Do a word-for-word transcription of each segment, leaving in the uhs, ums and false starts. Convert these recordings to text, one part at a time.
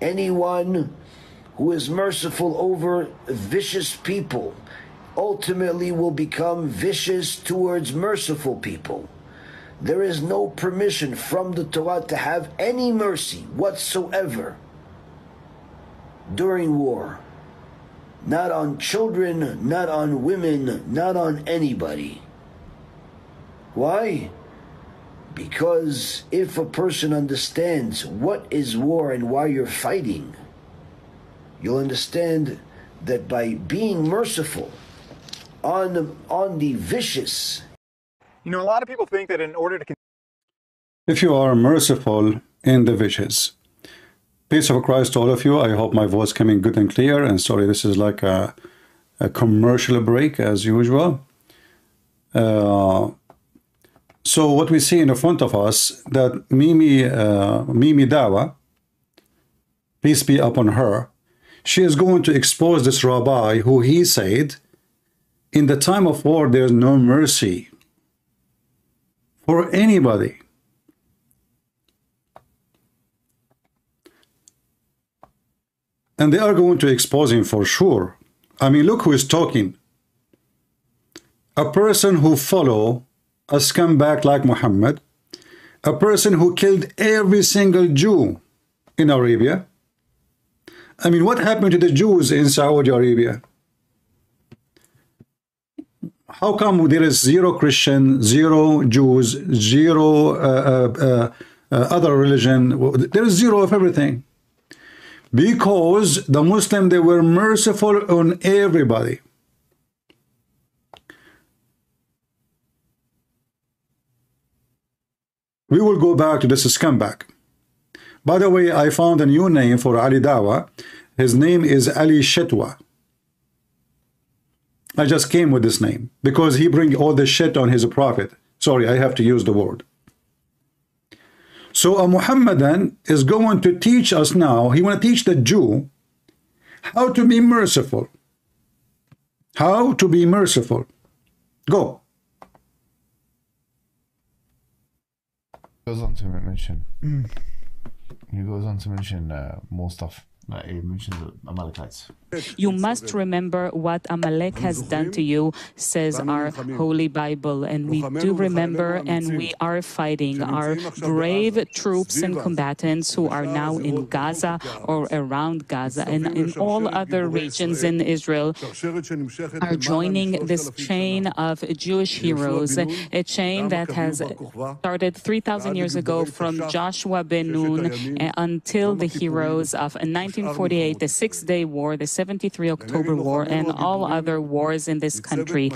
Anyone who is merciful over vicious people ultimately will become vicious towards merciful people. There is no permission from the Torah to have any mercy whatsoever during war. Not on children, not on women, not on anybody. Why? Because if a person understands what is war and why you're fighting, you'll understand that by being merciful on, on the vicious. You know, a lot of people think that in order to... If you are merciful in the vicious. Peace of Christ to all of you. I hope my voice coming good and clear. And sorry, this is like a, a commercial break as usual. Uh, so what we see in the front of us, that Mimi, uh, Mimi Dawah, peace be upon her, she is going to expose this rabbi who he said, in the time of war, there is no mercy for anybody. And they are going to expose him for sure. I mean, look who is talking. A person who follow a scumbag like Muhammad, a person who killed every single Jew in Arabia. I mean, what happened to the Jews in Saudi Arabia? How come there is zero Christian, zero Jews, zero uh, uh, uh, other religion? There is zero of everything. Because the Muslims, they were merciful on everybody. We will go back to this scumbag. By the way, I found a new name for Ali Dawah. His name is Ali Shatwa. I just came with this name because he bring all the shit on his prophet. Sorry, I have to use the word. So a Muhammadan is going to teach us now, he want to teach the Jew how to be merciful. How to be merciful. Go. Goes on to mention. Mm. He goes on to mention uh, more stuff. Uh, he mentions the Amalekites. You must remember what Amalek has done to you, says our Holy Bible, and we do remember, and we are fighting our brave troops and combatants who are now in Gaza or around Gaza and in all other regions in Israel are joining this chain of Jewish heroes, a chain that has started three thousand years ago from Joshua ben Nun until the heroes of nineteen forty-eight, the Six-Day War, the seventy-three October War, and all other wars in this country.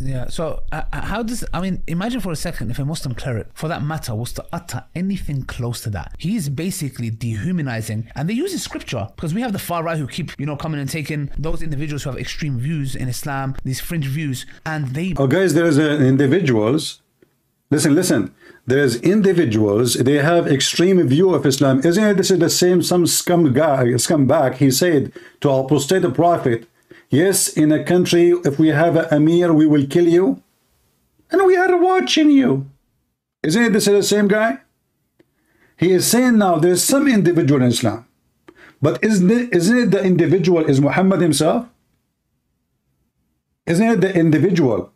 Yeah, so uh, how does, I mean, imagine for a second if a Muslim cleric, for that matter, was to utter anything close to that. He is basically dehumanizing, and they use scripture, because we have the far right who keep, you know, coming and taking those individuals who have extreme views in Islam, these fringe views, and they... Oh, guys, there is uh, individuals, listen, listen, there is individuals, they have extreme view of Islam. Isn't it, this is the same, some scum guy, scumbag, he said to apostate the prophet, yes, in a country, if we have an emir, we will kill you. And we are watching you. Isn't it this is the same guy? He is saying now there's some individual in Islam. But isn't it, isn't it the individual is Muhammad himself? Isn't it the individual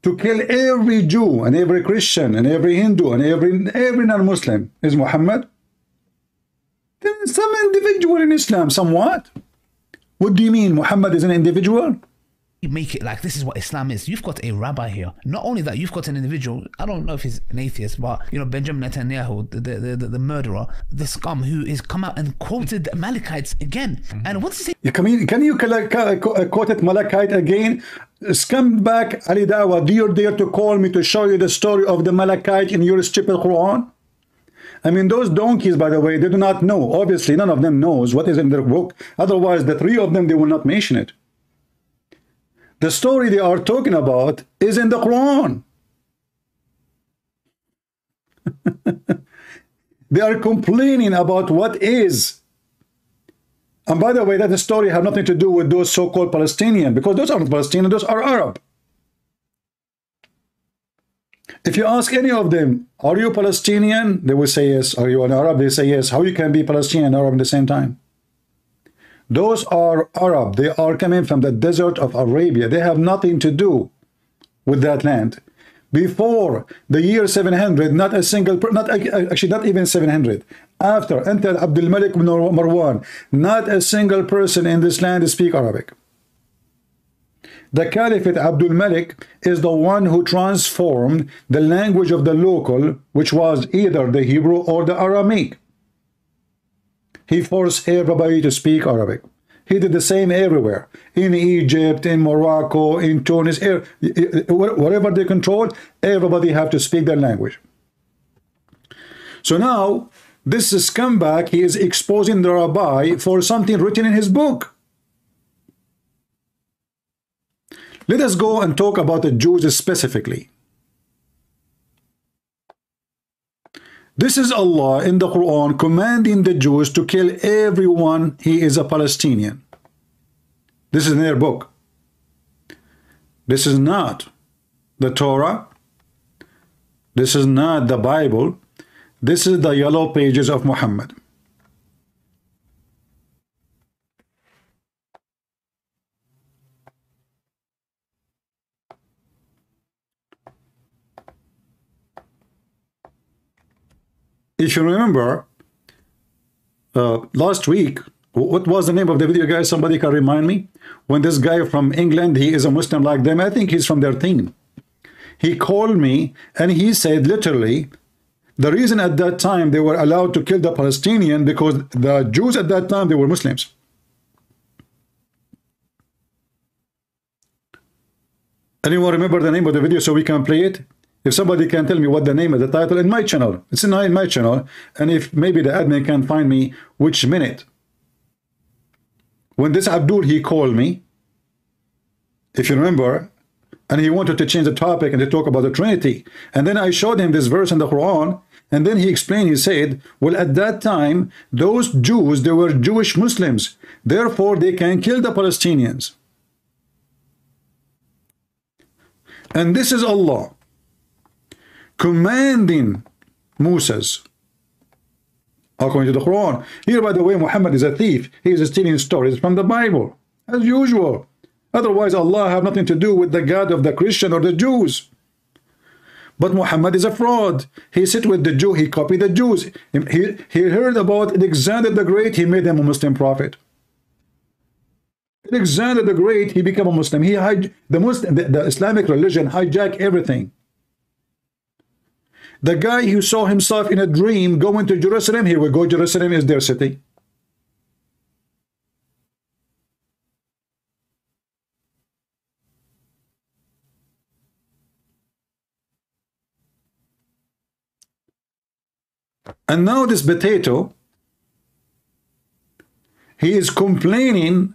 to kill every Jew and every Christian and every Hindu and every, every non-Muslim is Muhammad? There's some individual in Islam somewhat. What do you mean Muhammad is an individual? You make it like this is what Islam is. You've got a rabbi here. Not only that, you've got an individual. I don't know if he's an atheist, but you know, Benjamin Netanyahu, the the, the, the murderer, the scum who is come out and quoted Malachites again. Mm-hmm. And what's he say? Can you, can you quote Malachite again? Scumbag Ali Dawah, do you dare to call me to show you the story of the Malachite in your stupid Quran? I mean, those donkeys, by the way, they do not know. Obviously, none of them knows what is in their book. Otherwise, the three of them, they will not mention it. The story they are talking about is in the Quran. They are complaining about what is. And by the way, that story has nothing to do with those so-called Palestinians, because those aren't Palestinians, those are Arab. If you ask any of them, are you Palestinian? They will say yes. Are you an Arab? They say yes. How you can be Palestinian and Arab at the same time? Those are Arab. They are coming from the desert of Arabia. They have nothing to do with that land. Before the year seven hundred, not a single, not actually not even seven hundred. After, until Abdul Malik Ibn Marwan, not a single person in this land speak Arabic. The Caliphate Abdul Malik is the one who transformed the language of the local, which was either the Hebrew or the Aramaic. He forced everybody to speak Arabic. He did the same everywhere, in Egypt, in Morocco, in Tunis, wherever they controlled, everybody have to speak their language. So now, this scumbag, he is exposing the rabbi for something written in his book. Let us go and talk about the Jews specifically. This is Allah in the Quran commanding the Jews to kill everyone he is a Palestinian. This is in their book. This is not the Torah. This is not the Bible. This is the yellow pages of Muhammad. If you remember, uh, last week, what was the name of the video, guys? Somebody can remind me? When this guy from England, he is a Muslim like them. I think he's from their team. He called me and he said, literally, the reason at that time they were allowed to kill the Palestinian because the Jews at that time, they were Muslims. Anyone remember the name of the video so we can play it? If somebody can tell me what the name of the title in my channel, it's in my channel, and if maybe the admin can find me which minute. When this Abdul, he called me, if you remember, and he wanted to change the topic and to talk about the Trinity. And then I showed him this verse in the Quran, and then he explained, he said, well, at that time, those Jews, they were Jewish Muslims. Therefore, they can kill the Palestinians. And this is Allah commanding Moses according to the Quran. Here, by the way, Muhammad is a thief. He is stealing stories from the Bible, as usual. Otherwise, Allah have nothing to do with the God of the Christian or the Jews. But Muhammad is a fraud. He sit with the Jew. He copied the Jews. He, he heard about Alexander the Great. He made him a Muslim prophet. Alexander the Great, he became a Muslim. He hij the, Muslim, the, the Islamic religion hijacked everything. The guy who saw himself in a dream going to Jerusalem, he will go. Jerusalem is their city. And now this potato, he is complaining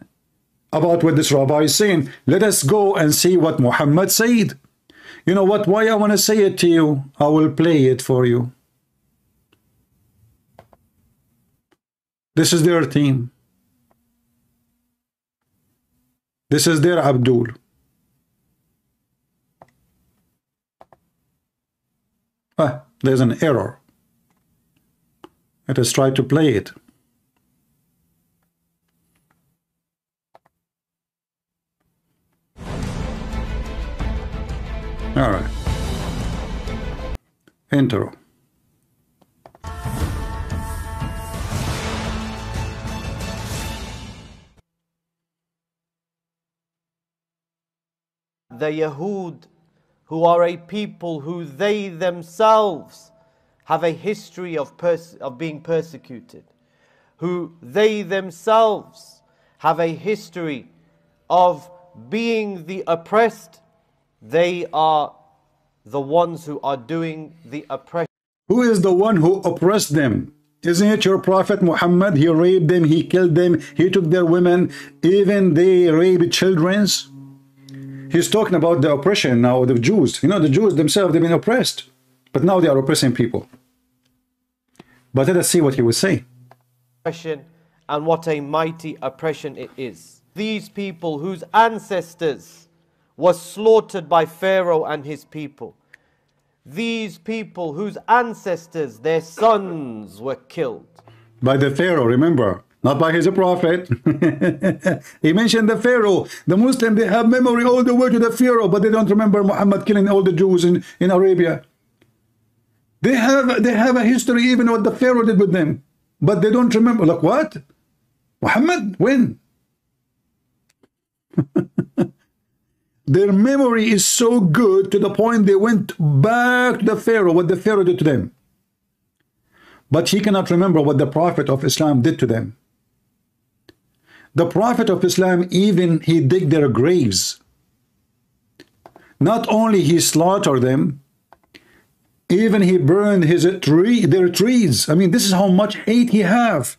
about what this rabbi is saying. Let us go and see what Muhammad said. You know what? Why I want to say it to you, I will play it for you. This is their team. This is their Abdul. Ah, there's an error. Let us try to play it. All right. Intro. The Yahud, who are a people who they themselves have a history of pers of being persecuted, who they themselves have a history of being the oppressed. They are the ones who are doing the oppression. Who is the one who oppressed them? Isn't it your prophet Muhammad? He raped them, he killed them, he took their women, even they raped children. He's talking about the oppression now of the Jews. You know, the Jews themselves, they've been oppressed, but now they are oppressing people. But let us see what he will say. Oppression, and what a mighty oppression it is. These people whose ancestors was slaughtered by Pharaoh and his people. these people whose ancestors, their sons, were killed. By the Pharaoh, remember, not by his prophet. He mentioned the Pharaoh. The Muslims, they have memory all the way to the Pharaoh, but they don't remember Muhammad killing all the Jews in, in Arabia. They have, they have a history even what the Pharaoh did with them, but they don't remember. Like what? Muhammad? When? Their memory is so good to the point they went back to the Pharaoh, what the Pharaoh did to them. But he cannot remember what the Prophet of Islam did to them. The Prophet of Islam, even he digged their graves. Not only he slaughtered them, even he burned his tree, their trees. I mean, this is how much hate he have.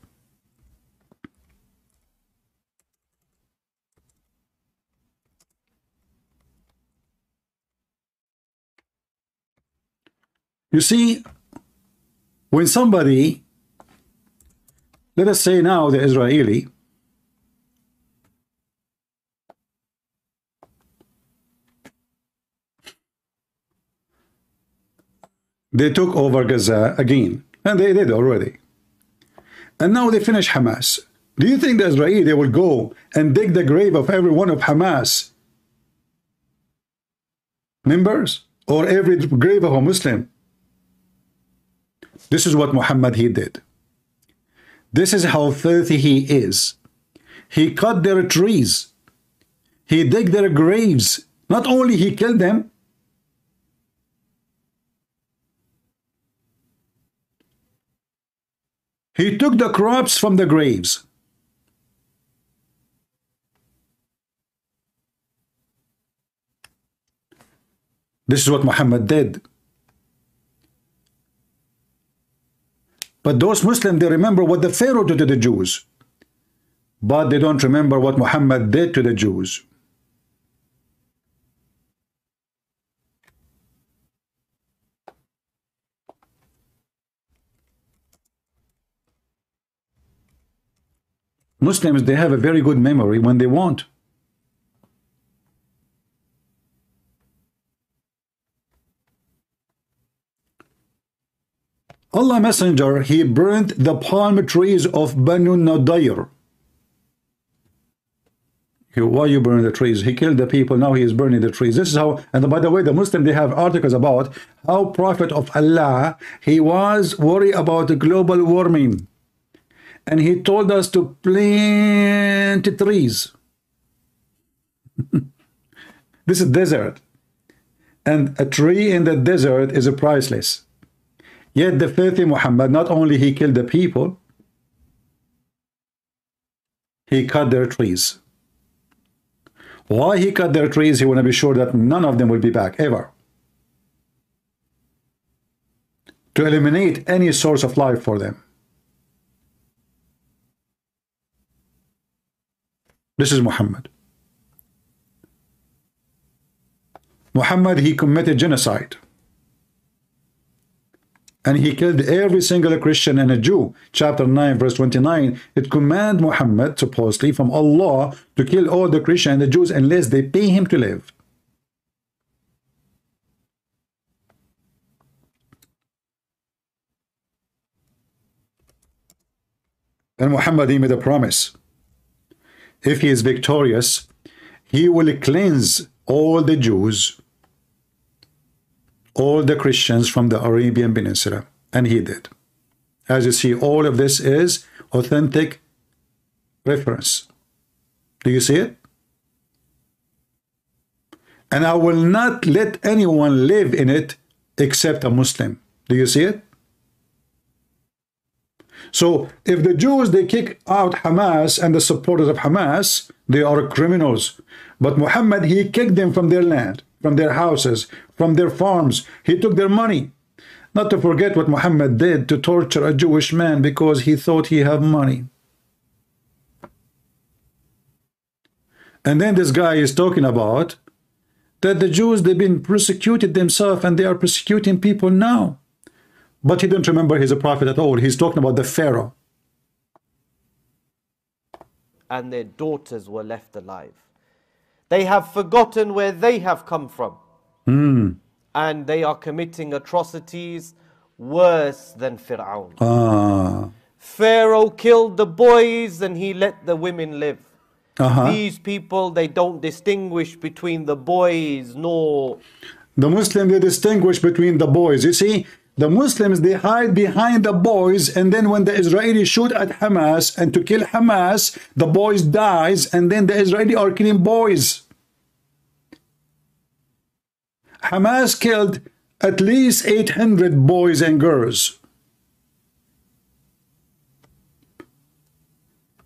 You see, when somebody, let us say now the Israeli, they took over Gaza again, and they did already. And now they finish Hamas. Do you think the Israeli, they will go and dig the grave of every one of Hamas members or every grave of a Muslim? This is what Muhammad he did. This is how filthy he is. He cut their trees. He dug their graves. Not only he killed them. He took the crops from the graves. This is what Muhammad did. But those Muslims, they remember what the Pharaoh did to the Jews. But they don't remember what Muhammad did to the Jews. Muslims, they have a very good memory when they want. Allah Messenger, he burnt the palm trees of Banu Nadir. Why you burn the trees? He killed the people, now he is burning the trees. This is how, and by the way, the Muslim, they have articles about how Prophet of Allah, he was worried about global warming. And he told us to plant trees. This is desert. And a tree in the desert is priceless. Yet the filthy Muhammad, not only he killed the people, he cut their trees. Why he cut their trees? He want to be sure that none of them will be back, ever. To eliminate any source of life for them. This is Muhammad. Muhammad, he committed genocide. And he killed every single Christian and a Jew. Chapter nine verse twenty-nine, it command Muhammad supposedly from Allah to kill all the Christian and the Jews unless they pay him to live. And Muhammad, he made a promise. If he is victorious, he will cleanse all the Jews, all the Christians from the Arabian Peninsula, and he did. As you see, all of this is authentic reference. Do you see it? And I will not let anyone live in it except a Muslim. Do you see it? So if the Jews, they kick out Hamas and the supporters of Hamas, they are criminals. But Muhammad, he kicked them from their land, from their houses, from their farms. He took their money. Not to forget what Muhammad did to torture a Jewish man because he thought he had money. And then this guy is talking about that the Jews, they've been persecuted themselves and they are persecuting people now. But he didn't remember he's a prophet at all. He's talking about the Pharaoh. And their daughters were left alive. They have forgotten where they have come from. Mm. and they are committing atrocities worse than Fir'aun. Ah. Pharaoh killed the boys and he let the women live. Uh-huh. These people, they don't distinguish between the boys nor... The Muslims, they distinguish between the boys. You see, the Muslims, they hide behind the boys, and then when the Israelis shoot at Hamas and to kill Hamas, the boys dies, and then the Israelis are killing boys. Hamas killed at least eight hundred boys and girls.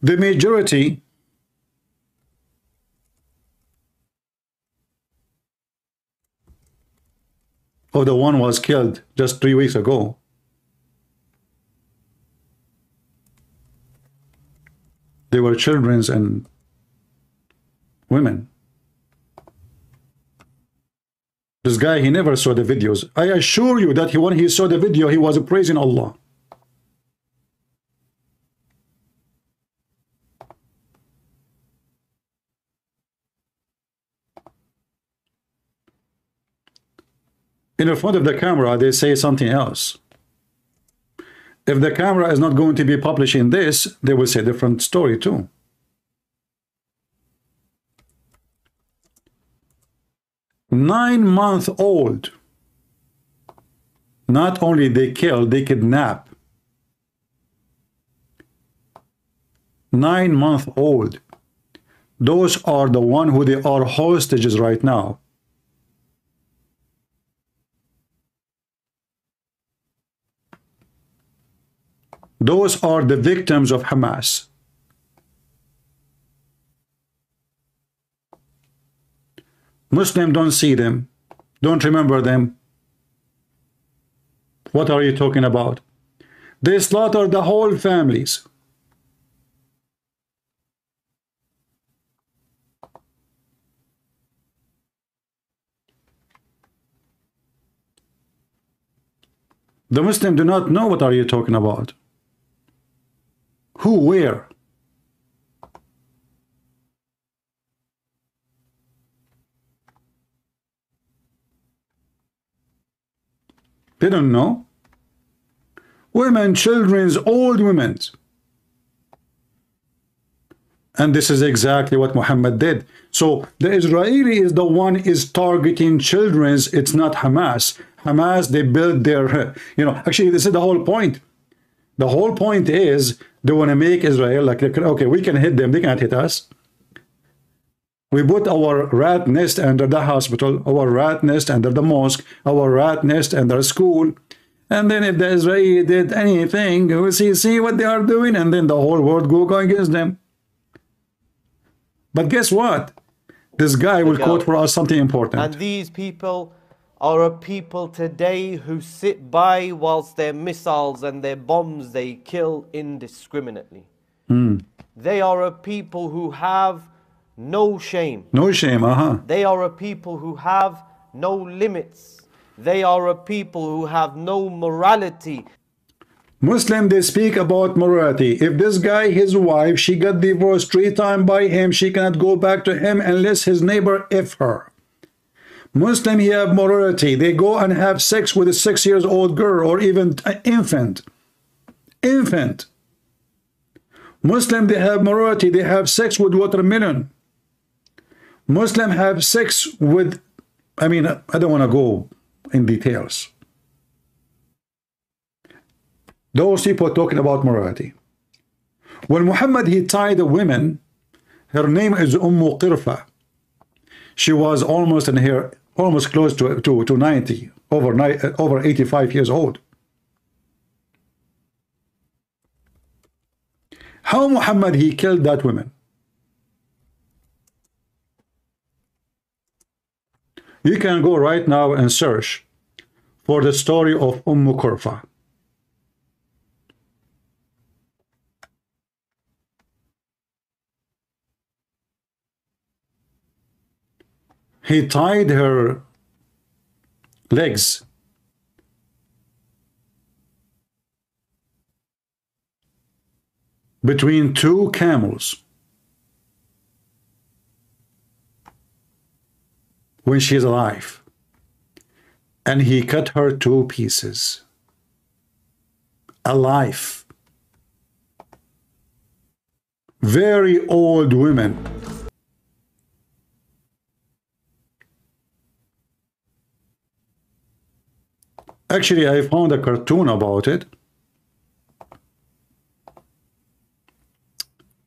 The majority of the one was killed just three weeks ago. They were children and women. This guy, he never saw the videos. I assure you that he, when he saw the video, he was praising Allah. In front of the camera, they say something else. If the camera is not going to be publishing this, they will say a different story too. Nine-month-old, not only they kill, they kidnap. Nine-month-old. Those are the one who they are hostages right now. Those are the victims of Hamas. Muslims don't see them, don't remember them. What are you talking about? They slaughter the whole families. The Muslims do not know what are you talking about. Who, where? They don't know. Women, children, old women. And this is exactly what Muhammad did. So the Israeli is the one is targeting children. It's not Hamas. Hamas, they build their, you know, actually this is the whole point. The whole point is they want to make Israel like, okay, we can hit them, they cannot hit us. We put our rat nest under the hospital, our rat nest under the mosque, our rat nest under school. And then if the Israeli did anything, we see, see what they are doing, and then the whole world go against them. But guess what? This guy will quote for us something important. And these people are a people today who sit by whilst their missiles and their bombs, they kill indiscriminately. Mm. They are a people who have no shame. No shame, uh-huh. They are a people who have no limits. They are a people who have no morality. Muslim, they speak about morality. If this guy, his wife, she got divorced three times by him, she cannot go back to him unless his neighbor if her. Muslim, he have morality. They go and have sex with a six years old girl or even an infant. Infant. Muslim, they have morality. They have sex with watermelon. Muslim have sex with, I mean, I don't want to go in details. Those people talking about morality. When Muhammad, he tied a woman, her name is Umm Qirfa. She was almost in her, almost close to, to, to ninety, over, over eighty-five years old. How Muhammad, he killed that woman? You can go right now and search for the story of Umm Qirfa. He tied her legs between two camels. When she is alive, and he cut her to pieces. A life. Very old women. Actually, I found a cartoon about it.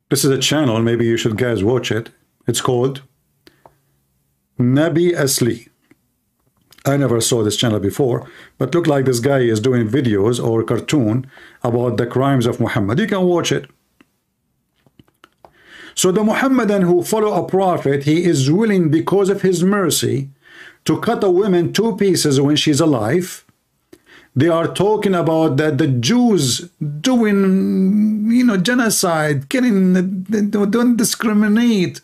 This is a channel, maybe you should guys watch it. It's called Nabi Asli. I never saw this channel before, but look like this guy is doing videos or cartoon about the crimes of Muhammad. You can watch it. So the Muhammadan who follow a prophet, he is willing because of his mercy to cut a woman two pieces when she's alive. They are talking about that the Jews doing, you know, genocide, killing, don't discriminate.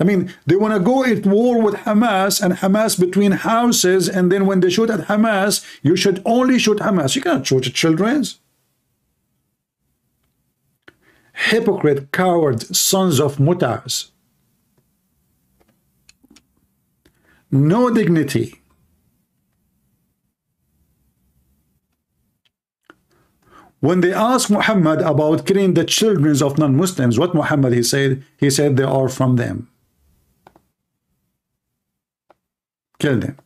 I mean, they want to go at war with Hamas and Hamas between houses, and then when they shoot at Hamas, you should only shoot Hamas. You cannot shoot at children. Hypocrite, coward, sons of mutas. No dignity. When they asked Muhammad about killing the children of non-Muslims, what Muhammad he said? He said they are from them. Kill them.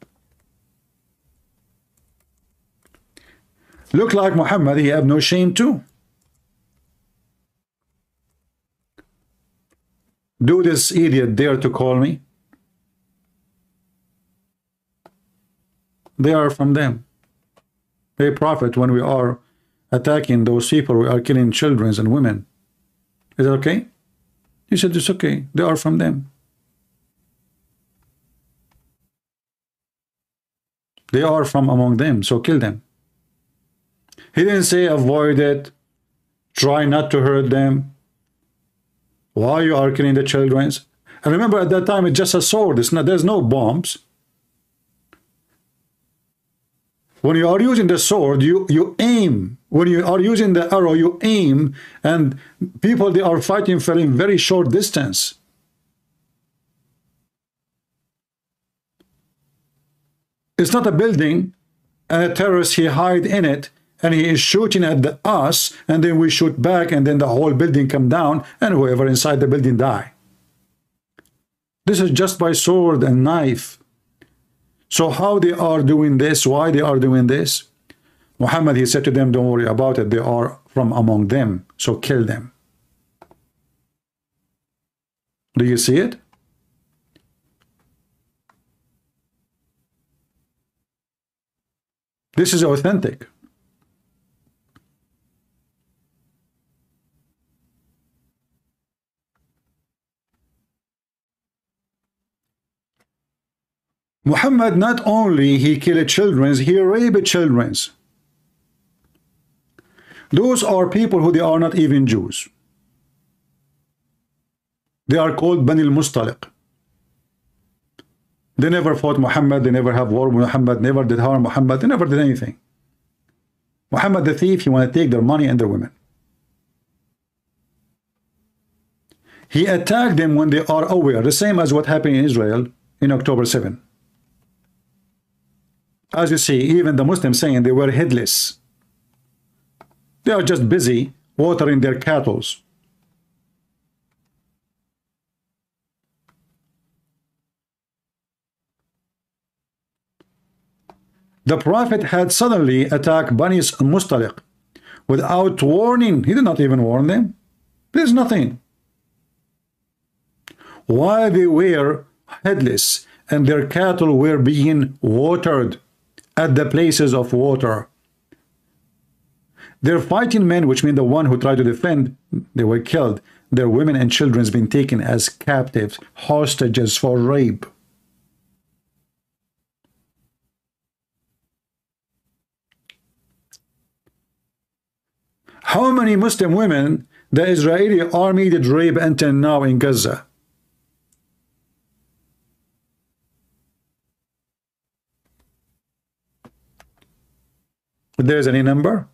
Look like Muhammad, he have no shame too. Do this idiot dare to call me? They are from them. Hey prophet, when we are attacking those people, we are killing children and women. Is that okay? He said, it's okay. They are from them. They are from among them, so kill them. He didn't say avoid it, try not to hurt them. Why you are killing the children? And remember, at that time, it's just a sword. It's not, there's no bombs. When you are using the sword, you, you aim. When you are using the arrow, you aim. And people, they are fighting for a very short distance. It's not a building, and a terrorist, he hide in it, and he is shooting at the, us, and then we shoot back, and then the whole building come down, and whoever inside the building die. This is just by sword and knife. So how they are doing this, why they are doing this? Muhammad, he said to them, don't worry about it. They are from among them, so kill them. Do you see it? This is authentic. Muhammad, not only he killed children, he raped children. Those are people who they are not even Jews. They are called Bani al-Mustaliq. They never fought Muhammad, they never have war with Muhammad, never did harm Muhammad, they never did anything. Muhammad the thief, he wanted to take their money and their women. He attacked them when they are aware, the same as what happened in Israel in October seventh. As you see, even the Muslims saying they were headless. They are just busy watering their cattle. The Prophet had suddenly attacked Bani al-Mustaliq without warning. He did not even warn them. There's nothing. While they were headless and their cattle were being watered at the places of water, their fighting men, which means the one who tried to defend, they were killed. Their women and children's been taken as captives, hostages for rape. How many Muslim women the Israeli army did rape until now in Gaza? If there's any number?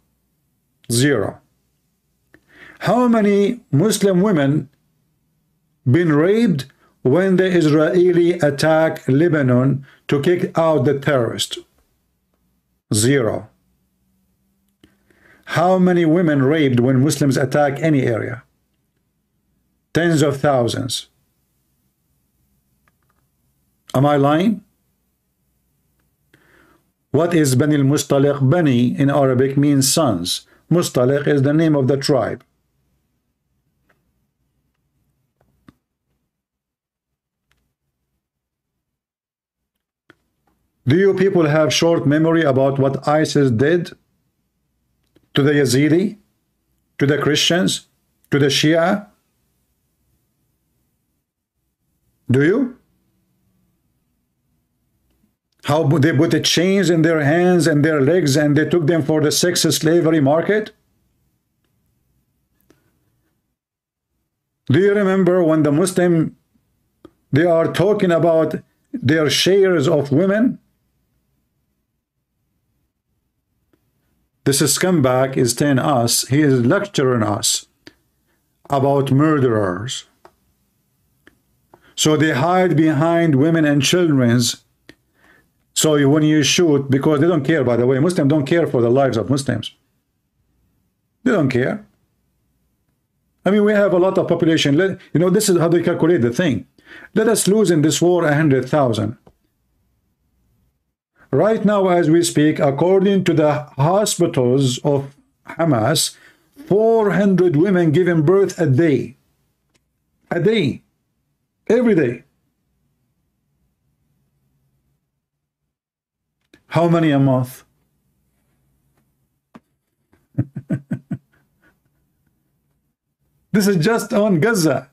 Zero. How many Muslim women been raped when the Israeli attack Lebanon to kick out the terrorists? Zero. How many women raped when Muslims attack any area? Tens of thousands. Am I lying? What is Bani al-Mustaliq? Bani in Arabic means sons. Mustaliq is the name of the tribe. Do you people have short memory about what ISIS did to the Yazidi, to the Christians, to the Shia? Do you? How they put the chains in their hands and their legs and they took them for the sex slavery market? Do you remember when the Muslim, they are talking about their shares of women? This scumbag is telling us, he is lecturing us about murderers. So they hide behind women and children's. So when you shoot, because they don't care, by the way, Muslims don't care for the lives of Muslims. They don't care. I mean, we have a lot of population. Let, you know, this is how they calculate the thing. Let us lose in this war a hundred thousand. Right now, as we speak, according to the hospitals of Hamas, four hundred women giving birth a day. A day. Every day. How many a month? This is just on Gaza.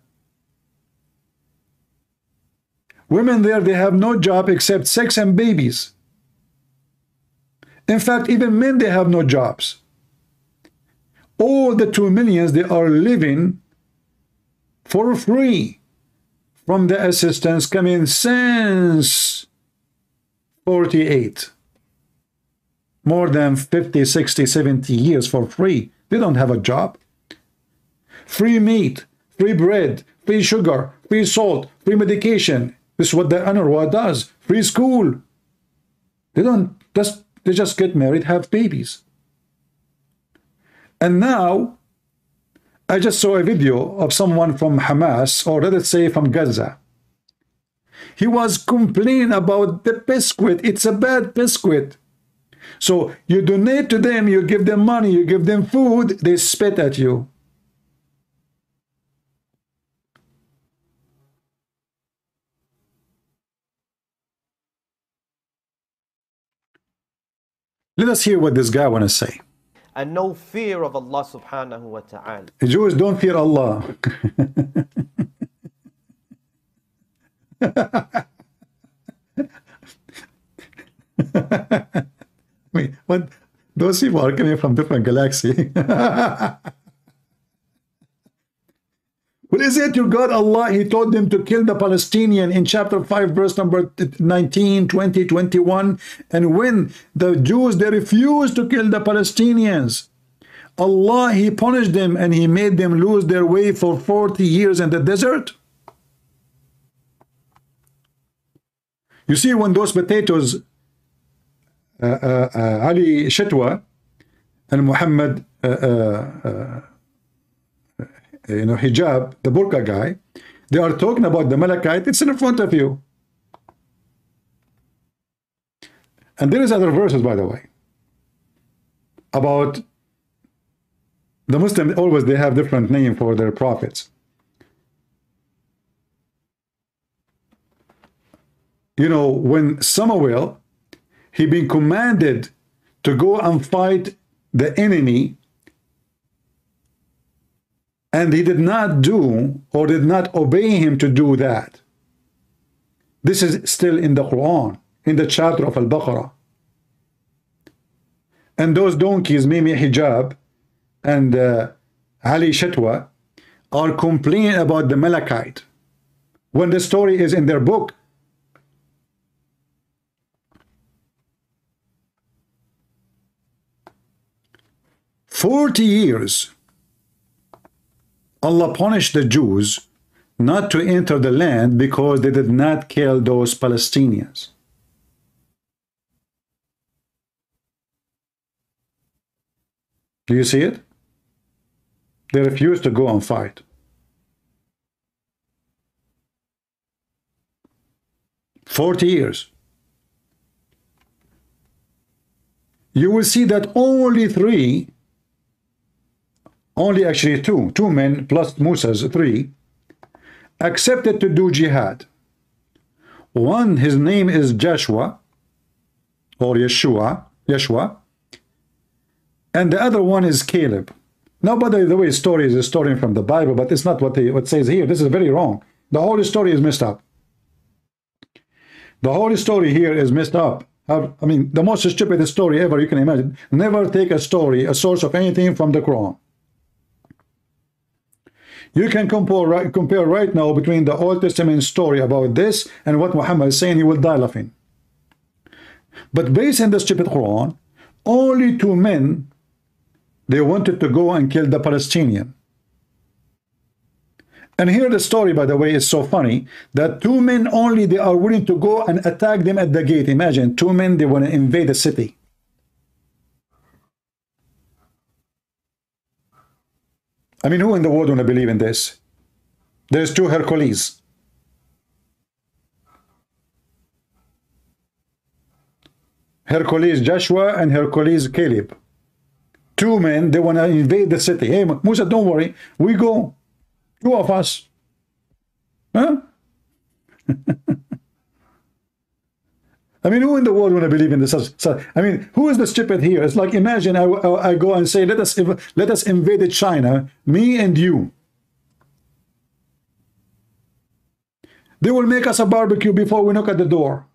Women there, they have no job except sex and babies. In fact, even men, they have no jobs. All the two millions, they are living for free from the assistance coming since forty-eight. More than fifty, sixty, seventy years for free. They don't have a job. Free meat, free bread, free sugar, free salt, free medication. This is what the UNRWA does. Free school. They don't just They just get married, have babies. And now, I just saw a video of someone from Hamas, or let us say from Gaza. He was complaining about the biscuit. It's a bad biscuit. So you donate to them, you give them money, you give them food, they spit at you. Let us hear what this guy want to say. And no fear of Allah subhanahu wa ta'ala. Jews don't fear Allah. Wait, what? Those people are coming from different galaxy. What is it? Your God Allah, he told them to kill the Palestinian in chapter five verse number nineteen, twenty, twenty-one. And when the Jews, they refused to kill the Palestinians, Allah, he punished them and he made them lose their way for forty years in the desert. You see, when those potatoes, uh, uh, uh, Ali Shatwa and Muhammad uh, uh, uh, you know, hijab, the burqa guy, they are talking about the Malachites. It's in front of you. And there is other verses, by the way, about the Muslims. Always they have different name for their prophets. You know, when Samuel, he been commanded to go and fight the enemy, and he did not do or did not obey him to do that. This is still in the Quran, in the chapter of Al-Baqarah. And those donkeys, Mimi Hijab and uh, Ali Shatwa, are complaining about the Malachite, when the story is in their book. forty years. Allah punished the Jews not to enter the land because they did not kill those Palestinians. Do you see it? They refuse to go and fight. forty years. You will see that only three, only actually two, two men plus Moses, three, accepted to do jihad. One, his name is Joshua, or Yeshua, Yeshua, and the other one is Caleb. Now, by the way, story is a story from the Bible, but it's not what they, what says here. This is very wrong. The whole story is messed up. The whole story here is messed up. I mean, the most stupid story ever you can imagine. Never take a story, a source of anything from the Quran. You can compare, compare right now between the Old Testament story about this and what Muhammad is saying, you will die laughing. But based on the stupid Quran, only two men, they wanted to go and kill the Palestinian. And here the story, by the way, is so funny that two men only, they are willing to go and attack them at the gate. Imagine, two men, they want to invade a city. I mean, who in the world want to believe in this? There's two Hercules. Hercules Joshua and Hercules Caleb. Two men, they want to invade the city. Hey, Musa, don't worry. We go. Two of us. Huh? I mean, who in the world would believe in this? I mean, who is the stupid here? It's like, imagine I, I, I go and say, let us, let us invade China, me and you. They will make us a barbecue before we knock at the door.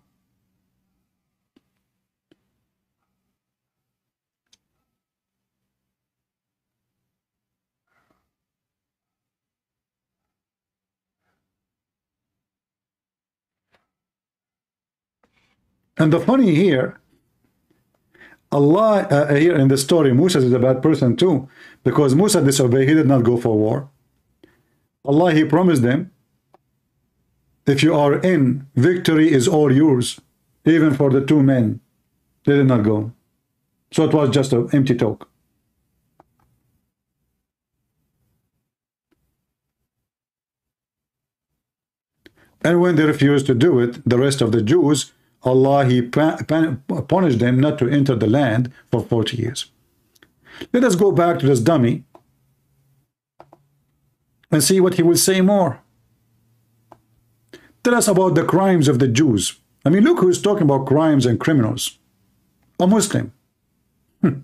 And the funny here, Allah, uh, here in the story, Moses is a bad person too, because Musa disobeyed, he did not go for war. Allah, he promised them, if you are in, victory is all yours, even for the two men. They did not go. So it was just an empty talk. And when they refused to do it, the rest of the Jews, Allah, he punished them not to enter the land for forty years. Let us go back to this dummy and see what he will say more. Tell us about the crimes of the Jews. I mean, look who's talking about crimes and criminals. A Muslim. Hmm.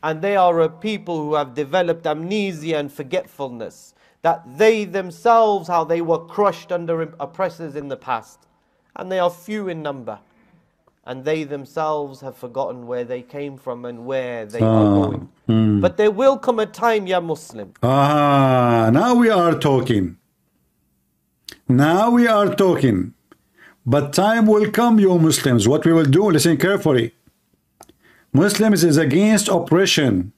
And they are a people who have developed amnesia and forgetfulness, that they themselves, how they were crushed under oppressors in the past. And they are few in number, and they themselves have forgotten where they came from and where they uh, are going. Hmm. But there will come a time, ya Muslim. Ah, now we are talking. Now we are talking. But time will come, you Muslims. What we will do, listen carefully. Muslims is against oppression.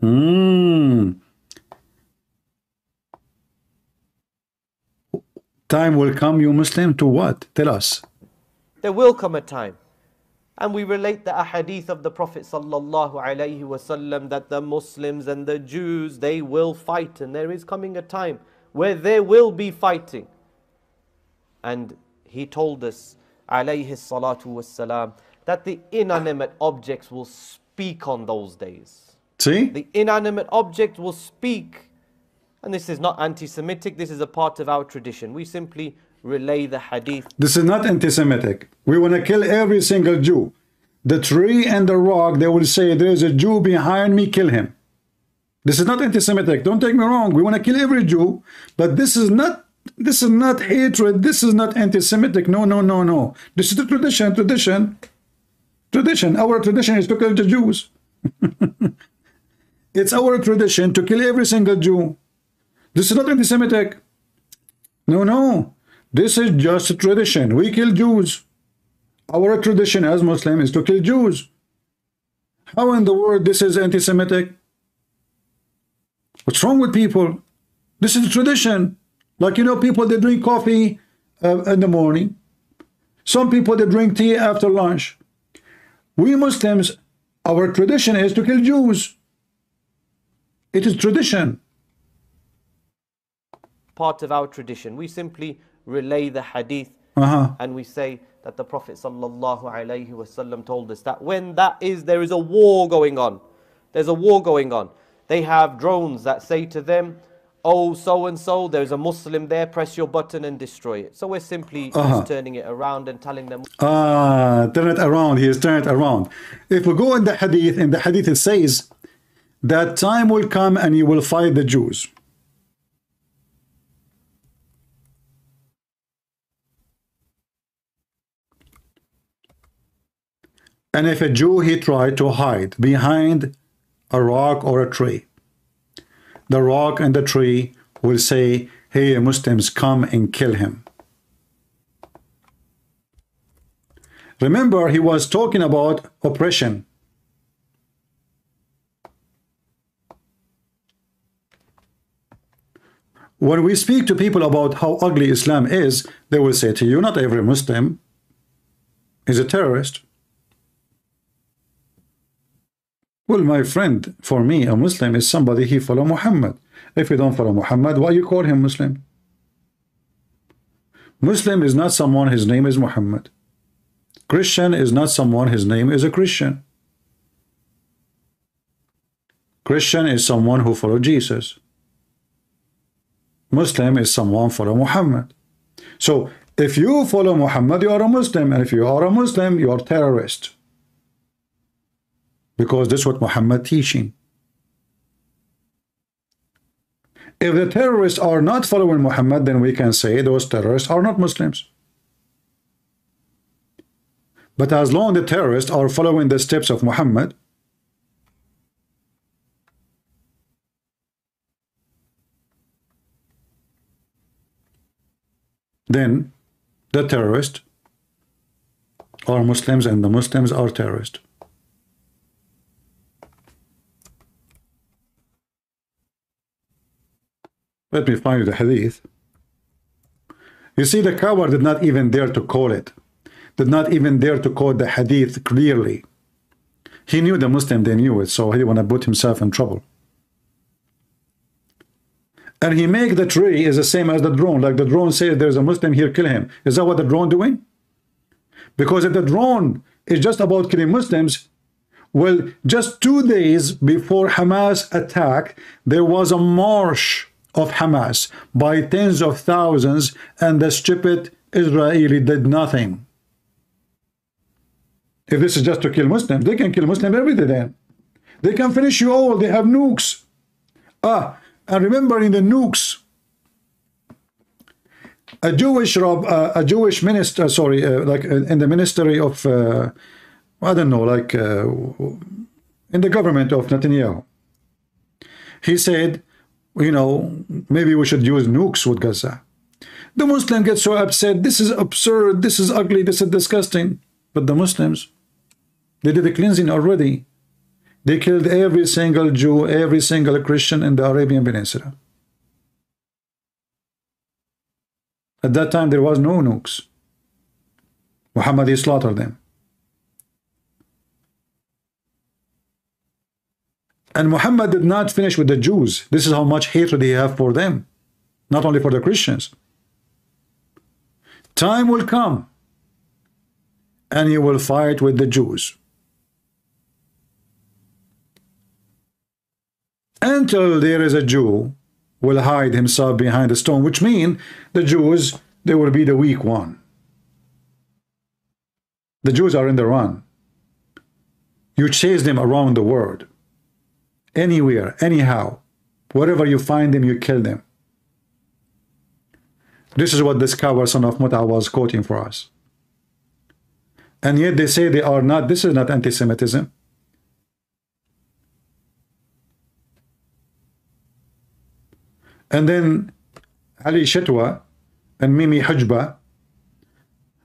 Hmm. Time will come, you Muslim, to what? Tell us. There will come a time. And we relate the ahadith of the Prophet sallallahu alaihi wasallam that the Muslims and the Jews, they will fight. And there is coming a time where there will be fighting. And he told us, alayhi salatu wasalam, that the inanimate objects will speak on those days. See? The inanimate object will speak. And this is not anti-Semitic, this is a part of our tradition. We simply relay the hadith. This is not anti-Semitic. We want to kill every single Jew. The tree and the rock, they will say, there is a Jew behind me, kill him. This is not anti-Semitic, don't take me wrong. We want to kill every Jew, but this is not, this is not hatred, this is not anti-Semitic. No, no, no, no. This is the tradition, tradition, tradition. Our tradition is to kill the Jews. It's our tradition to kill every single Jew. This is not anti-Semitic. No, no. This is just a tradition. We kill Jews. Our tradition as Muslims is to kill Jews. How in the world this is anti-Semitic? What's wrong with people? This is a tradition. Like, you know, people, they drink coffee uh, in the morning. Some people, they drink tea after lunch. We Muslims, our tradition is to kill Jews. It is tradition. Part of our tradition. We simply relay the hadith uh-huh. and we say that the Prophet sallallahu alaihi wasallam told us that when that is, there is a war going on. There's a war going on. They have drones that say to them, oh, so and so, there's a Muslim there, press your button and destroy it. So we're simply uh-huh. just turning it around and telling them. Ah, turn it around. He is turning it around. If we go in the hadith, in the hadith it says that time will come and you will fight the Jews. And if a Jew, he tried to hide behind a rock or a tree, the rock and the tree will say, hey, Muslims, come and kill him. Remember, he was talking about oppression. When we speak to people about how ugly Islam is, they will say to you, not every Muslim is a terrorist. Well, my friend, for me, a Muslim is somebody he follow Muhammad. If you don't follow Muhammad, why you call him Muslim? Muslim is not someone his name is Muhammad. Christian is not someone his name is a Christian. Christian is someone who follow Jesus. Muslim is someone follow Muhammad. So, if you follow Muhammad, you are a Muslim, and if you are a Muslim, you are a terrorist. Because that's what Muhammad teaching. If the terrorists are not following Muhammad, then we can say those terrorists are not Muslims. But as long as the terrorists are following the steps of Muhammad, then the terrorists are Muslims and the Muslims are terrorists. Let me find you the hadith. You see, the coward did not even dare to call it. Did not even dare to quote the hadith clearly. He knew the Muslim, they knew it, so he want to put himself in trouble. And he make the tree is the same as the drone. Like the drone says, there's a Muslim here, kill him. Is that what the drone doing? Because if the drone is just about killing Muslims, well, just two days before Hamas attack, there was a march of Hamas by tens of thousands, and the stupid Israeli did nothing. If this is just to kill Muslims, they can kill Muslims every day then. They can finish you all, they have nukes. Ah, and remember in the nukes, a Jewish, uh, a Jewish minister, sorry, uh, like in the ministry of, uh, I don't know, like uh, in the government of Netanyahu, he said, you know, maybe we should use nukes with Gaza. The Muslim gets so upset. This is absurd. This is ugly. This is disgusting. But the Muslims, they did the cleansing already. They killed every single Jew, every single Christian in the Arabian Peninsula. At that time, there was no nukes. Muhammad, he slaughtered them. And Muhammad did not finish with the Jews. This is how much hatred he have for them, not only for the Christians. Time will come, and he will fight with the Jews. Until there is a Jew will hide himself behind a stone, which means the Jews, they will be the weak one. The Jews are in the run. You chase them around the world. Anywhere, anyhow, wherever you find them, you kill them. This is what this coward son of Muta was quoting for us. And yet they say they are not, this is not anti-Semitism. And then Ali Shatwa and Mimi Hajba,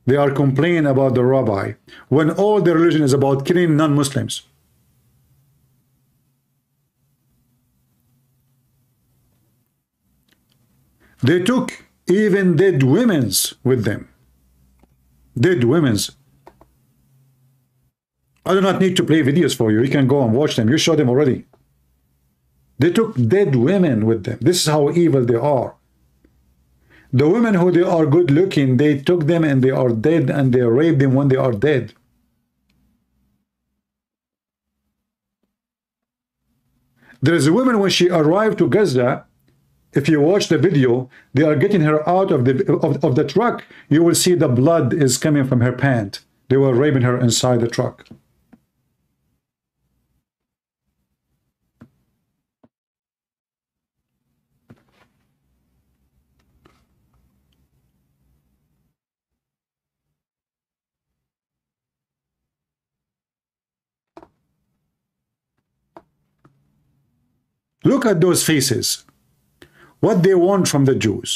they are complaining about the rabbi, when all the religion is about killing non-Muslims. They took even dead women's with them. Dead women's I do not need to play videos for you. You can go and watch them. You saw them already. They took dead women with them. This is how evil they are. The women who they are good looking, they took them and they are dead, and they raped them when they are dead. There is a woman, when she arrived to Gaza, if you watch the video, they are getting her out of the, of, of the truck. You will see the blood is coming from her pant. They were raping her inside the truck. Look at those faces. What they want from the Jews.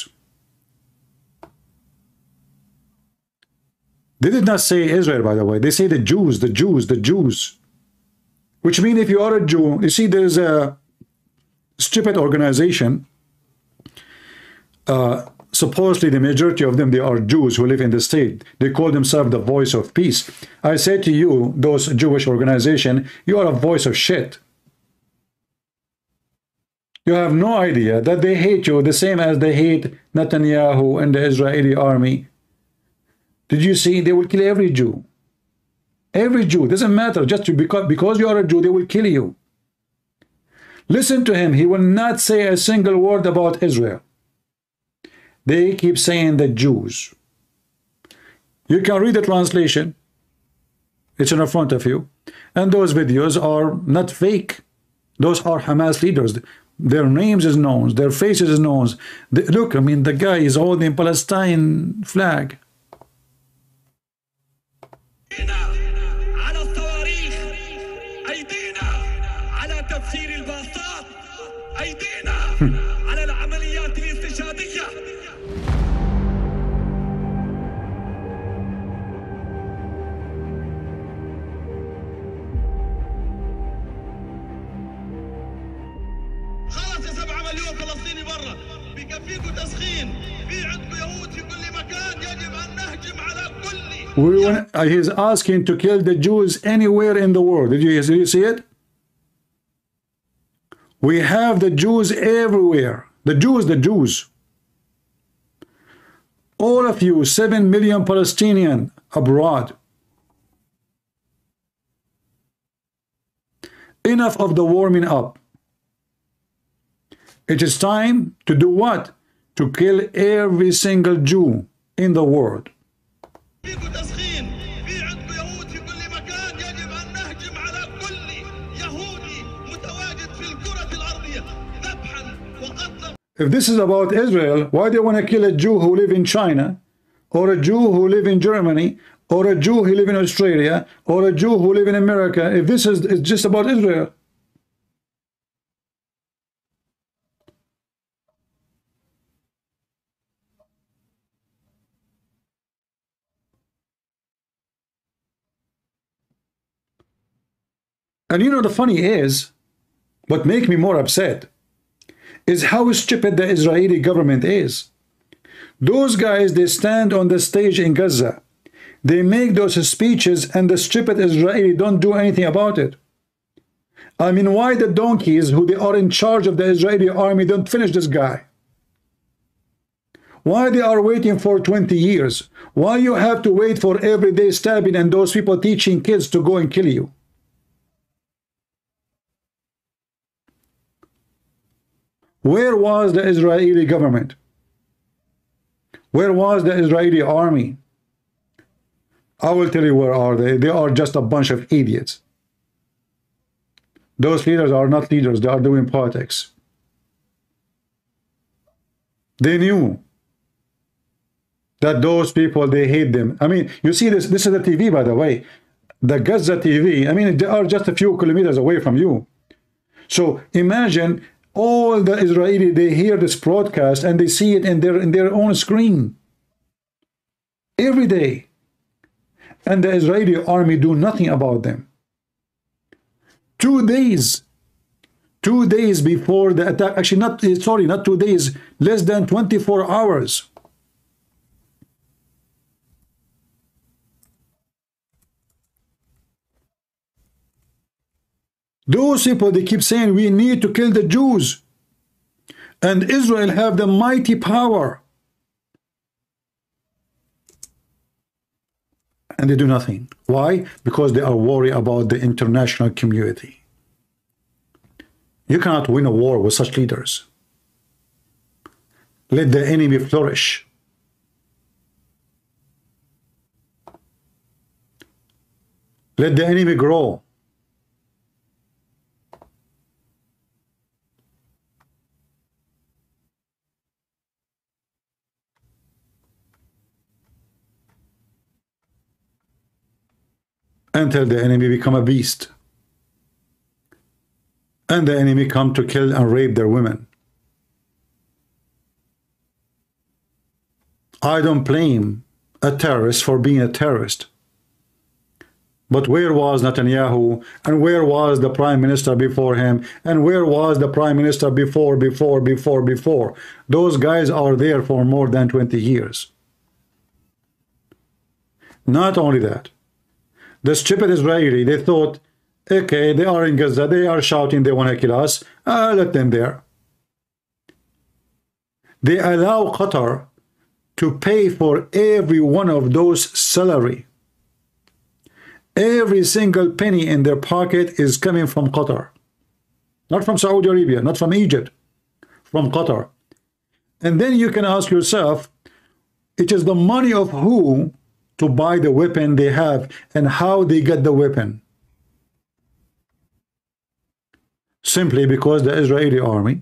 They did not say Israel, by the way. They say the Jews, the Jews, the Jews. Which means if you are a Jew, you see there is a stupid organization. Uh, supposedly the majority of them, they are Jews who live in the state. They call themselves the Voice of Peace. I say to you, those Jewish organization, you are a voice of shit. You have no idea that they hate you the same as they hate Netanyahu and the Israeli army. Did you see? They will kill every Jew. Every Jew. Doesn't matter. Just to, because, because you are a Jew, they will kill you. Listen to him. He will not say a single word about Israel. They keep saying the Jews. You can read the translation. It's in front of you. And those videos are not fake. Those are Hamas leaders. Their names is known. Their faces is known. They, look, I mean, the guy is holding Palestine flag. We want, uh, he's asking to kill the Jews anywhere in the world. Did you, did you see it? We have the Jews everywhere. The Jews, the Jews. All of you, seven million Palestinians abroad. Enough of the warming up. It is time to do what? To kill every single Jew in the world. If this is about Israel, why do you want to kill a Jew who live in China, or a Jew who live in Germany, or a Jew who live in Australia, or a Jew who live in America, if this is it's just about Israel? And you know the funny is, what makes me more upset is how stupid the Israeli government is. Those guys, they stand on the stage in Gaza. They make those speeches and the stupid Israeli don't do anything about it. I mean, why the donkeys who they are in charge of the Israeli army don't finish this guy? Why they are waiting for twenty years? Why you have to wait for everyday stabbing and those people teaching kids to go and kill you? Where was the Israeli government? Where was the Israeli army? I will tell you where are they. They are just a bunch of idiots. Those leaders are not leaders. They are doing politics. They knew that those people, they hate them. I mean, you see this. This is the T V, by the way. The Gaza T V. I mean, they are just a few kilometers away from you. So imagine... all the Israeli, they hear this broadcast and they see it in their in their own screen every day, and the Israeli army do nothing about them. Two days, two days before the attack, actually not sorry, not two days, less than twenty-four hours. Those people, they keep saying, we need to kill the Jews. And Israel have the mighty power. And they do nothing. Why? Because they are worried about the international community. You cannot win a war with such leaders. Let the enemy flourish. Let the enemy grow. Until the enemy become a beast. And the enemy come to kill and rape their women. I don't blame a terrorist for being a terrorist. But where was Netanyahu? And where was the prime minister before him? And where was the prime minister before, before, before, before? Those guys are there for more than twenty years. Not only that, the stupid Israeli, they thought, okay, they are in Gaza, they are shouting, they want to kill us. Ah, let them there. They allow Qatar to pay for every one of those salary. Every single penny in their pocket is coming from Qatar. Not from Saudi Arabia, not from Egypt, from Qatar. And then you can ask yourself, it is the money of who to buy the weapon they have and how they get the weapon. Simply because the Israeli army,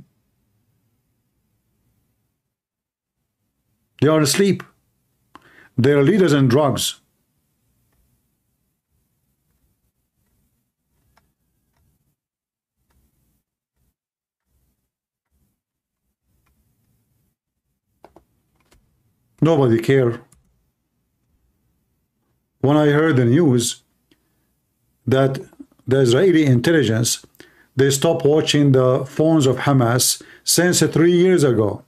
they are asleep. They are leaders in drugs. Nobody care. When I heard the news that the Israeli intelligence, they stopped watching the phones of Hamas since three years ago.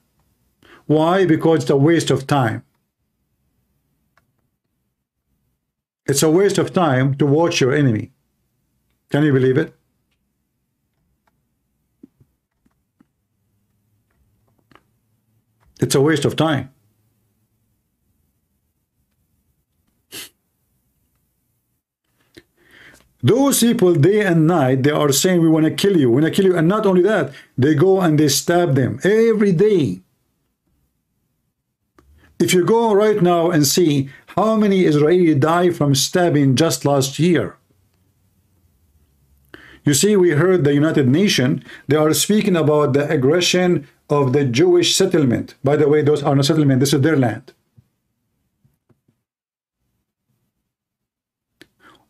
Why? Because it's a waste of time. It's a waste of time to watch your enemy. Can you believe it? It's a waste of time. Those people, day and night, they are saying, we want to kill you, we want to kill you. And not only that, they go and they stab them every day. If you go right now and see how many Israelis died from stabbing just last year. You see, we heard the United Nations, they are speaking about the aggression of the Jewish settlement. By the way, those are not settlement, this is their land.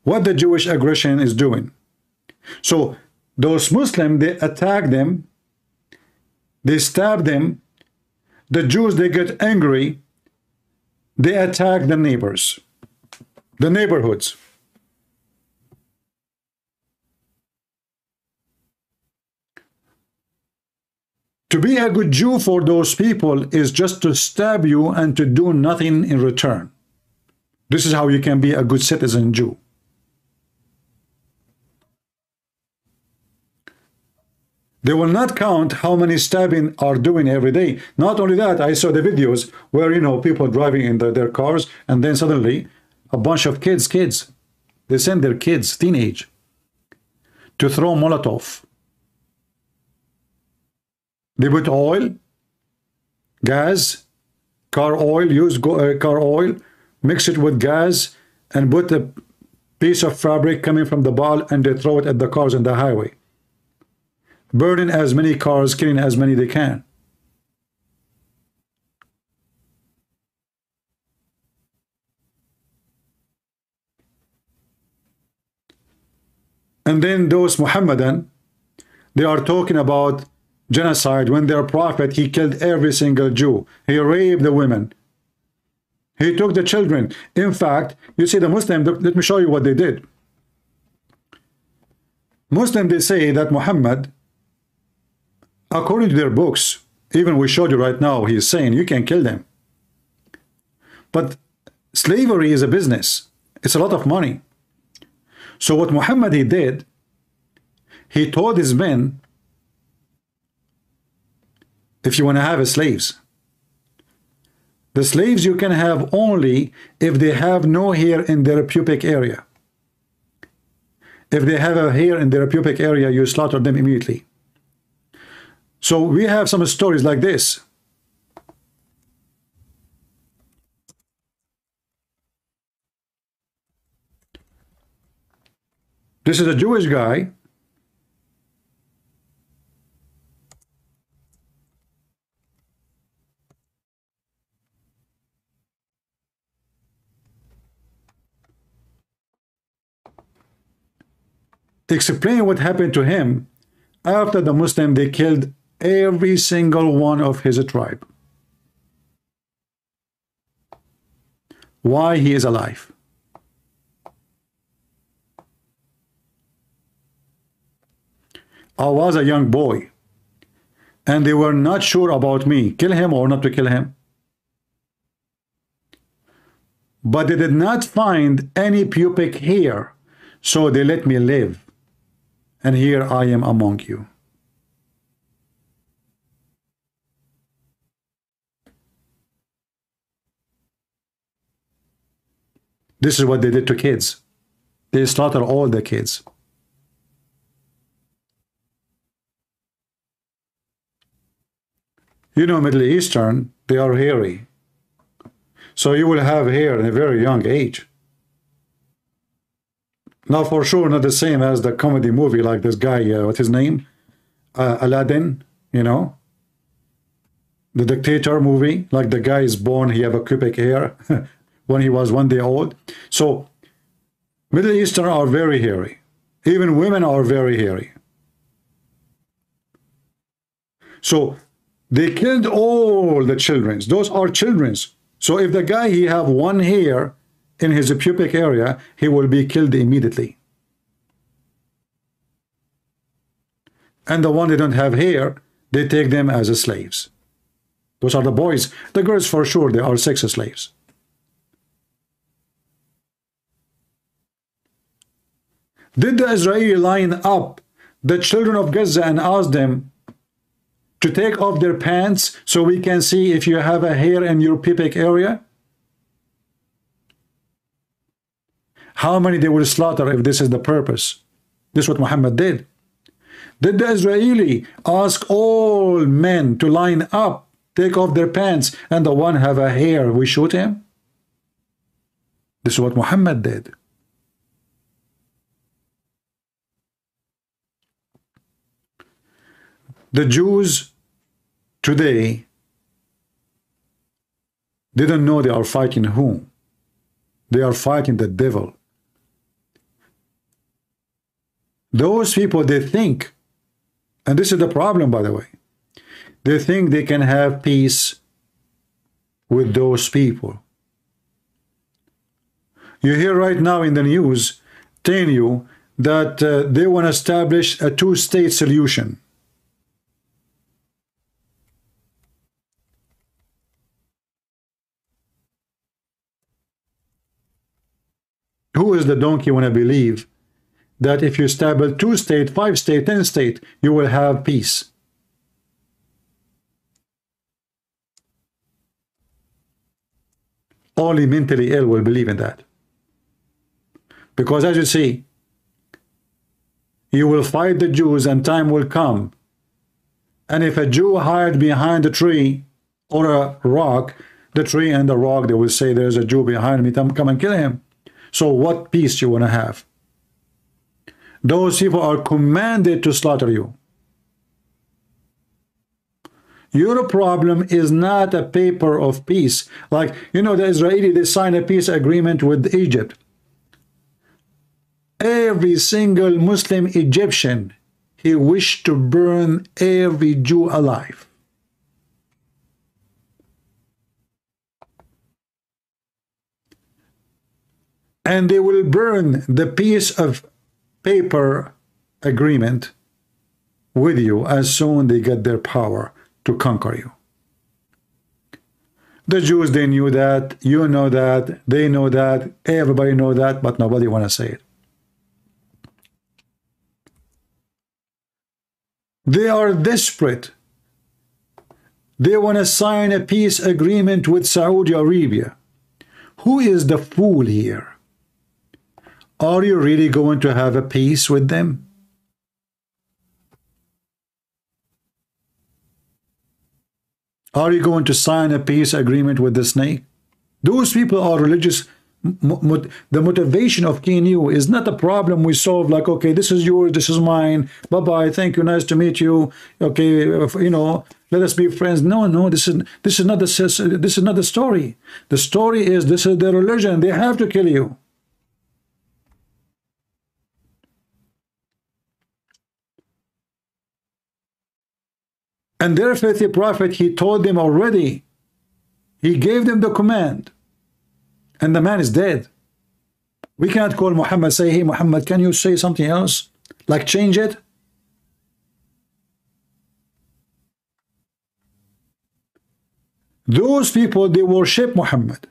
What the Jewish aggression is doing. So those Muslims, they attack them, they stab them, the Jews, they get angry, they attack the neighbors, the neighborhoods. To be a good Jew for those people is just to stab you and to do nothing in return. This is how you can be a good citizen Jew. They will not count how many stabbing are doing every day. Not only that, I saw the videos where, you know, people driving in the, their cars, and then suddenly a bunch of kids, kids, they send their kids, teenage, to throw Molotov. They put oil, gas, car oil, use go, uh, car oil, mix it with gas, and put a piece of fabric coming from the ball, and they throw it at the cars on the highway. Burning as many cars, killing as many they can. And then those Muhammadan, they are talking about genocide when their prophet, he killed every single Jew. He raped the women. He took the children. In fact, you see the Muslim, let me show you what they did. Muslim, they say that Muhammad, according to their books, even we showed you right now, he is saying you can kill them. But slavery is a business. It's a lot of money. So what Muhammad he did, he told his men, if you want to have slaves, the slaves you can have only if they have no hair in their pubic area. If they have a hair in their pubic area, you slaughter them immediately. So we have some stories like this. This is a Jewish guy. Explain what happened to him after the Muslim, they killed every single one of his tribe. Why he is alive. I was a young boy and they were not sure about me, kill him or not to kill him. But they did not find any pubic hair, so they let me live. And here I am among you. This is what they did to kids. They slaughtered all the kids. You know, Middle Eastern, they are hairy. So you will have hair in a very young age. Now, for sure, not the same as the comedy movie like this guy, uh, what's his name? Uh, Aladdin, you know? The dictator movie, like the guy is born, he have a pubic hair when he was one day old. So, Middle Eastern are very hairy. Even women are very hairy. So, they killed all the children. Those are children. So if the guy, he have one hair in his pubic area, he will be killed immediately. And the one that don't have hair, they take them as slaves. Those are the boys. The girls, for sure, they are sex slaves. Did the Israeli line up the children of Gaza and ask them to take off their pants so we can see if you have a hair in your pubic area? How many they will slaughter if this is the purpose? This is what Muhammad did. Did the Israeli ask all men to line up, take off their pants, and the one have a hair, we shoot him? This is what Muhammad did. The Jews today didn't know they are fighting whom. They are fighting the devil. Those people, they think, and this is the problem, by the way, they think they can have peace with those people. You hear right now in the news telling you that uh, they want to establish a two-state solution. Who is the donkey when I believe that if you establish two state, five state, ten state, you will have peace? Only mentally ill will believe in that. Because as you see, you will fight the Jews and time will come. And if a Jew hide behind a tree or a rock, the tree and the rock, they will say, there's a Jew behind me, come and kill him. So what peace you want to have? Those people are commanded to slaughter you. Your problem is not a paper of peace. Like, you know, the Israeli, they signed a peace agreement with Egypt. Every single Muslim Egyptian, he wished to burn every Jew alive. And they will burn the piece of paper agreement with you as soon they get their power to conquer you. The Jews, they knew that, you know that, they know that, everybody know that, but nobody want to say it. They are desperate. They want to sign a peace agreement with Saudi Arabia. Who is the fool here? Are you really going to have a peace with them? Are you going to sign a peace agreement with the snake? Those people are religious. The motivation of Q N U is not a problem we solve like, okay, this is yours, this is mine, bye-bye, thank you, nice to meet you, okay, you know, let us be friends. No, no, this is this is not the this is not the story. The story is this is their religion. They have to kill you. And their faithful prophet, he told them already. He gave them the command. And the man is dead. We can't call Muhammad, say, hey, Muhammad, can you say something else? Like change it? Those people, they worship Muhammad.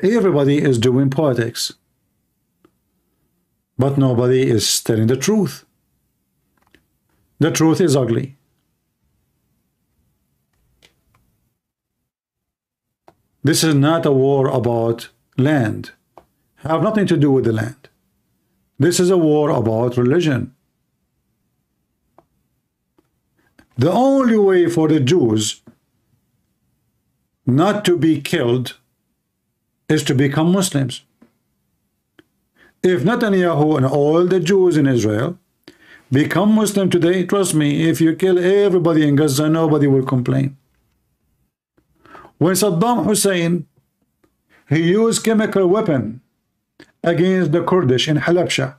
Everybody is doing politics. But nobody is telling the truth. The truth is ugly. This is not a war about land. Have nothing to do with the land. This is a war about religion. The only way for the Jews not to be killed is to become Muslims. If Netanyahu and all the Jews in Israel become Muslim today, trust me, if you kill everybody in Gaza, nobody will complain. When Saddam Hussein, he used chemical weapon against the Kurdish in Halabja,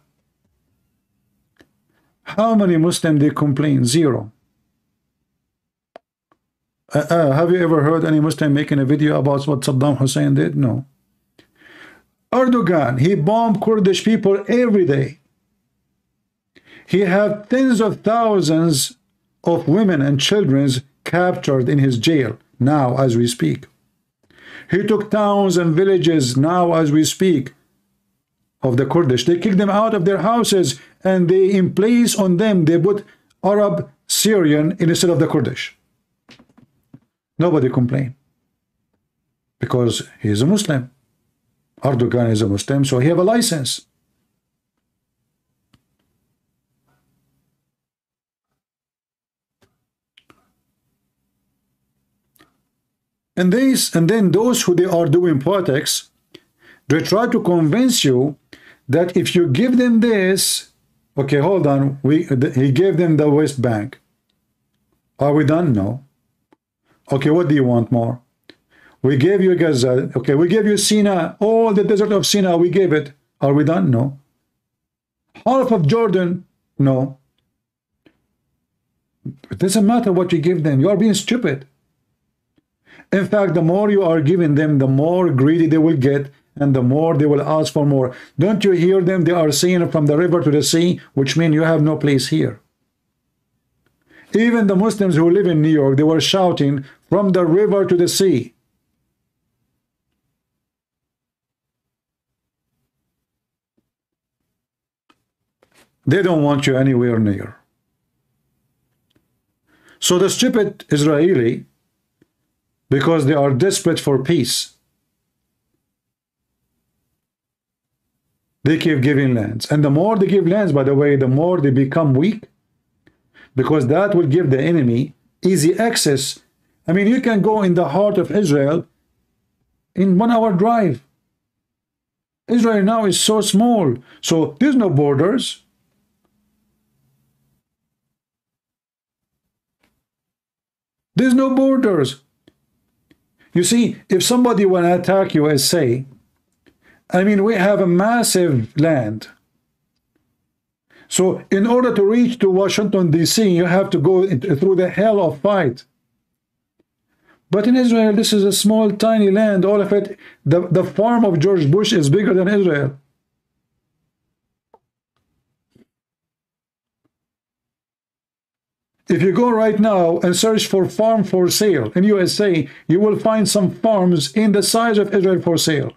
how many Muslims they complain? Zero. Uh, uh, have you ever heard any Muslim making a video about what Saddam Hussein did? No. Erdogan, he bombed Kurdish people every day. He had tens of thousands of women and children captured in his jail now as we speak. He took towns and villages now as we speak of the Kurdish. They kicked them out of their houses and they in place on them they put Arab Syrian instead of the Kurdish. Nobody complained because he is a Muslim. Erdogan is a Muslim, so he have a license. And these, and then those who they are doing politics, they try to convince you that if you give them this, okay, hold on, we he gave them the West Bank. Are we done? No. Okay, what do you want more? We gave you Gaza, okay, we gave you Sinai, all the desert of Sinai, we gave it. Are we done? No. Half of Jordan? No. It doesn't matter what you give them. You are being stupid. In fact, the more you are giving them, the more greedy they will get, and the more they will ask for more. Don't you hear them? They are saying from the river to the sea, which means you have no place here. Even the Muslims who live in New York, they were shouting from the river to the sea. They don't want you anywhere near. So the stupid Israeli, because they are desperate for peace, they keep giving lands. And the more they give lands, by the way, the more they become weak, because that will give the enemy easy access. I mean, you can go in the heart of Israel in one hour drive. Israel now is so small, so there's no borders. There's no borders. You see, if somebody want to attack you, I say, I mean, we have a massive land. So in order to reach to Washington, D C, you have to go through the hell of fight. But in Israel, this is a small, tiny land. All of it, the, the farm of George Bush is bigger than Israel. If you go right now and search for farm for sale in U S A, you will find some farms in the size of Israel for sale.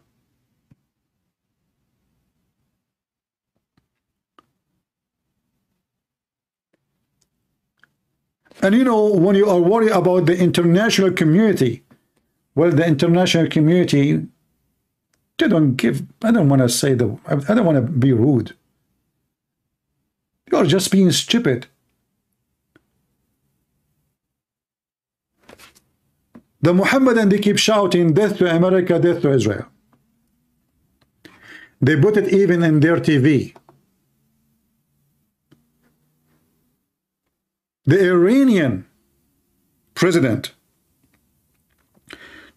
And you know, when you are worried about the international community, well, the international community, they don't give, I don't want to say the, I don't want to be rude. You're just being stupid. The Mohammedan, they keep shouting, death to America, death to Israel. They put it even in their T V. The Iranian president,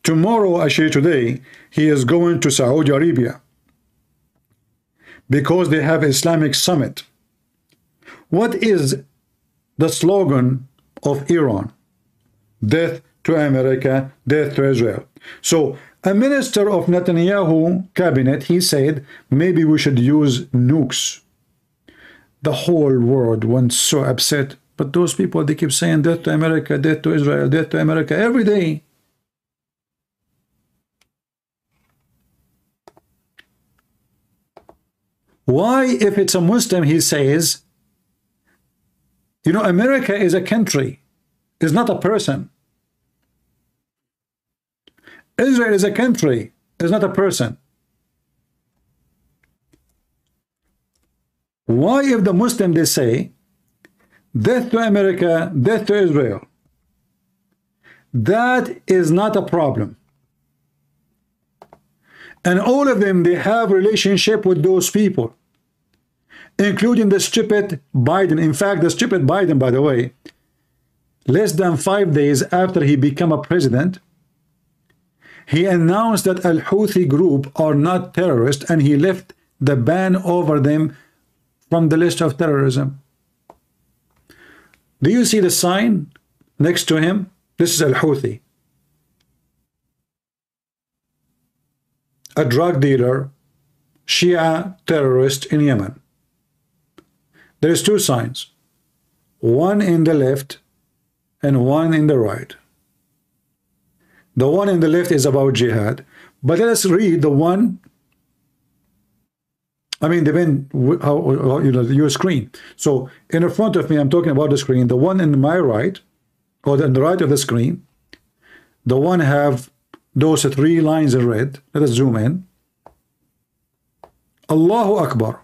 tomorrow, actually today, he is going to Saudi Arabia because they have Islamic summit. What is the slogan of Iran? Death to America, death to Israel. So a minister of Netanyahu cabinet, he said, maybe we should use nukes. The whole world was so upset. But those people, they keep saying death to America, death to Israel, death to America every day. Why, if it's a Muslim, he says, you know, America is a country, is not a person. Israel is a country, is not a person. Why, if the Muslim, they say, death to America, death to Israel. That is not a problem. And all of them, they have relationship with those people, including the stupid Biden. In fact, the stupid Biden, by the way, less than five days after he became a president, he announced that Al-Houthi group are not terrorists, and he left the ban over them from the list of terrorism. Do you see the sign next to him? This is Al-Houthi, a drug dealer, Shia terrorist in Yemen. There is two signs, one in the left and one in the right. The one in the left is about jihad, but let us read the one. I mean, depend how, you know, your screen. So in front of me, I'm talking about the screen. The one in my right, or on the right of the screen, the one have those three lines in red. Let us zoom in. Allahu Akbar.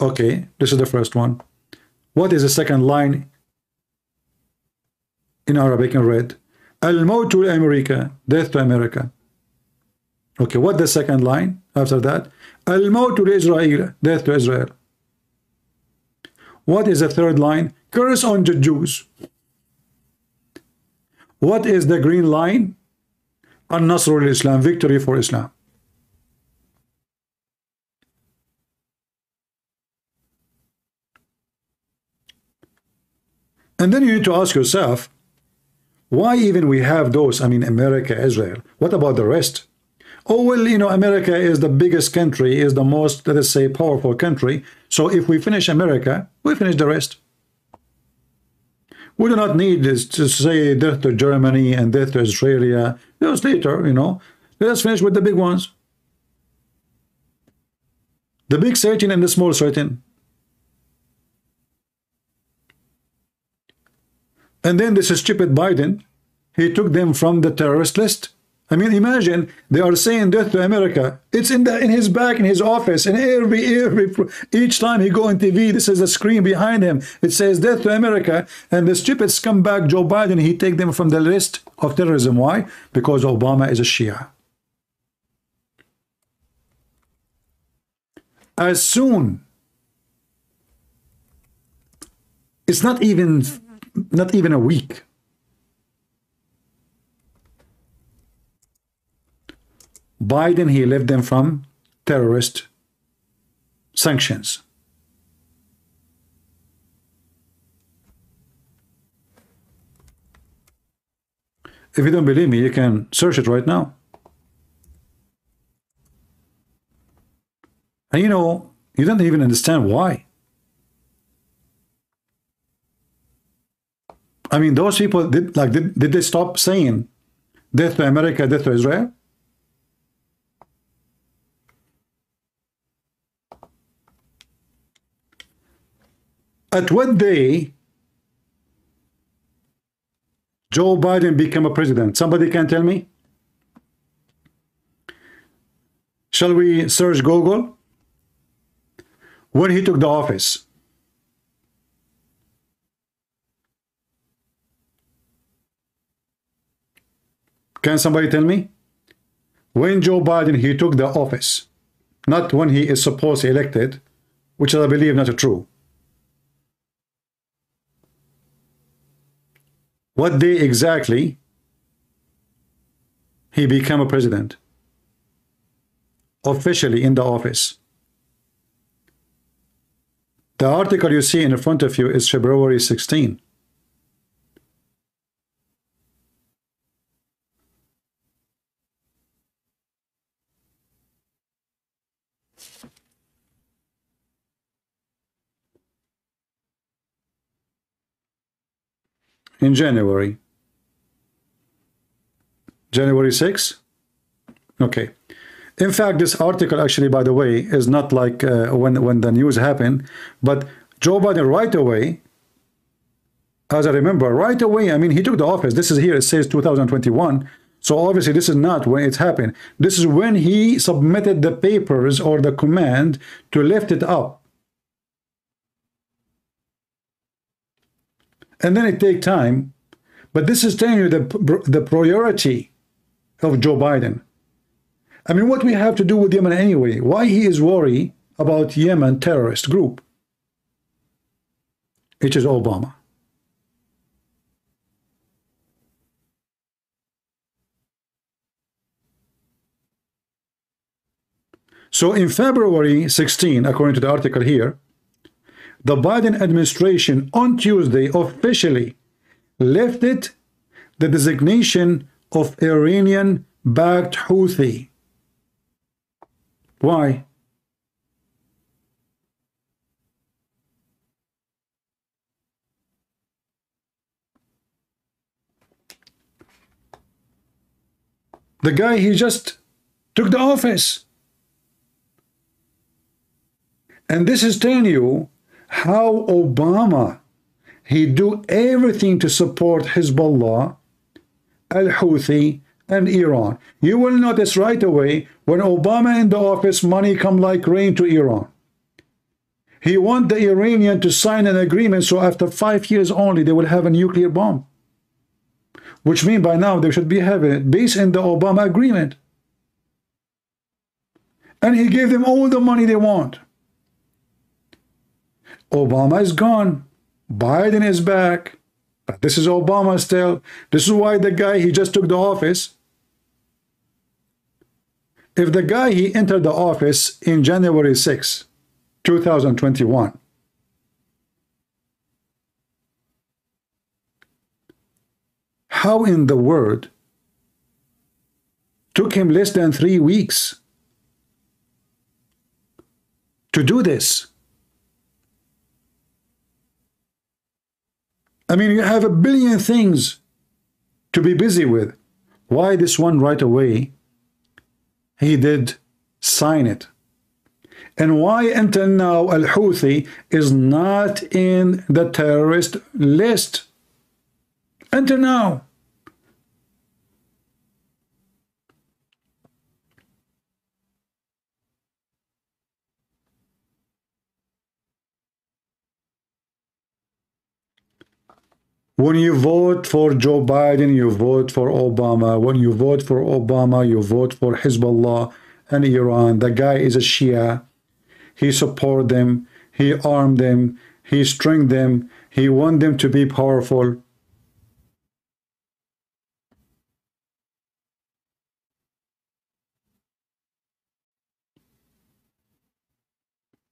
Okay, this is the first one. What is the second line in Arabic in red? Al-Mautu America, death to America. Okay, what the second line after that? Al-Maut to Israel, death to Israel. What is the third line? Curse on the Jews. What is the green line? Al-Nasrul Islam, victory for Islam. And then you need to ask yourself, why even we have those? I mean, America, Israel. What about the rest? Oh, well, you know, America is the biggest country, is the most, let us say, powerful country. So if we finish America, we finish the rest. We do not need this to say death to Germany and death to Australia. Those later, you know, let us finish with the big ones. The big Satan and the small Satan. And then this stupid Biden, he took them from the terrorist list. I mean, imagine they are saying death to America. It's in the in his back, in his office, and every every each time he go on T V, this is the screen behind him. It says death to America, and the stupid scumbag Joe Biden, he take them from the list of terrorism. Why? Because Obama is a Shia. As soon, it's not even not even a week. Biden, he left them from terrorist sanctions. If you don't believe me, you can search it right now. And you know, you don't even understand why. I mean, those people, did, like, did, did they stop saying death to America, death to Israel? At what day Joe Biden became a president? Somebody can tell me? Shall we search Google? When he took the office. Can somebody tell me? When Joe Biden, he took the office. Not when he is supposed elected, which I believe not true. What day exactly he became a president? Officially in the office. The article you see in front of you is February sixteenth. In January. January sixth? Okay. In fact, this article actually, by the way, is not like uh, when, when the news happened, but Joe Biden right away, as I remember, right away, I mean, he took the office. This is here, it says two thousand twenty-one. So obviously this is not when it happened. This is when he submitted the papers or the command to lift it up. And then it takes time, but this is telling you the, the priority of Joe Biden. I mean, what we have to do with Yemen anyway, why he is worried about Yemen terrorist group? It is Obama. So in February sixteenth, according to the article here, the Biden administration on Tuesday officially lifted the designation of Iranian-backed Houthi. Why? The guy, he just took the office. And this is telling you how Obama, he do everything to support Hezbollah, Al-Houthi, and Iran. You will notice right away, when Obama in the office, money come like rain to Iran. He want the Iranian to sign an agreement, so after five years only, they will have a nuclear bomb. Which means by now, they should be having it based in the Obama agreement. And he gave them all the money they want. Obama is gone, Biden is back, but this is Obama still. This is why the guy, he just took the office. If the guy, he entered the office in January sixth, two thousand twenty-one, how in the world took him less than three weeks to do this? I mean, you have a billion things to be busy with. Why this one right away, he did sign it? And why until now Al-Houthi is not in the terrorist list? Until now. When you vote for Joe Biden, you vote for Obama. When you vote for Obama, you vote for Hezbollah and Iran. The guy is a Shia. He support them. He armed them. He strengthened them. He want them to be powerful.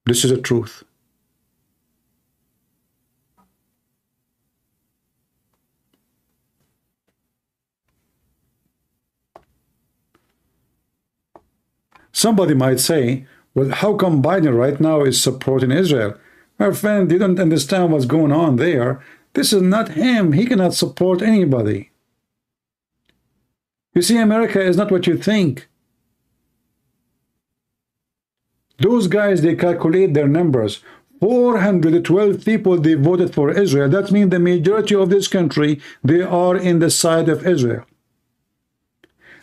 This is the truth. Somebody might say, well, how come Biden right now is supporting Israel? My friend, you don't understand what's going on there. This is not him. He cannot support anybody. You see, America is not what you think. Those guys, they calculate their numbers. four hundred twelve people, they voted for Israel. That means the majority of this country, they are in the side of Israel.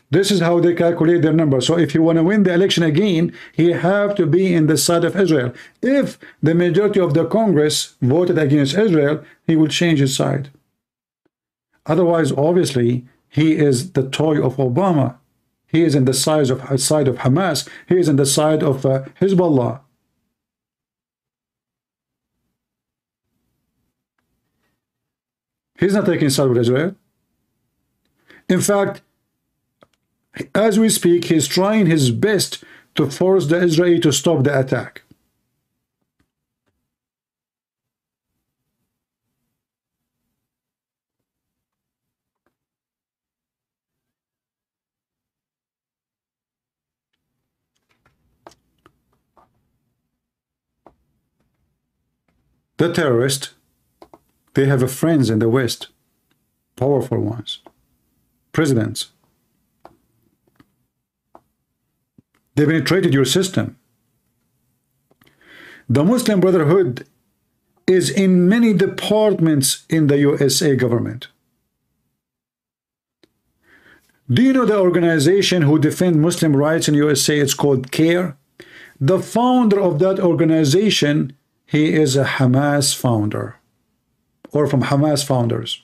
This is how they calculate their numbers. So if you want to win the election again, you have to be in the side of Israel. If the majority of the Congress voted against Israel, he will change his side. Otherwise, obviously, he is the toy of Obama. He is in the side of, side of Hamas. He is in the side of uh, Hezbollah. He's not taking side with Israel. In fact, as we speak, he's trying his best to force the Israeli to stop the attack. The terrorists, they have friends in the West, powerful ones, presidents. They penetrated your system. The Muslim Brotherhood is in many departments in the U S A government. Do you know the organization who defend Muslim rights in U S A? It's called CARE. The founder of that organization, he is a Hamas founder, or from Hamas founders.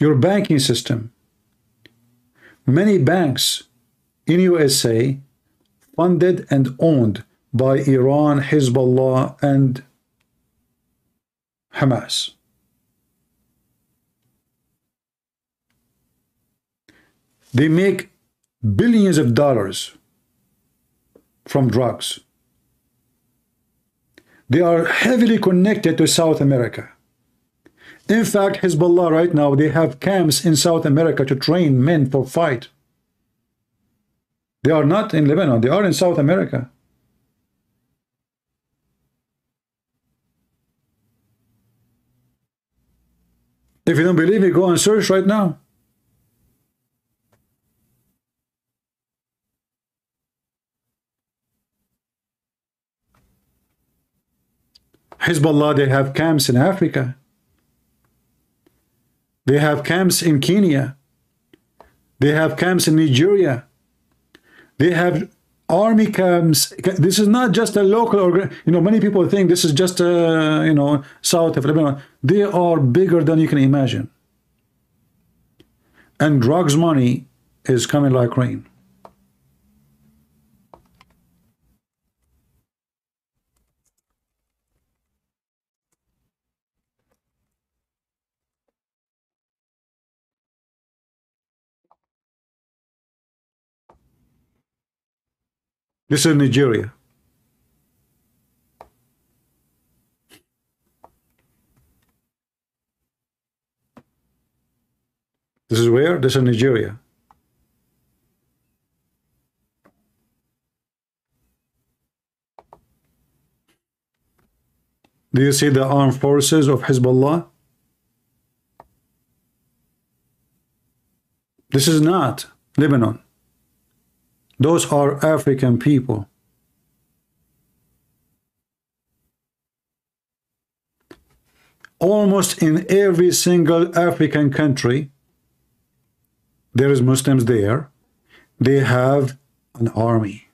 Your banking system, many banks in U S A, funded and owned by Iran, Hezbollah, and Hamas. They make billions of dollars from drugs. They are heavily connected to South America. In fact, Hezbollah right now, they have camps in South America to train men for fight. They are not in Lebanon, they are in South America. If you don't believe me, go and search right now. Hezbollah, they have camps in Africa. They have camps in Kenya. They have camps in Nigeria. They have army camps. This is not just a local organ. You know, many people think this is just, uh, you know, south of Lebanon. They are bigger than you can imagine. And drugs money is coming like rain. This is Nigeria. This is where? This is Nigeria. Do you see the armed forces of Hezbollah? This is not Lebanon. Those are African people. Almost in every single African country, there is Muslims there. They have an army.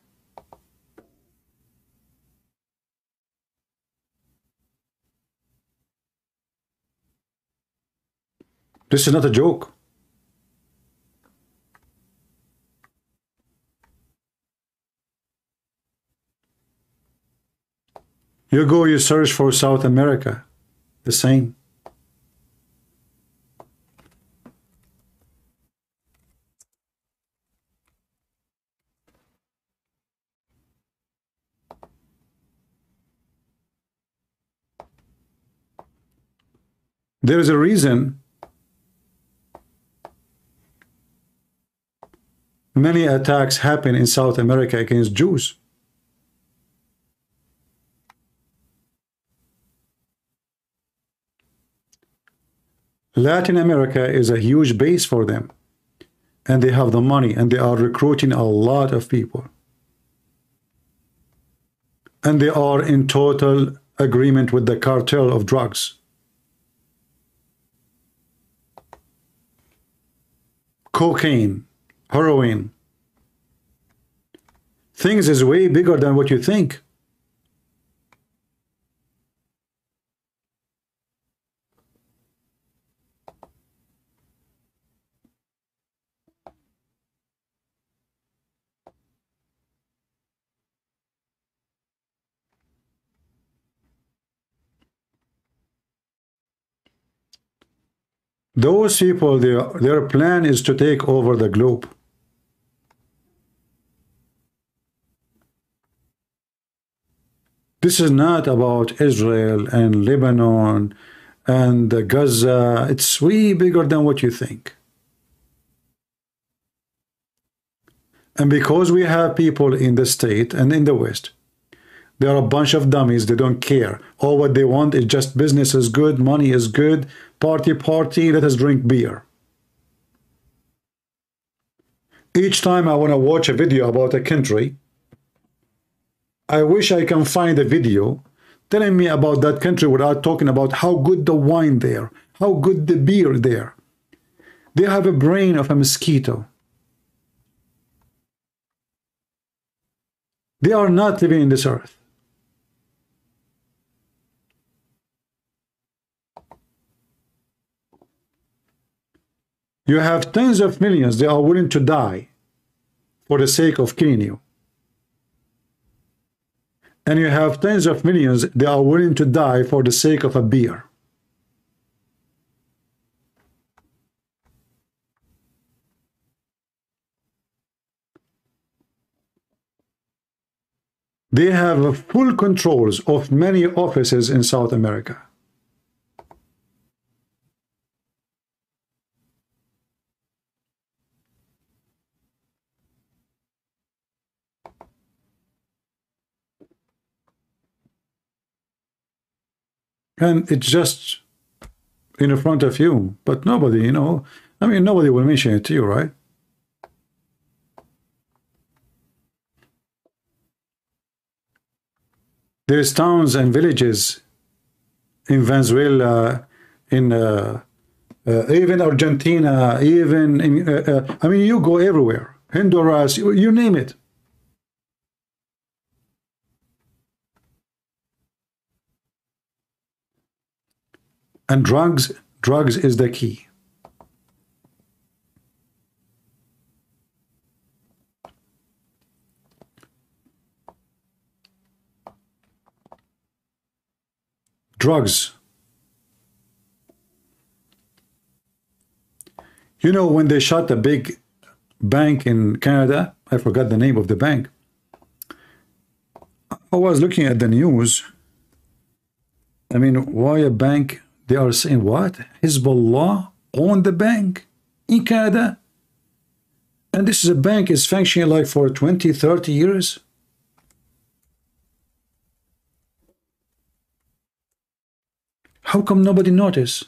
This is not a joke. You go, you search for South America, the same. There is a reason many attacks happen in South America against Jews. Latin America is a huge base for them, and they have the money, and they are recruiting a lot of people. And they are in total agreement with the cartel of drugs. Cocaine, heroin, things is way bigger than what you think. Those people, their, their plan is to take over the globe. This is not about Israel and Lebanon and Gaza. It's way bigger than what you think. And because we have people in the state and in the West, they are a bunch of dummies. They don't care. All what they want is just business is good, money is good, party, party, let us drink beer. Each time I want to watch a video about a country, I wish I can find a video telling me about that country without talking about how good the wine there, how good the beer there. They have a brain of a mosquito. They are not living in this earth. You have tens of millions, they are willing to die for the sake of killing you. And you have tens of millions, they are willing to die for the sake of a beer. They have full controls of many offices in South America. And it's just in front of you, but nobody, you know, I mean, nobody will mention it to you, right? There's towns and villages in Venezuela, in uh, uh, even Argentina, even in, uh, uh, I mean, you go everywhere, Honduras, you, you name it. And drugs, drugs is the key. Drugs. You know, when they shot the big bank in Canada, I forgot the name of the bank. I was looking at the news. I mean, why a bank? They are saying what? Hezbollah owned the bank in Canada. And this is a bank is functioning like for twenty, thirty years. How come nobody notice?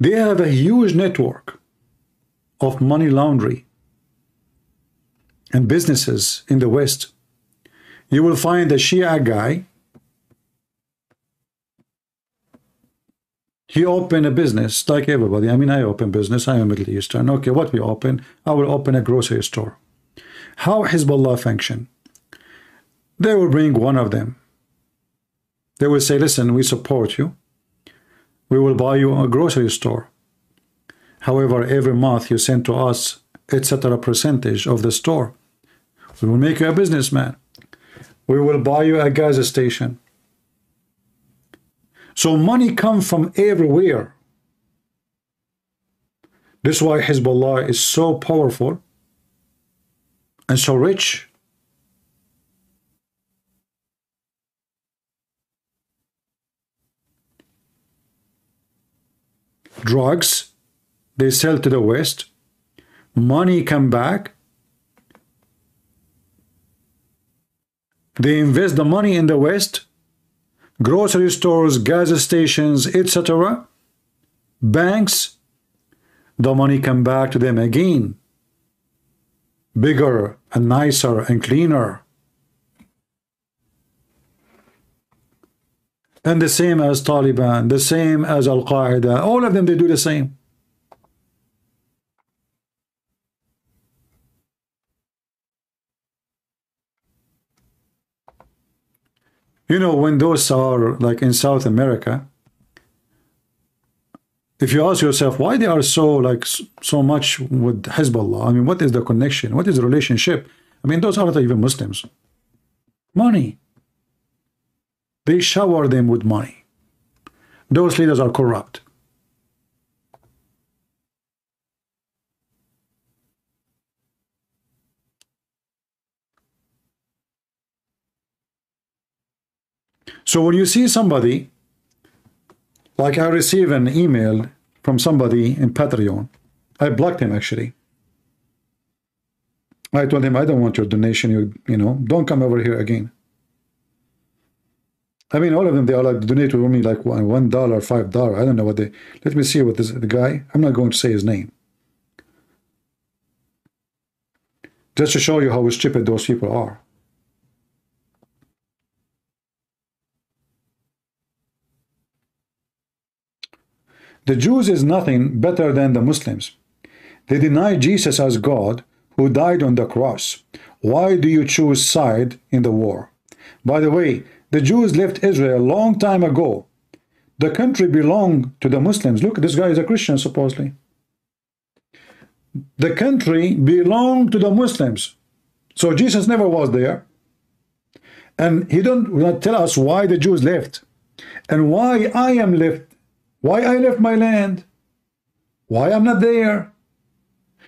They have a huge network of money laundering and businesses in the West. You will find a Shia guy. He opened a business like everybody. I mean, I open business. I am Middle Eastern. Okay, what we open? I will open a grocery store. How Hezbollah function? They will bring one of them. They will say, listen, we support you. We will buy you a grocery store. However, every month you send to us, et cetera percentage of the store. We will make you a businessman. We will buy you a gas station. So money comes from everywhere. This is why Hezbollah is so powerful and so rich. Drugs, they sell to the West. Money come back. They invest the money in the West, grocery stores, gas stations, et cetera, banks. The money come back to them again, bigger and nicer and cleaner. And the same as Taliban, the same as Al-Qaeda, all of them, they do the same. You know, when those are like in South America, if you ask yourself why they are so like so much with Hezbollah, I mean, what is the connection? What is the relationship? I mean, those aren't even Muslims. Money. They shower them with money. Those leaders are corrupt. So when you see somebody, like I received an email from somebody in Patreon. I blocked him, actually. I told him, I don't want your donation. You, you know, don't come over here again. I mean, all of them, they are like, donate to me like one dollar, five dollars. I don't know what they... Let me see what this the guy... I'm not going to say his name. Just to show you how stupid those people are. The Jews is nothing better than the Muslims. They deny Jesus as God who died on the cross. Why do you choose side in the war? By the way, the Jews left Israel a long time ago. The country belonged to the Muslims. Look, this guy is a Christian, supposedly. The country belonged to the Muslims. So Jesus never was there. And he don't will not tell us why the Jews left. And why I am left. Why I left my land. Why I'm not there.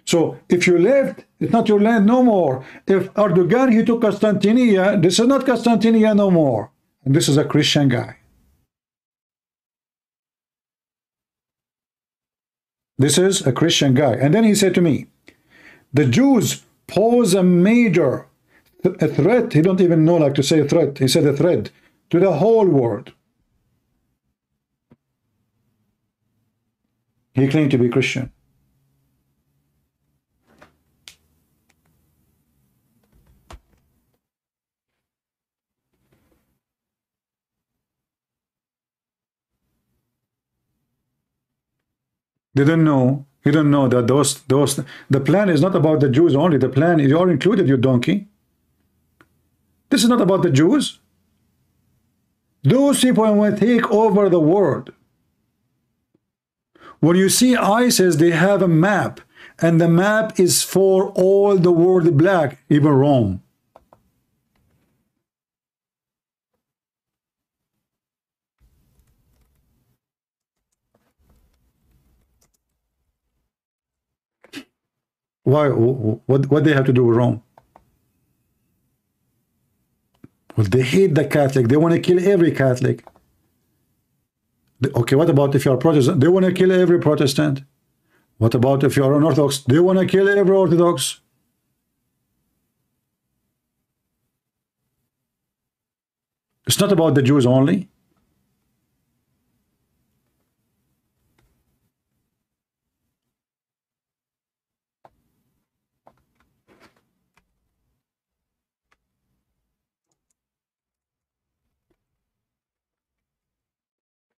So if you left, it's not your land no more. If Erdogan, he took Constantinople, this is not Constantinople no more. And this is a Christian guy. This is a Christian guy. And then he said to me, the Jews pose a major th a threat. He don't even know like to say a threat. He said a threat to the whole world. He claimed to be Christian. They don't know. You don't know that those those the plan is not about the Jews only. The plan is you are included, you donkey. This is not about the Jews. Those people will take over the world. When you see ISIS, they have a map, and the map is for all the world black, even Rome. Why? What? What they have to do with Rome? Well, they hate the Catholic. They want to kill every Catholic. Okay, what about if you are Protestant? They want to kill every Protestant. What about if you are an Orthodox? They want to kill every Orthodox. It's not about the Jews only.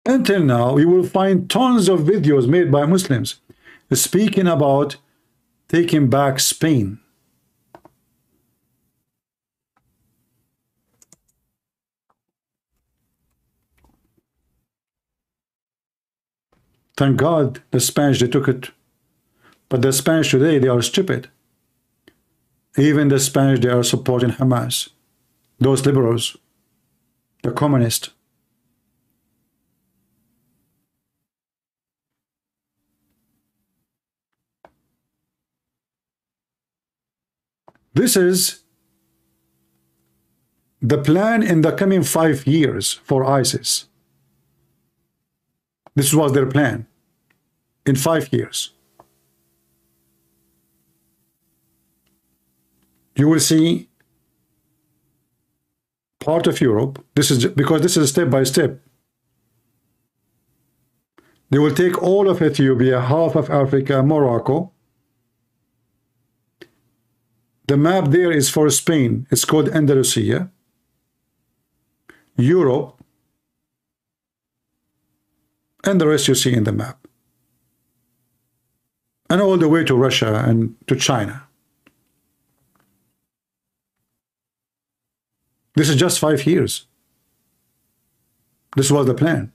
Until now, you will find tons of videos made by Muslims speaking about taking back Spain. Thank God the Spanish, they took it. But the Spanish today, they are stupid. Even the Spanish, they are supporting Hamas. Those liberals, the communists. This is the plan in the coming five years for ISIS. This was their plan in five years. You will see part of Europe. This is because this is step by step. They will take all of Ethiopia, half of Africa, Morocco. The map there is for Spain. It's called Andalusia. Europe. And the rest you see in the map. And all the way to Russia and to China. This is just five years. This was the plan.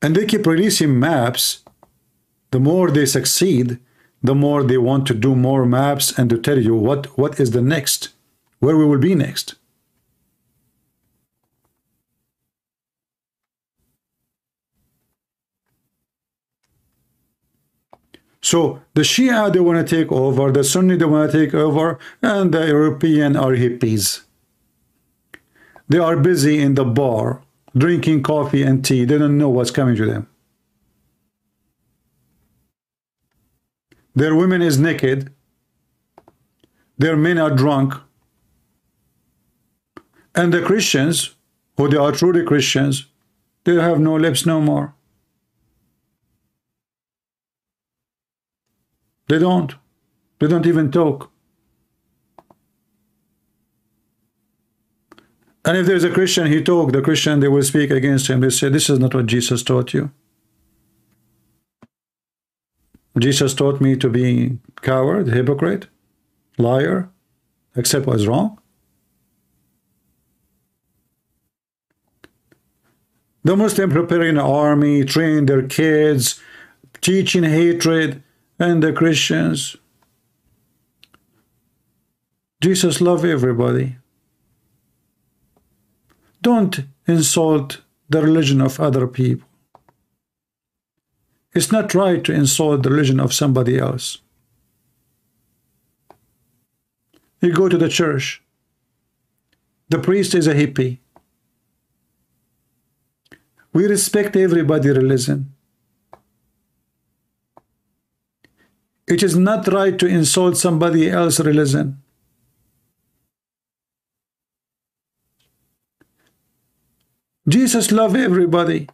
And they keep releasing maps. The more they succeed, the more they want to do more maps and to tell you what, what is the next, where we will be next. So the Shia, they want to take over, the Sunni, they want to take over, and the European are hippies. They are busy in the bar, drinking coffee and tea. They don't know what's coming to them. Their women is naked. Their men are drunk. And the Christians, who they are truly Christians, they have no lips no more. They don't. They don't even talk. And if there's a Christian, he talk. The Christian, they will speak against him. They say, this is not what Jesus taught you. Jesus taught me to be coward, hypocrite, liar, accept what is wrong. The Muslims preparing an army, training their kids, teaching hatred, and the Christians. Jesus loves everybody. Don't insult the religion of other people. It's not right to insult the religion of somebody else. You go to the church. The priest is a hippie. We respect everybody's religion. It is not right to insult somebody else's religion. Jesus loves everybody.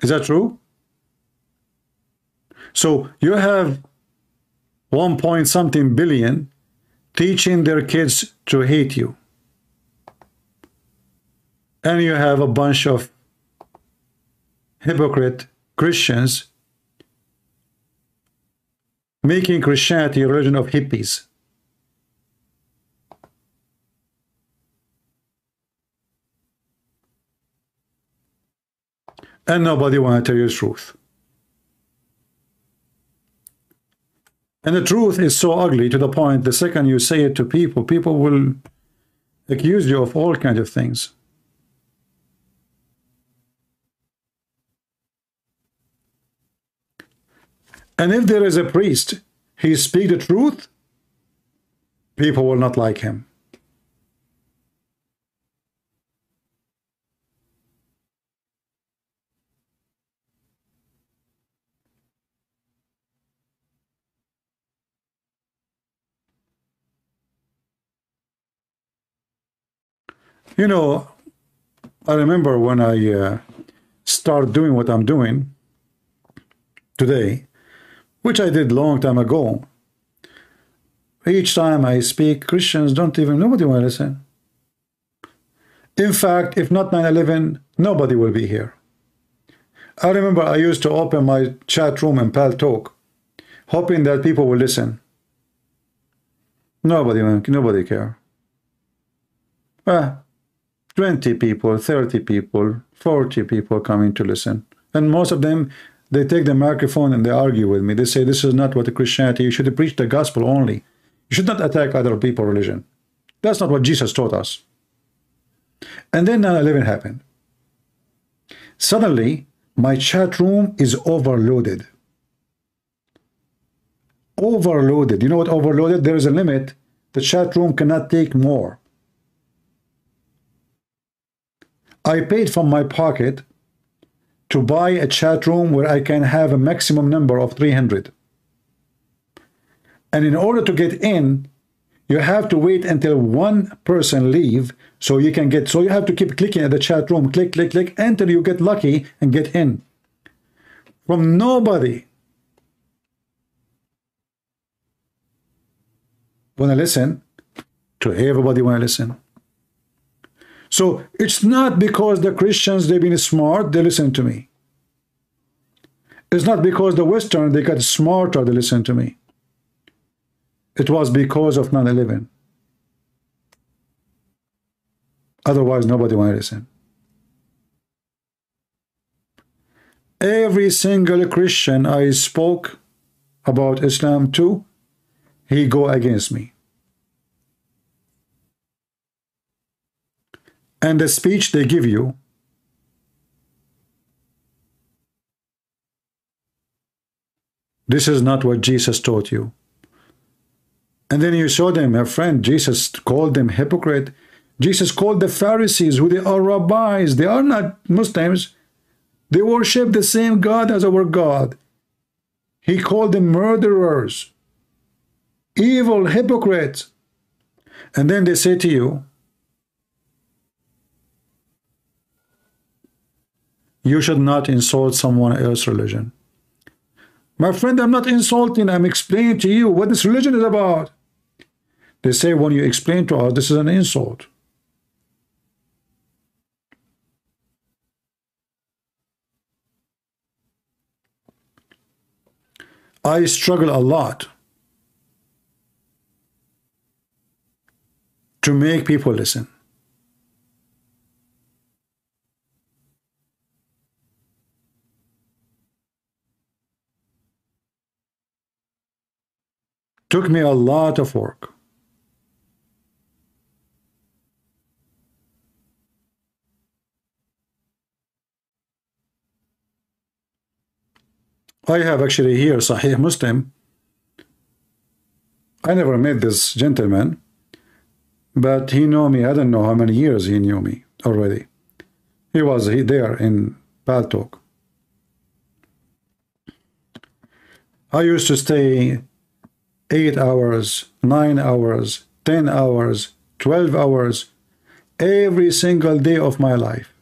Is that true? So you have one point something billion teaching their kids to hate you. And you have a bunch of hypocrite Christians making Christianity a religion of hippies. And nobody wants to tell you the truth. And the truth is so ugly to the point, the second you say it to people, people will accuse you of all kinds of things. And if there is a priest, he speaks the truth, people will not like him. You know, I remember when I uh, started doing what I'm doing today, which I did long time ago. Each time I speak, Christians don't even, nobody want to listen. In fact, if not nine eleven, nobody will be here. I remember I used to open my chat room in Pal Talk, hoping that people will listen. Nobody, nobody care. Well, twenty people, thirty people, forty people coming to listen. And most of them, they take the microphone and they argue with me. They say, this is not what the Christianity, you should preach the gospel only. You should not attack other people's religion. That's not what Jesus taught us. And then nine eleven happened. Suddenly, my chat room is overloaded. Overloaded. You know what overloaded? There is a limit. The chat room cannot take more. I paid from my pocket to buy a chat room where I can have a maximum number of three hundred. And in order to get in, you have to wait until one person leave so you can get, so you have to keep clicking at the chat room, click, click, click, until you get lucky and get in. From nobody. Wanna listen to everybody, wanna listen. So it's not because the Christians, they've been smart, they listen to me. It's not because the Western, they got smarter, they listen to me. It was because of nine eleven. Otherwise, nobody wanted to listen. Every single Christian I spoke about Islam to, he go against me. And the speech they give you, this is not what Jesus taught you. And then you show them, my friend, Jesus called them hypocrite. Jesus called the Pharisees, who they are rabbis. They are not Muslims. They worship the same God as our God. He called them murderers, evil hypocrites. And then they say to you, you should not insult someone else's religion. My friend, I'm not insulting. I'm explaining to you what this religion is about. They say, when you explain to us, this is an insult. I struggle a lot to make people listen. Took me a lot of work. I have actually here Sahih Muslim. I never met this gentleman, but he knew me. I don't know how many years he knew me already. He was he, there in Paltok. I used to stay eight hours, nine hours, ten hours, twelve hours, every single day of my life.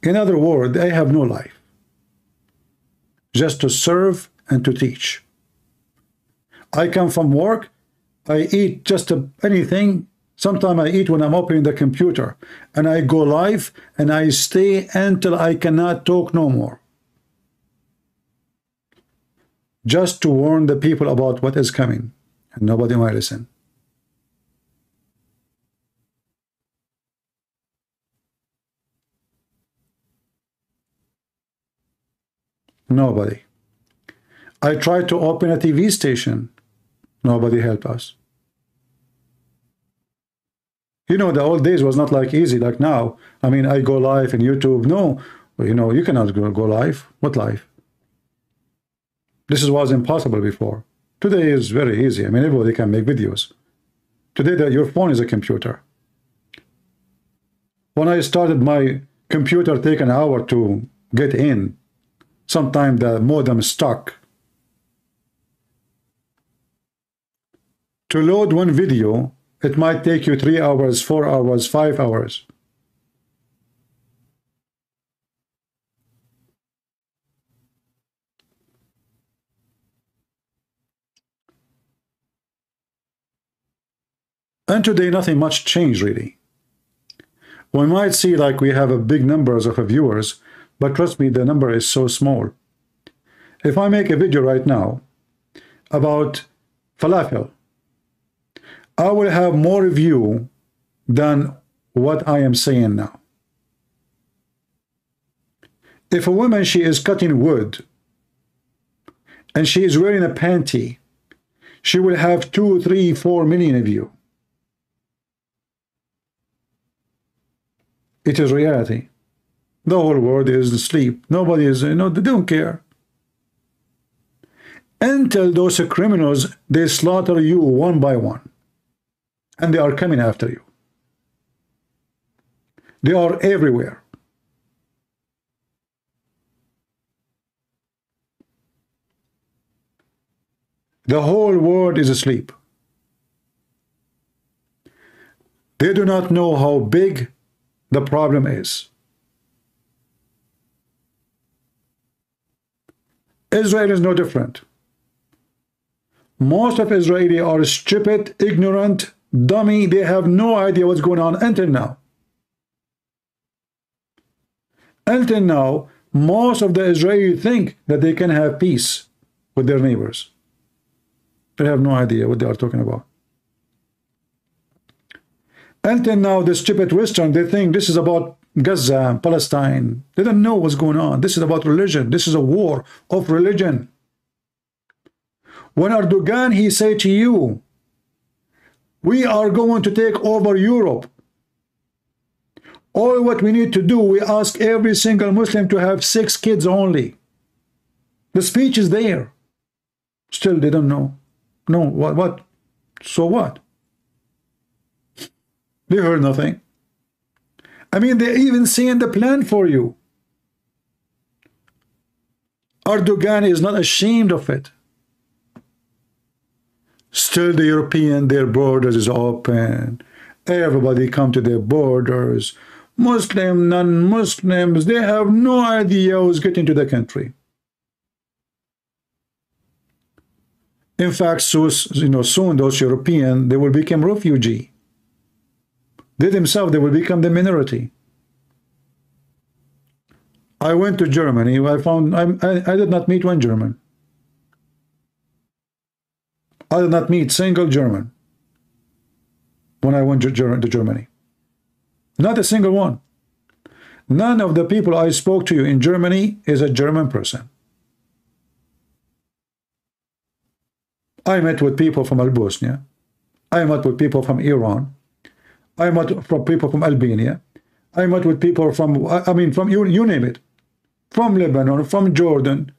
In other words, I have no life. Just to serve and to teach. I come from work, I eat just anything. Sometimes I eat when I'm opening the computer, and I go live, and I stay until I cannot talk no more. Just to warn the people about what is coming. And nobody might listen. Nobody. I tried to open a T V station. Nobody helped us. You know, the old days was not like easy like now. I mean, I go live in YouTube. No, you know, you cannot go, go live. What live? This was impossible before. Today is very easy. I mean, everybody can make videos. Today, the, your phone is a computer. When I started, my computer take an hour to get in. Sometimes the modem stuck. To load one video, it might take you three hours, four hours, five hours. And today, nothing much changed, really. We might see like we have a big numbers of viewers, but trust me, the number is so small. If I make a video right now about falafel, I will have more view than what I am saying now. If a woman, she is cutting wood, and she is wearing a panty, she will have two, three, four million views. It is reality. The whole world is asleep. Nobody is, you know, they don't care. Until those criminals, they slaughter you one by one. And they are coming after you. They are everywhere. The whole world is asleep. They do not know how big the problem is. Israel is no different. Most of Israelis are stupid, ignorant, dummy. They have no idea what's going on until now. Until now, most of the Israelis think that they can have peace with their neighbors. They have no idea what they are talking about. Until now, the stupid Western, they think this is about Gaza and Palestine. They don't know what's going on. This is about religion. This is a war of religion. When Erdogan, he said to you, we are going to take over Europe. All what we need to do, we ask every single Muslim to have six kids only. The speech is there. Still, they don't know. No, what, what? So what? They heard nothing. I mean, they even seen the plan for you. Erdogan is not ashamed of it. Still, the European, their borders is open. Everybody come to their borders. Muslim, non-Muslims, they have no idea who's getting to the country. In fact, so, you know, soon those European, they will become refugee. They themselves, they will become the minority. I went to Germany. I found I, I, I did not meet one German. I did not meet single German when I went to, to Germany. Not a single one. None of the people I spoke to you in Germany is a German person. I met with people from Bosnia. I met with people from Iran. I met from people from Albania. I met with people from, I mean, from you, you name it. From Lebanon, from Jordan.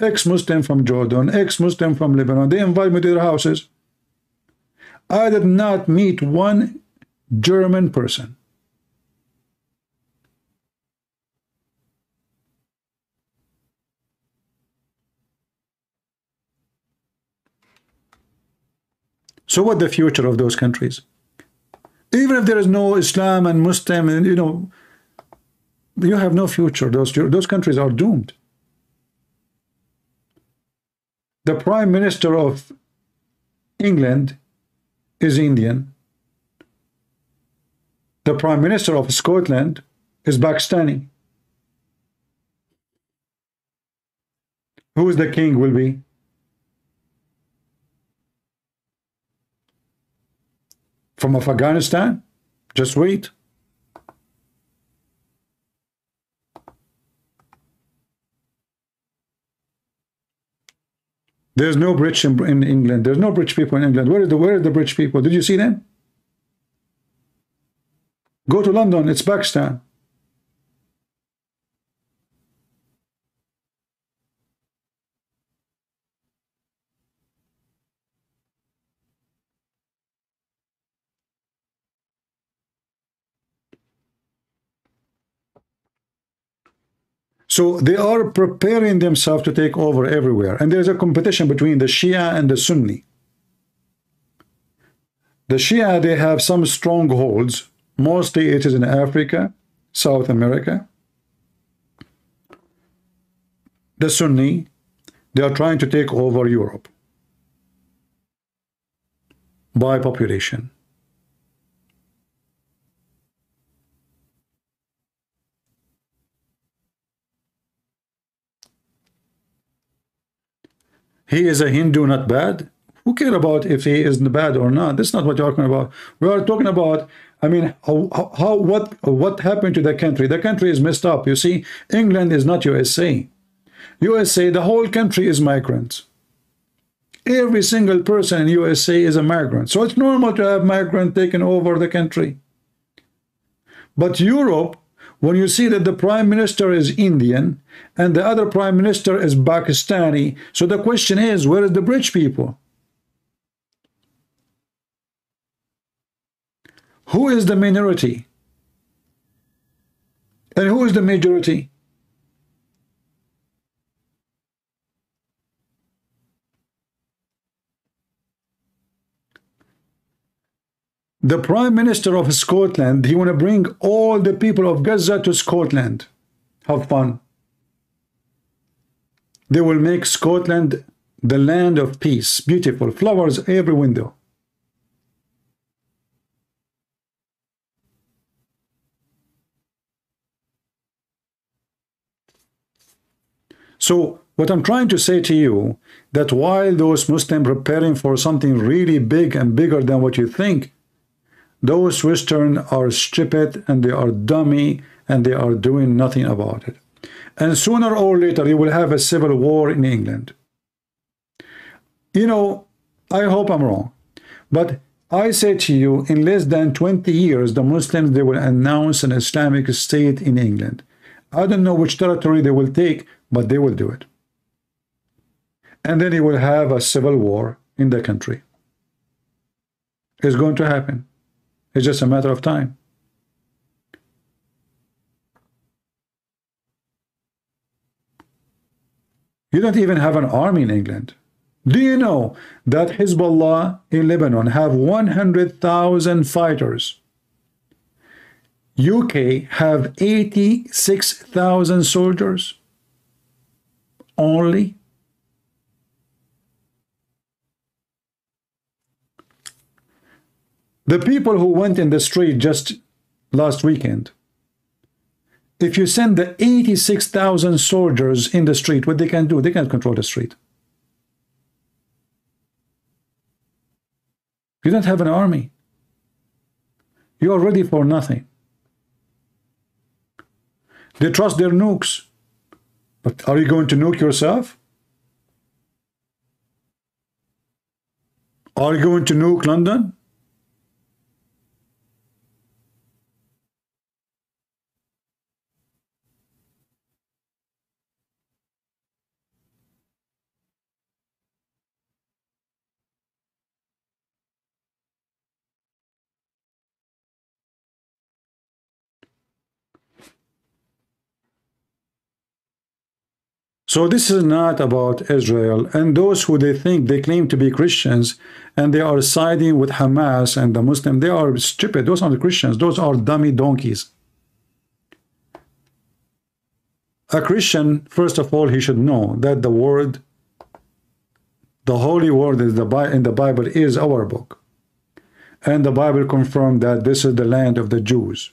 Ex-Muslim from Jordan, ex-Muslim from Lebanon. They invited me to their houses. I did not meet one German person. So what the future of those countries? Even if there is no Islam and Muslim, and you know, you have no future. Those, those countries are doomed. The Prime Minister of England is Indian. The Prime Minister of Scotland is Pakistani. Who is the king will be? From Afghanistan? Just wait. There's no bridge in, in England. There's no bridge people in England. Where are the where are the bridge people? Did you see them? Go to London. It's Pakistan. So they are preparing themselves to take over everywhere. And there's a competition between the Shia and the Sunni. The Shia, they have some strongholds. Mostly it is in Africa, South America. The Sunni, they are trying to take over Europe by population. He is a Hindu, not bad. Who cares about if he is bad or not? That's not what we're talking about. We are talking about, I mean, how, how, what, what happened to the country? The country is messed up. You see, England is not U S A. U S A, the whole country is migrants. Every single person in U S A is a migrant. So it's normal to have migrants taking over the country. But Europe, When you see that the prime minister is Indian and the other prime minister is Pakistani, so the question is, where is the rich people? Who is the minority? And who is the majority? The Prime Minister of Scotland, he want to bring all the people of Gaza to Scotland. Have fun. They will make Scotland the land of peace. Beautiful. Flowers every window. So what I'm trying to say to you, that while those Muslims preparing for something really big and bigger than what you think, those Western are stupid and they are dummy and they are doing nothing about it. And sooner or later you will have a civil war in England. You know, I hope I'm wrong, but I say to you, in less than twenty years, the Muslims, they will announce an Islamic state in England. I don't know which territory they will take, but they will do it. And then you will have a civil war in the country. It's going to happen. It's just a matter of time. You don't even have an army in England. Do you know that Hezbollah in Lebanon have one hundred thousand fighters? U K have eighty-six thousand soldiers only. The people who went in the street just last weekend, if you send the eighty-six thousand soldiers in the street, what they can do, they can't control the street. You don't have an army. You are ready for nothing. They trust their nukes. But are you going to nuke yourself? Are you going to nuke London? So this is not about Israel, and those who they think they claim to be Christians and they are siding with Hamas and the Muslim, they are stupid. Those aren't Christians. Those are dummy donkeys. A Christian, first of all, he should know that the word, the holy word is the in the Bible is our book. And the Bible confirmed that this is the land of the Jews.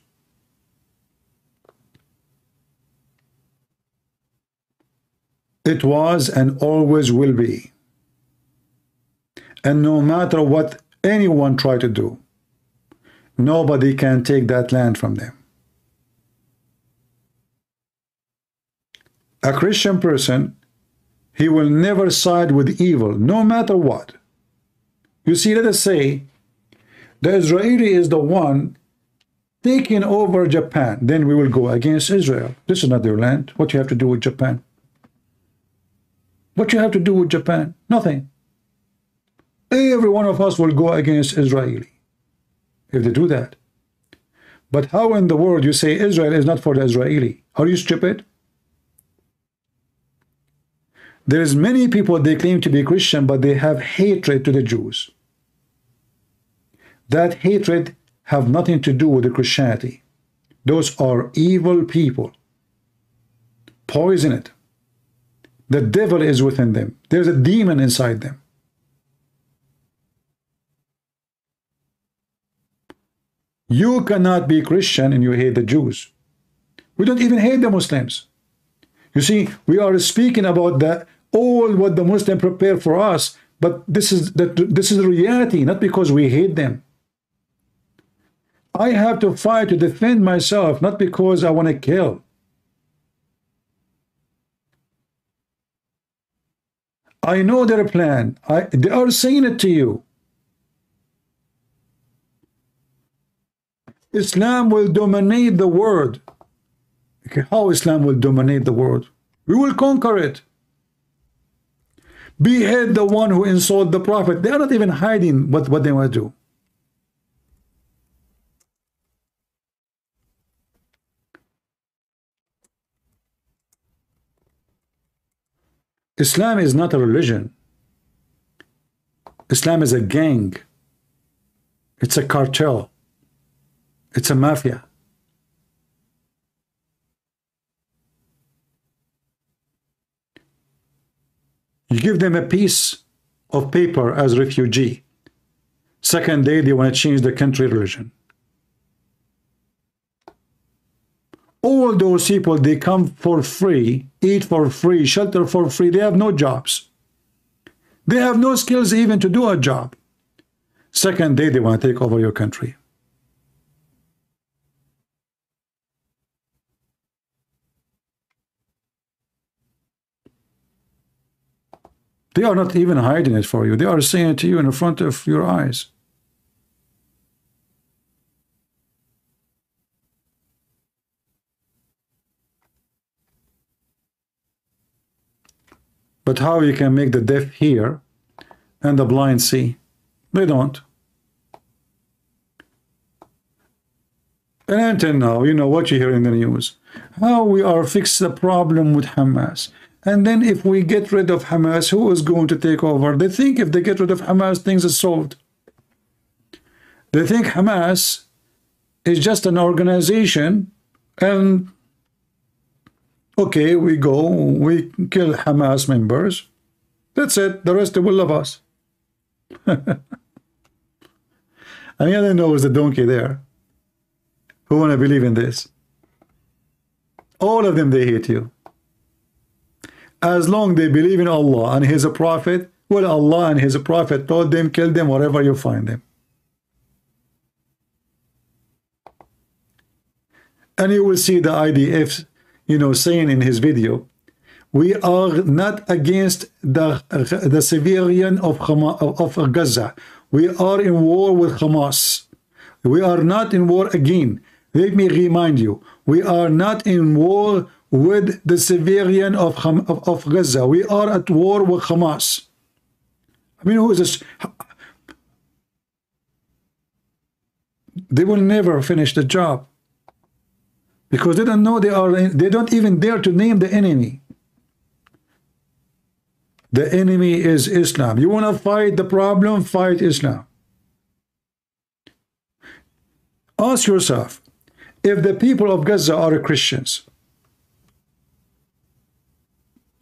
It was and always will be. And no matter what anyone try to do, nobody can take that land from them. A Christian person, he will never side with evil, no matter what. You see, let us say, the Israeli is the one taking over Japan. Then we will go against Israel. This is not their land. What do you have to do with Japan? What you have to do with Japan? Nothing. Every one of us will go against Israeli if they do that. But how in the world you say Israel is not for the Israeli? Are you stupid? There is many people they claim to be Christian, but they have hatred to the Jews. That hatred have nothing to do with the Christianity. Those are evil people. Poison it. The devil is within them. There's a demon inside them. You cannot be Christian and you hate the Jews. We don't even hate the Muslims. You see, we are speaking about that all what the Muslims prepare for us, but this is the, this is the reality, not because we hate them. I have to fight to defend myself, not because I want to kill. I know their plan. I, they are saying it to you. Islam will dominate the world. Okay, how Islam will dominate the world? We will conquer it. Behead the one who insulted the prophet. They are not even hiding what, what they want to do. Islam is not a religion. Islam is a gang. It's a cartel. It's a mafia. You give them a piece of paper as refugee. Second day, they want to change the country religion. All those people, they come for free, eat for free, shelter for free. They have no jobs. They have no skills even to do a job. Second day, they want to take over your country. They are not even hiding it for you. They are saying it to you in front of your eyes. But how you can make the deaf hear and the blind see? They don't. And until now, you know what you hear in the news. How we are fixing the problem with Hamas. And then if we get rid of Hamas, who is going to take over? They think if they get rid of Hamas, things are solved. They think Hamas is just an organization, and okay, we go, we kill Hamas members. That's it. The rest will love us. And the other knows the donkey there. Who want to believe in this? All of them, they hate you. As long as they believe in Allah and His Prophet, well, Allah and His Prophet told them, kill them wherever you find them. And you will see the I D F, you know, saying in his video, we are not against the, the civilian of, Hamas, of Gaza. We are in war with Hamas. We are not in war again. Let me remind you, we are not in war with the civilian of, Ham of, of Gaza. We are at war with Hamas. I mean, who is this? They will never finish the job, because they don't know they are, they don't even dare to name the enemy. The enemy is Islam. You want to fight the problem, fight Islam. Ask yourself, if the people of Gaza are Christians,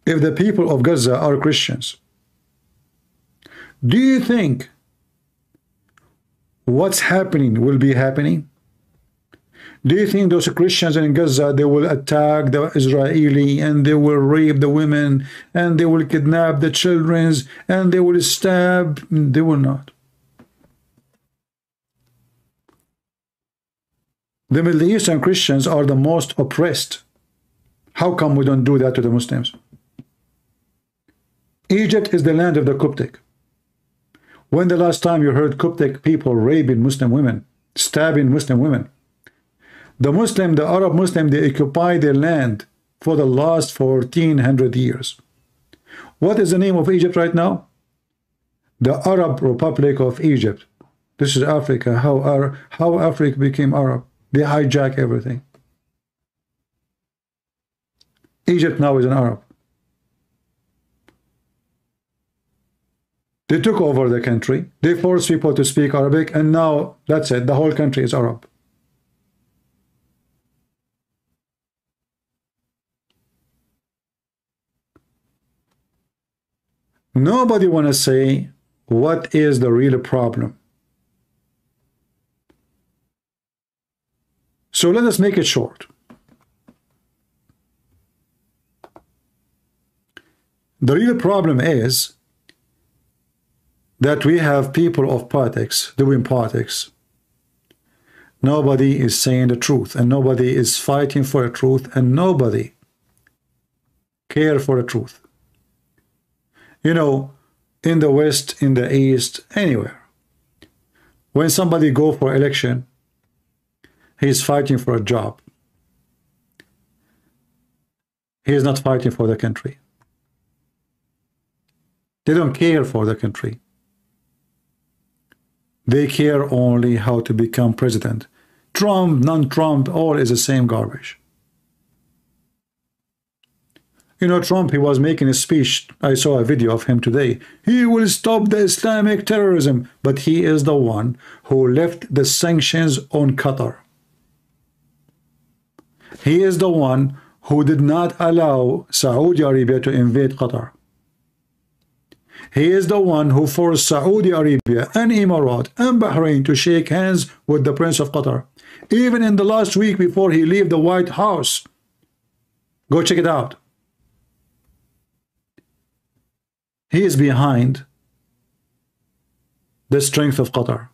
if the people of Gaza are Christians, do you think what's happening will be happening? Do you think those Christians in Gaza, they will attack the Israeli, and they will rape the women, and they will kidnap the children, and they will stab? They will not. The Middle Eastern Christians are the most oppressed. How come we don't do that to the Muslims? Egypt is the land of the Coptic. When the last time you heard Coptic people raping Muslim women, stabbing Muslim women? The Muslim, the Arab Muslim, they occupy their land for the last fourteen hundred years. What is the name of Egypt right now? The Arab Republic of Egypt. This is Africa. How, Ar how Africa became Arab. They hijack everything. Egypt now is an Arab. They took over the country. They forced people to speak Arabic, and now that's it. The whole country is Arab. Nobody want to say what is the real problem. So let us make it short. The real problem is that we have people of politics doing politics. Nobody is saying the truth, and nobody is fighting for the truth, and nobody care for the truth. You know, in the West, in the East, anywhere, when somebody go for election, he's fighting for a job. He is not fighting for the country. They don't care for the country. They care only how to become president. Trump, non-Trump, all is the same garbage. You know, Trump, he was making a speech. I saw a video of him today. He will stop the Islamic terrorism. But he is the one who left the sanctions on Qatar. He is the one who did not allow Saudi Arabia to invade Qatar. He is the one who forced Saudi Arabia and Emirat and Bahrain to shake hands with the Prince of Qatar. Even in the last week before he left the White House. Go check it out. He is behind the strength of Qatar.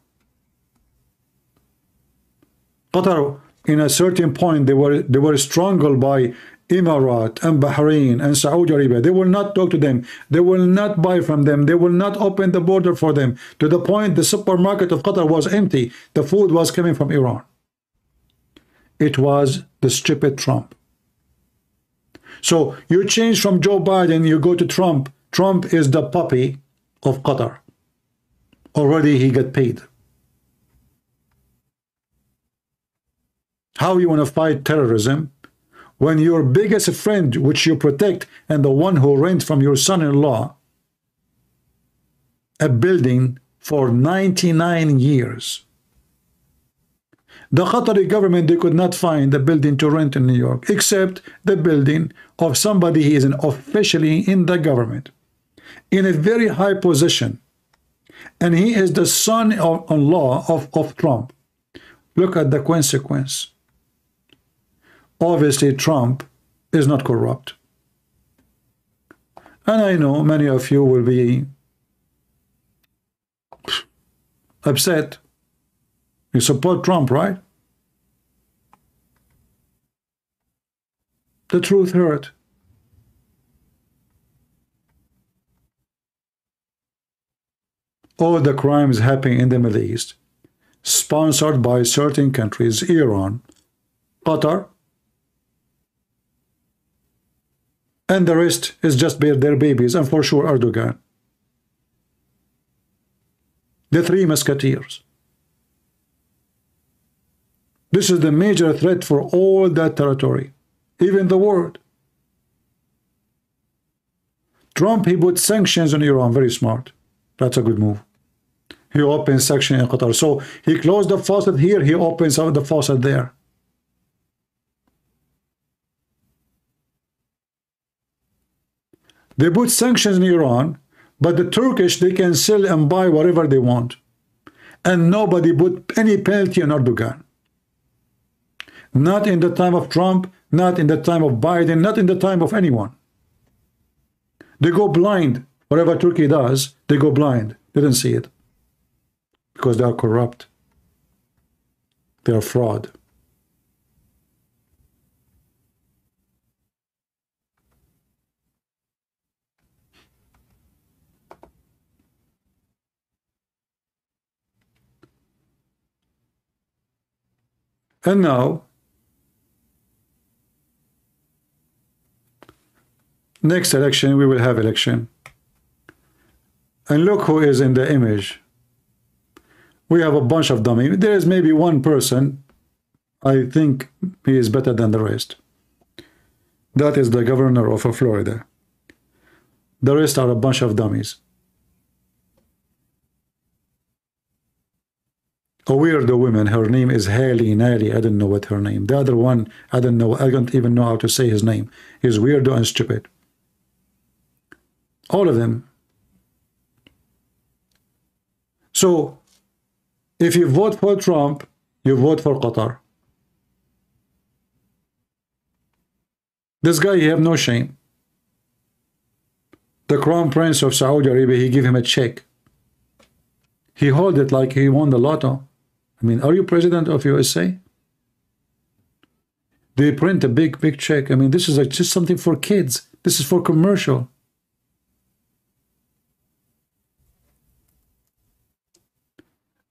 Qatar, in a certain point, they were, they were strangled by Emirat and Bahrain and Saudi Arabia. They will not talk to them. They will not buy from them. They will not open the border for them. To the point the supermarket of Qatar was empty. The food was coming from Iran. It was the stupid Trump. So you change from Joe Biden, you go to Trump. Trump is the puppy of Qatar. Already he got paid. How you want to fight terrorism when your biggest friend, which you protect, and the one who rents from your son-in-law a building for ninety-nine years? The Qatari government, they could not find a building to rent in New York, except the building of somebody he is officially in the government, in a very high position. And he is the son-in-law of, of Trump. Look at the consequence. Obviously, Trump is not corrupt. And I know many of you will be upset. You support Trump, right? The truth hurt. All the crimes happening in the Middle East, sponsored by certain countries, Iran, Qatar, and the rest is just their babies, and for sure Erdogan. The three musketeers. This is the major threat for all that territory, even the world. Trump, he put sanctions on Iran, very smart. That's a good move. He opened sanctions in Qatar. So he closed the faucet here, he opens out the faucet there. They put sanctions in Iran, but the Turkish, they can sell and buy whatever they want. And nobody put any penalty on Erdogan. Not in the time of Trump, not in the time of Biden, not in the time of anyone. They go blind. Whatever Turkey does, they go blind. They don't see it. Because they are corrupt. They are fraud. And now, next election, we will have election. And look who is in the image. We have a bunch of dummies. There is maybe one person, I think he is better than the rest. That is the governor of Florida. The rest are a bunch of dummies. A weirdo woman, her name is Haley Nally, I don't know what her name. The other one, I don't know, I don't even know how to say his name. He's weirdo and stupid. All of them. So, if you vote for Trump, you vote for Qatar. This guy, he have no shame. The crown prince of Saudi Arabia, he gave him a check. He hold it like he won the lotto. I mean, are you president of U S A? They print a big, big check. I mean, this is like just something for kids. This is for commercial.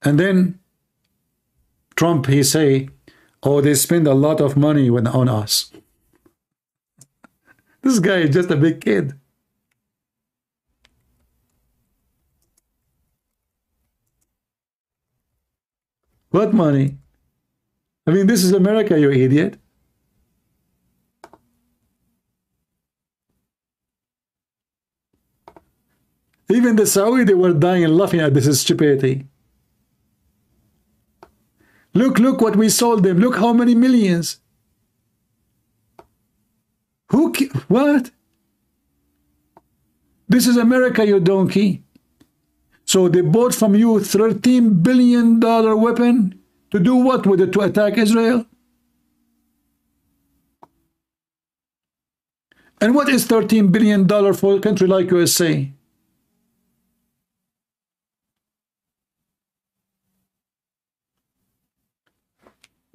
And then Trump, he say, oh, they spend a lot of money on us. This guy is just a big kid. What money? I mean, this is America, you idiot. Even the Saudi were dying and laughing at this stupidity. Look, look what we sold them. Look how many millions. Who? What? This is America, you donkey. So they bought from you thirteen billion dollar weapon to do what with it? To attack Israel? And what is thirteen billion dollars for a country like U S A?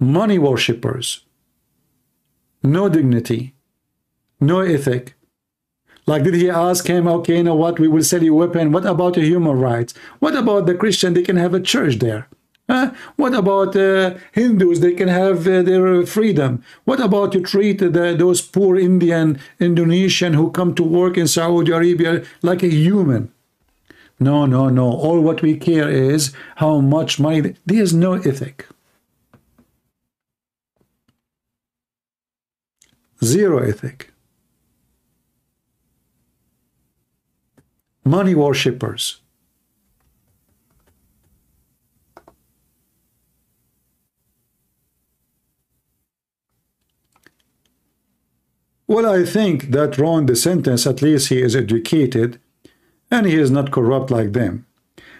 Money worshippers. No dignity. No ethic. Like, did he ask him, okay, you know what, we will sell you a weapon. What about the human rights? What about the Christian? They can have a church there. Huh? What about uh, Hindus? They can have uh, their freedom. What about you treat the, those poor Indian, Indonesian who come to work in Saudi Arabia like a human? No, no, no. All what we care is how much money. They, there is no ethic. Zero ethic. Money worshippers. Well, I think that Ron DeSantis, at least he is educated and he is not corrupt like them.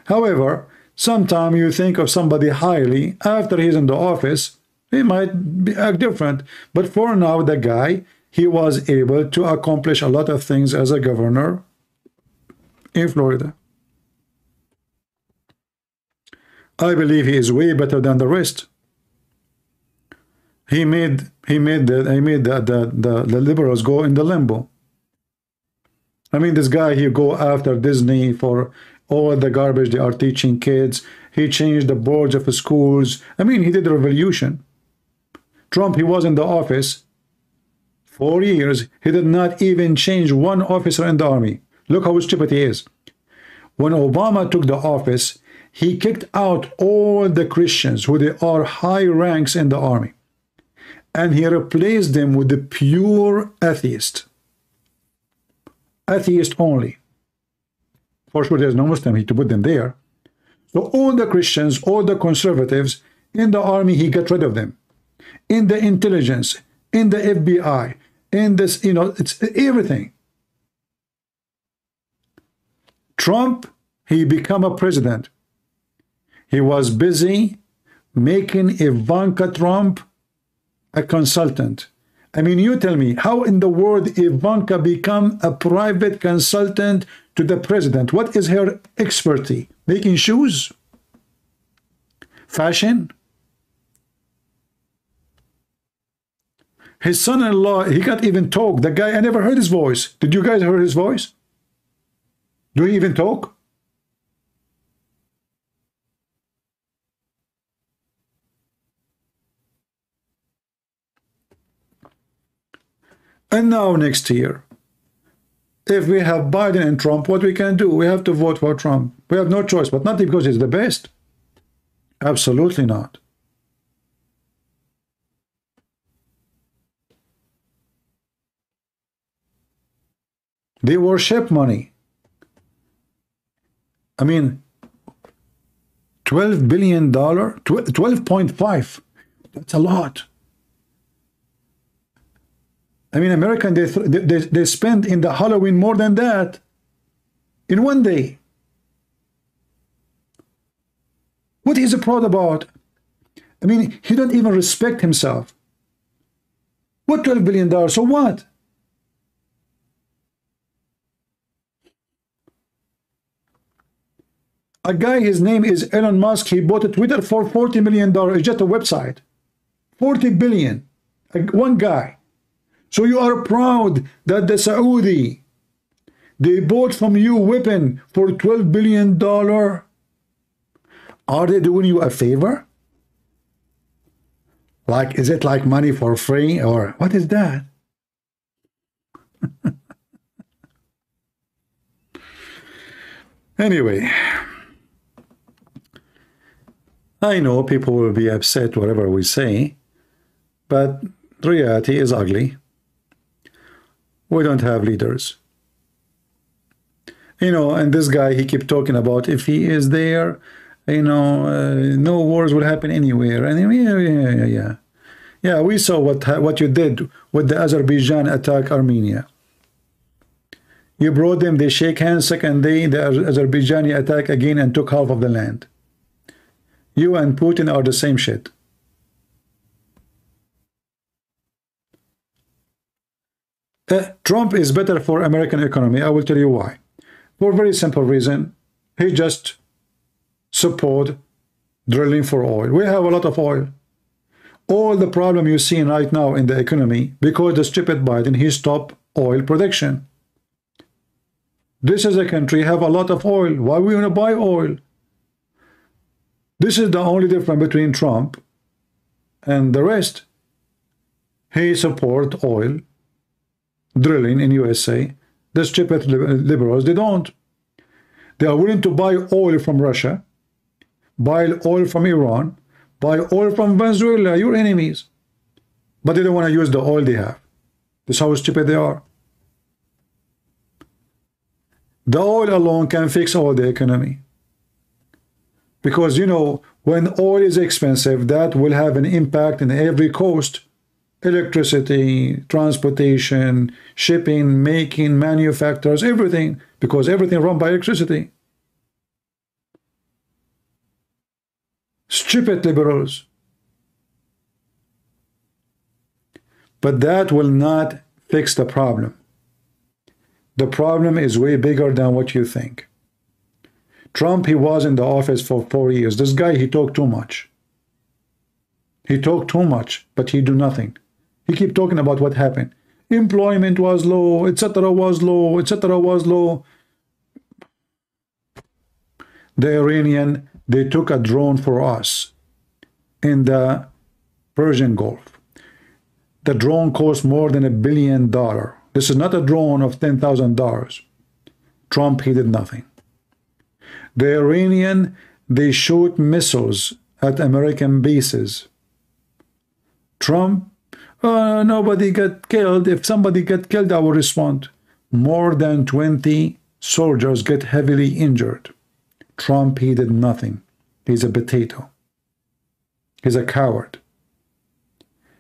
However, sometime you think of somebody highly, after he's in the office, he might be, act different. But for now, the guy, he was able to accomplish a lot of things as a governor in Florida. I believe he is way better than the rest. He made he made the he made the the, the, the liberals go in the limbo. I mean, this guy, he go after Disney for all the garbage they are teaching kids. He changed the boards of schools. I mean, he did a revolution. Trump, he was in the office four years. He did not even change one officer in the army. Look how stupid he is. When Obama took the office, he kicked out all the Christians who they are high ranks in the army. And he replaced them with the pure atheist. Atheist only. For sure, there's no Muslim he to put them there. So all the Christians, all the conservatives, in the army, he got rid of them. In the intelligence, in the F B I, in this, you know, it's everything. Trump, he became a president. He was busy making Ivanka Trump a consultant. I mean, you tell me, how in the world Ivanka become a private consultant to the president? What is her expertise? Making shoes? Fashion? His son-in-law, he can't even talk. The guy, I never heard his voice. Did you guys hear his voice? Do you even talk? And now next year, if we have Biden and Trump, what we can do? We have to vote for Trump. We have no choice, but not because he's the best. Absolutely not. They worship money. I mean, twelve billion dollars, twelve point five, that's a lot. I mean, American, they, they, they spend in the Halloween more than that in one day. What is he proud about? I mean, he don't even respect himself. What twelve billion dollars, so what? A guy, his name is Elon Musk, he bought a Twitter for forty million dollars. It's just a website. forty billion dollars. One guy. So you are proud that the Saudi, they bought from you weapon for twelve billion dollars. Are they doing you a favor? Like, is it like money for free or what is that? Anyway, I know people will be upset whatever we say, but the reality is ugly. We don't have leaders. You know, and this guy, he kept talking about if he is there, you know, uh, no wars would happen anywhere. And yeah, yeah, yeah, yeah. Yeah, we saw what, what you did with the Azerbaijan attack Armenia. You brought them, they shake hands, second day, the Azerbaijani attack again and took half of the land. You and Putin are the same shit. Uh, Trump is better for American economy. I will tell you why. For a very simple reason. He just support drilling for oil. We have a lot of oil. All the problem you see right now in the economy, because the stupid Biden, he stopped oil production. This is a country have a lot of oil. Why we want to buy oil? This is the only difference between Trump and the rest. He support oil drilling in U S A. The stupid liberals, they don't. They are willing to buy oil from Russia, buy oil from Iran, buy oil from Venezuela, your enemies. But they don't want to use the oil they have. That's how stupid they are. The oil alone can fix all the economy. Because, you know, when oil is expensive, that will have an impact in every cost. Electricity, transportation, shipping, making, manufacturers, everything. Because everything run by electricity. Stupid liberals. But that will not fix the problem. The problem is way bigger than what you think. Trump, he was in the office for four years. This guy, he talked too much. He talked too much, but he do nothing. He keep talking about what happened. Employment was low, et cetera was low, et cetera was low. The Iranian, they took a drone for us in the Persian Gulf. The drone cost more than a billion dollars. This is not a drone of ten thousand dollars. Trump, he did nothing. The Iranian, they shoot missiles at American bases. Trump, oh, nobody got killed. If somebody got killed, I will respond. More than twenty soldiers get heavily injured. Trump, he did nothing. He's a potato. He's a coward.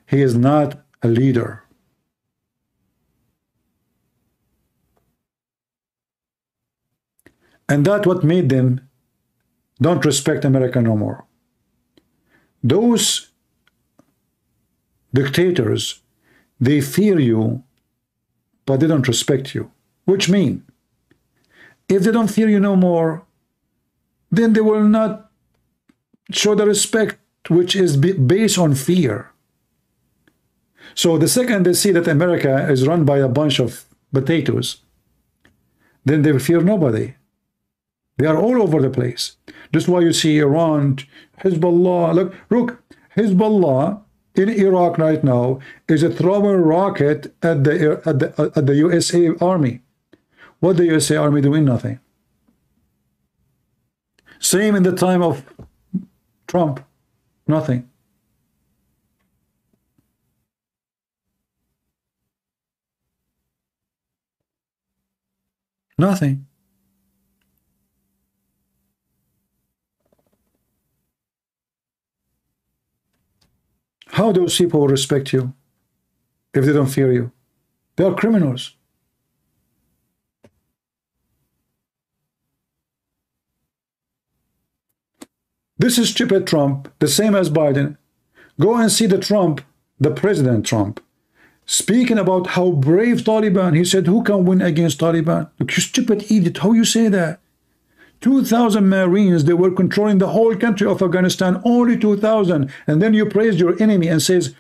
He is not a leader. And that's what made them don't respect America no more. Those dictators, they fear you, but they don't respect you. Which means, if they don't fear you no more, then they will not show the respect which is based on fear. So the second they see that America is run by a bunch of potatoes, then they fear nobody. They are all over the place. That's why you see Iran, Hezbollah. Look, look, Hezbollah in Iraq right now is a throwing rocket at the at the at the U S A Army. What the U S A Army doing? Nothing. Same in the time of Trump, nothing. Nothing. How those people respect you if they don't fear you? They are criminals. This is stupid Trump, the same as Biden. Go and see the Trump, the President Trump, speaking about how brave Taliban. He said, who can win against Taliban? Look, you stupid idiot, how you say that? two thousand Marines, they were controlling the whole country of Afghanistan, only two thousand. And then you praise your enemy and says,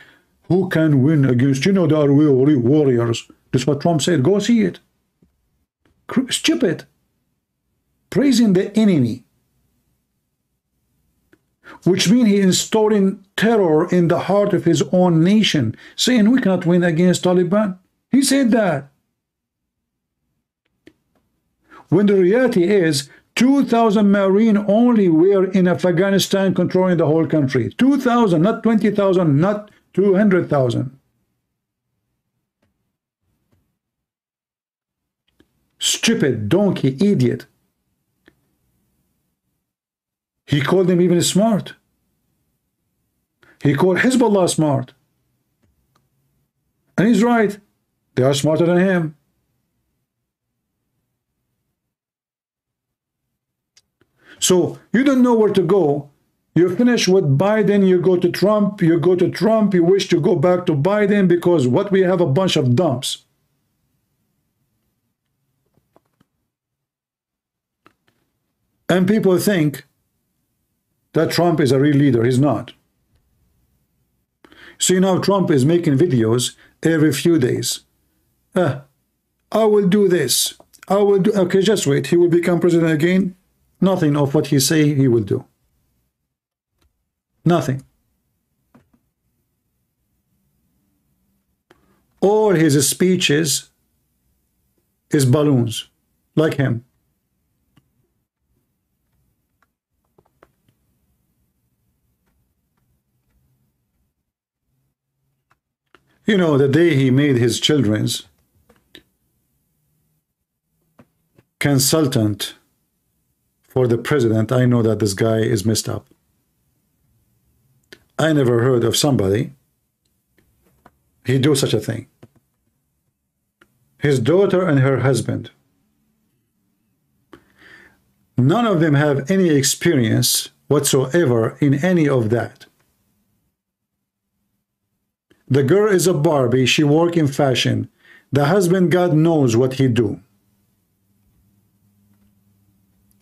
who can win against, you know, they are warriors. That's what Trump said. Go see it. Stupid. Praising the enemy. Which means he is installing terror in the heart of his own nation, saying we cannot win against Taliban. He said that. when the reality is two thousand Marines only were in Afghanistan controlling the whole country. two thousand, not twenty thousand, not two hundred thousand. Stupid, donkey, idiot. He called them even smart. He called Hezbollah smart. And he's right. They are smarter than him. So you don't know where to go. You finish with Biden, you go to Trump, you go to Trump, you wish to go back to Biden because what we have a bunch of dumps. And people think that Trump is a real leader. He's not. See, now Trump is making videos every few days. Uh, I will do this. I will do... Okay, just wait. He will become president again. Nothing of what he say he will do. Nothing. All his speeches is balloons, like him. You know, the day he made his children's consultant for the president, I know that this guy is messed up. I never heard of somebody he do such a thing. His daughter and her husband. None of them have any experience whatsoever in any of that. The girl is a Barbie. She works in fashion. The husband, God knows what he do.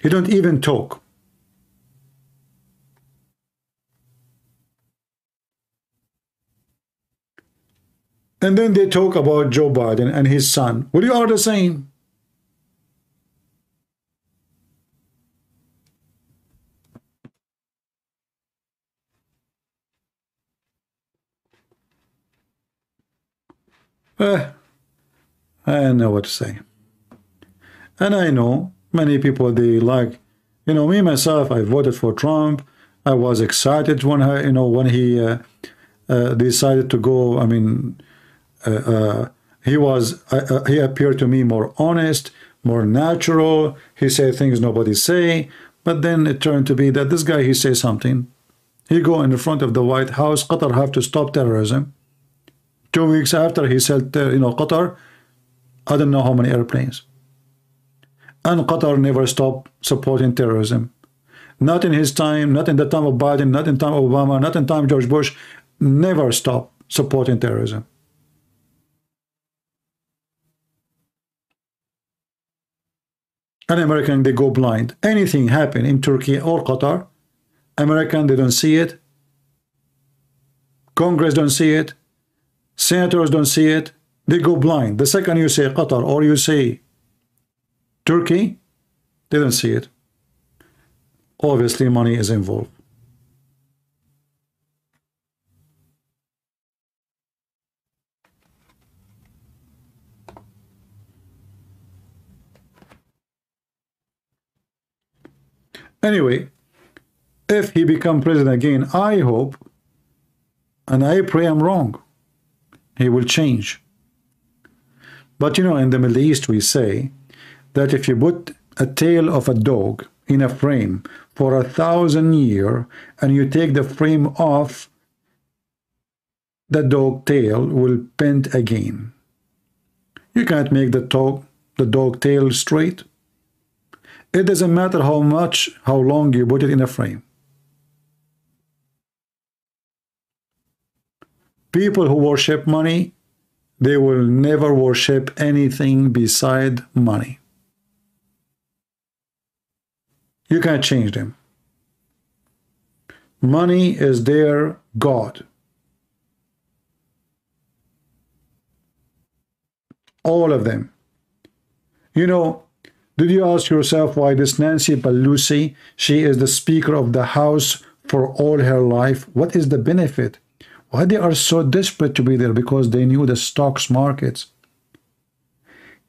He don't even talk. And then they talk about Joe Biden and his son. Well, you are the same. Uh, I don't know what to say. And I know many people, they like, you know, me, myself, I voted for Trump. I was excited when, I, you know, when he uh, uh, decided to go. I mean, uh, uh, he was, uh, uh, he appeared to me more honest, more natural. He said things nobody say. But then it turned to be that this guy, he says something. He go in the front of the White House, Qatar have to stop terrorism. Two weeks after he said, uh, you know, Qatar, I don't know how many airplanes. And Qatar never stopped supporting terrorism. Not in his time, not in the time of Biden, not in time of Obama, not in time of George Bush. Never stopped supporting terrorism. And American, they go blind. Anything happen in Turkey or Qatar, American, they don't see it. Congress don't see it. Senators don't see it. They go blind. The second you say Qatar or you say Turkey, they don't see it. Obviously, money is involved. Anyway, if he become president again, I hope and I pray I'm wrong. He will change. But you know, in the Middle East, we say that if you put a tail of a dog in a frame for a thousand years and you take the frame off, the dog tail will bend again. You can't make the dog, the dog tail straight. It doesn't matter how much, how long you put it in a frame. People who worship money, they will never worship anything beside money. You can't change them. Money is their God. All of them. You know, did you ask yourself why this Nancy Pelosi, she is the Speaker of the House for all her life? What is the benefit? Why they are so desperate to be there? Because they knew the stocks markets.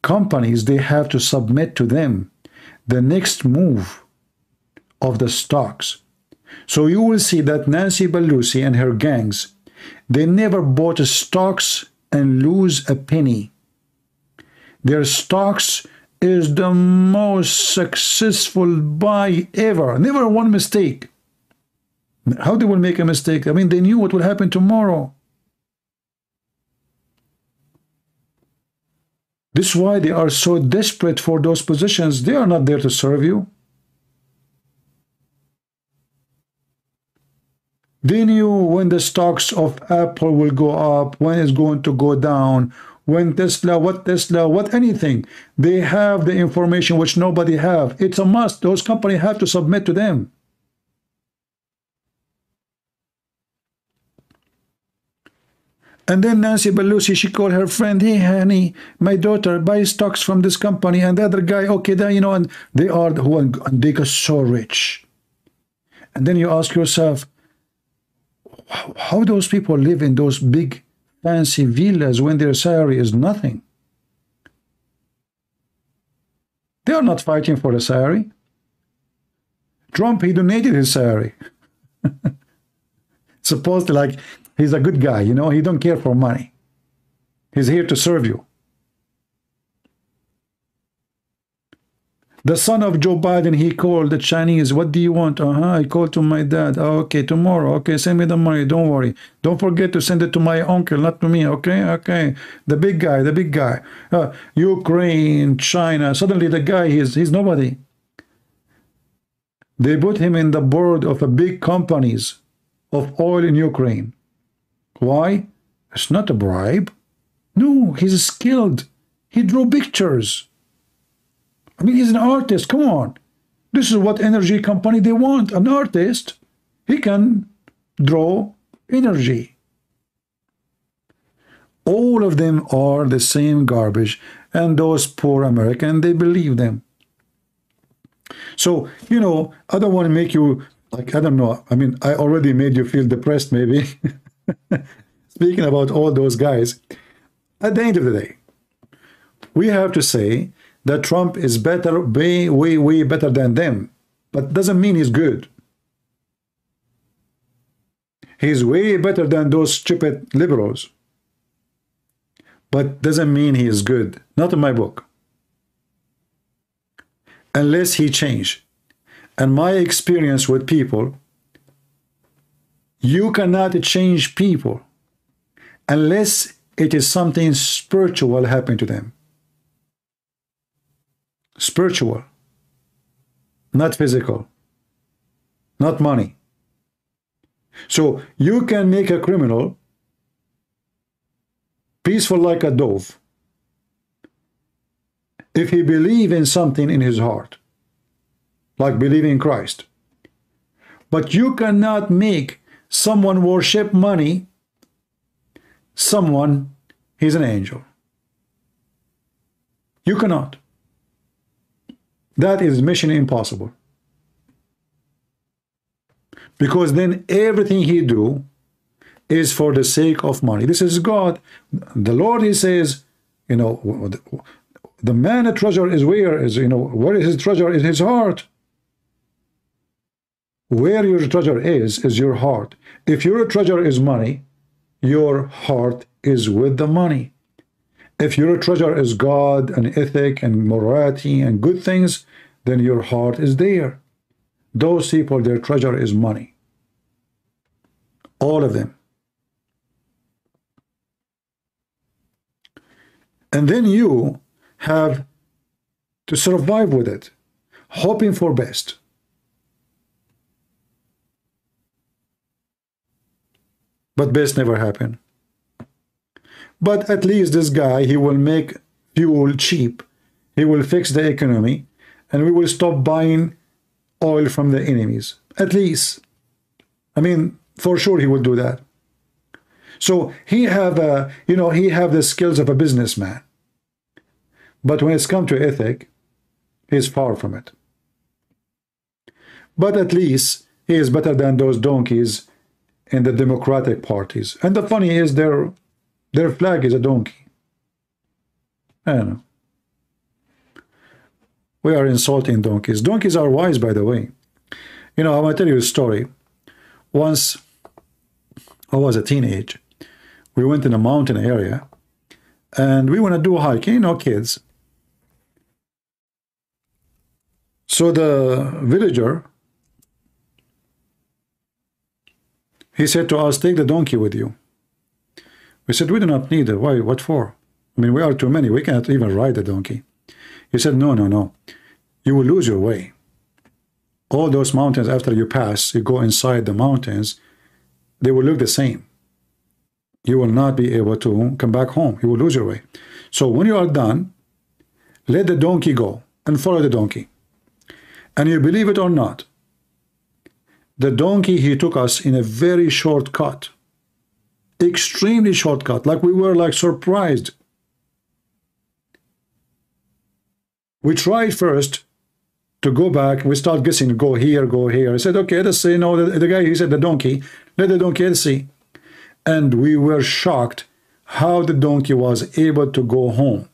Companies, they have to submit to them. the next move of the stocks. So you will see that Nancy Pelosi and her gangs, they never bought stocks and lose a penny. Their stocks is the most successful buy ever. Never one mistake. How they will make a mistake? I mean, they knew what will happen tomorrow. This is why they are so desperate for those positions. They are not there to serve you. They knew when the stocks of Apple will go up, when it's going to go down, when Tesla, what Tesla, what anything. They have the information which nobody have. It's a must. Those companies have to submit to them. And then Nancy Pelosi, she called her friend, hey, honey, my daughter, buy stocks from this company. And the other guy, okay, then, you know, and they are who and they got so rich. And then you ask yourself, how those people live in those big fancy villas when their salary is nothing? They are not fighting for a salary. Trump, he donated his salary. Supposedly, like, he's a good guy, you know, he don't care for money. He's here to serve you. The son of Joe Biden, he called the Chinese, what do you want? Uh-huh, I called to my dad. Oh, okay, tomorrow, okay, send me the money, don't worry. Don't forget to send it to my uncle, not to me, okay? Okay, the big guy, the big guy. Uh, Ukraine, China, suddenly the guy, he's, he's nobody. They put him in the board of a big companies of oil in Ukraine. Why? It's not a bribe. No, he's skilled. He drew pictures. I mean, he's an artist. Come on. This is what energy company they want. An artist. He can draw energy. All of them are the same garbage. And those poor Americans, they believe them. So, you know, I don't want to make you... Like, I don't know. I mean, I already made you feel depressed, maybe. Speaking about all those guys, at the end of the day, we have to say that Trump is better, way, way, way better than them. But doesn't mean he's good. He's way better than those stupid liberals. But doesn't mean he is good. Not in my book. Unless he changes. And my experience with people, you cannot change people unless it is something spiritual happening to them. Spiritual, not physical, not money. So you can make a criminal peaceful like a dove if he believes in something in his heart. Like believing in Christ. But you cannot make someone worship money, someone he's an angel. You cannot. That is mission impossible. Because then everything he do is for the sake of money. This is God. The Lord, he says, you know, the man a treasure is where is, you know, where is his treasure? Is his heart. Where your treasure is, is your heart. If your treasure is money, your heart is with the money. If your treasure is God and ethic and morality and good things, then your heart is there. Those people, their treasure is money. All of them. And then you have to survive with it, hoping for best. But best never happen. But at least this guy, he will make fuel cheap. He will fix the economy. And we will stop buying oil from the enemies. At least. I mean, for sure he will do that. So he have, a, you know, he have the skills of a businessman. But when it's come to ethic, he's far from it. But at least he is better than those donkeys and the Democratic parties. And the funny is their their flag is a donkey. I don't know. We are insulting donkeys. Donkeys are wise, by the way. You know, I want to tell you a story. Once I was a teenager, we went in a mountain area, and we want to do hiking, you know, kids. So the villager, he said to us, take the donkey with you. We said, we do not need it. Why? What for? I mean, we are too many. We cannot even ride the donkey. He said, no, no, no. You will lose your way. All those mountains, after you pass, you go inside the mountains, they will look the same. You will not be able to come back home. You will lose your way. So when you are done, let the donkey go and follow the donkey. And you believe it or not, the donkey, he took us in a very short cut. Extremely shortcut, like we were like surprised. We tried first to go back. We start guessing, go here, go here. I said, okay, let's see. No, the, the guy, he said the donkey, let the donkey, let's see. And we were shocked how the donkey was able to go home.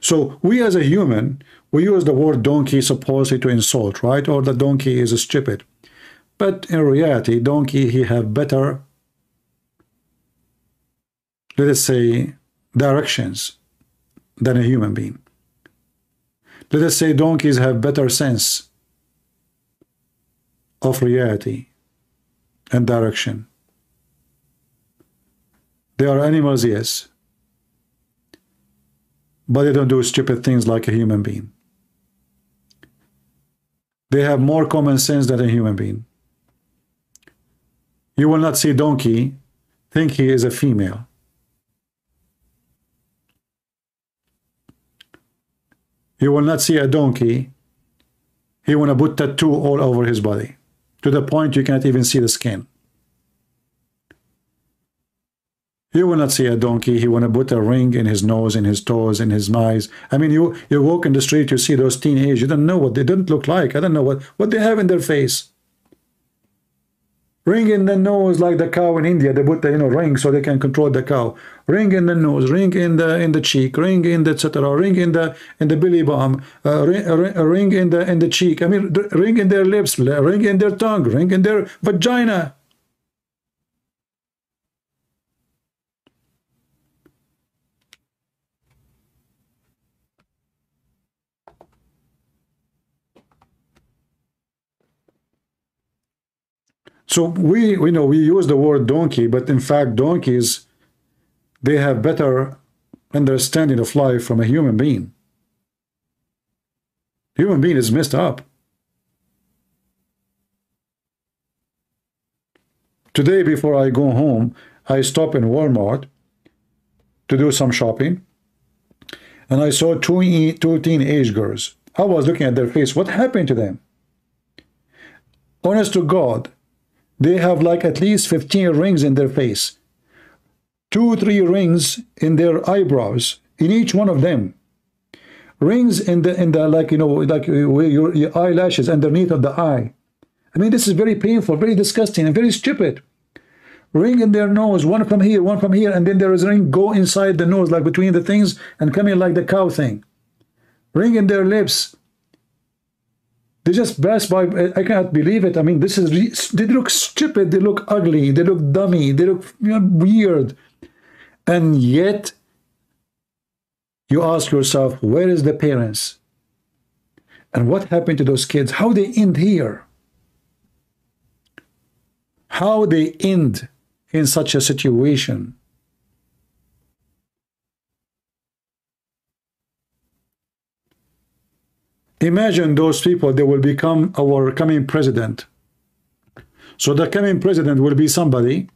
So we as a human, we use the word donkey supposedly to insult, right? Or the donkey is stupid. But in reality, donkey, he have better, let us say, directions than a human being. Let us say donkeys have better sense of reality and direction. They are animals, yes, but they don't do stupid things like a human being. They have more common sense than a human being. You will not see donkey think he is a female. You will not see a donkey, he want to put tattoo all over his body, to the point you can't even see the skin. You will not see a donkey, he want to put a ring in his nose, in his toes, in his eyes. I mean, you, you walk in the street, you see those teenagers, you don't know what they don't look like. I don't know what, what they have in their face. Ring in the nose like the cow in India. They put the, you know, ring so they can control the cow. Ring in the nose, ring in the in the cheek, ring in the et cetera, ring in the in the belly bum, uh, ring, uh, ring in the in the cheek. I mean, ring in their lips, ring in their tongue, ring in their vagina. So we, we know we use the word donkey, but in fact donkeys, they have better understanding of life from a human being. Human being is messed up. Today, before I go home, I stop in Walmart to do some shopping, and I saw two, two teenage girls. I was looking at their face. What happened to them? Honest to God, they have like at least fifteen rings in their face, two, three rings in their eyebrows, in each one of them, rings in the in the like you know like your, your eyelashes underneath of the eye. I mean, this is very painful, very disgusting, and very stupid. Ring in their nose, one from here, one from here, and then there is a ring go inside the nose, like between the things, and coming like the cow thing. Ring in their lips. They just pass by. I cannot believe it. I mean, this is, they look stupid, they look ugly, they look dummy, they look, you know, weird. And yet, you ask yourself, where is the parents? And what happened to those kids? How they end here? How they end in such a situation? Imagine those people, they will become our coming president. So the coming president will be somebody,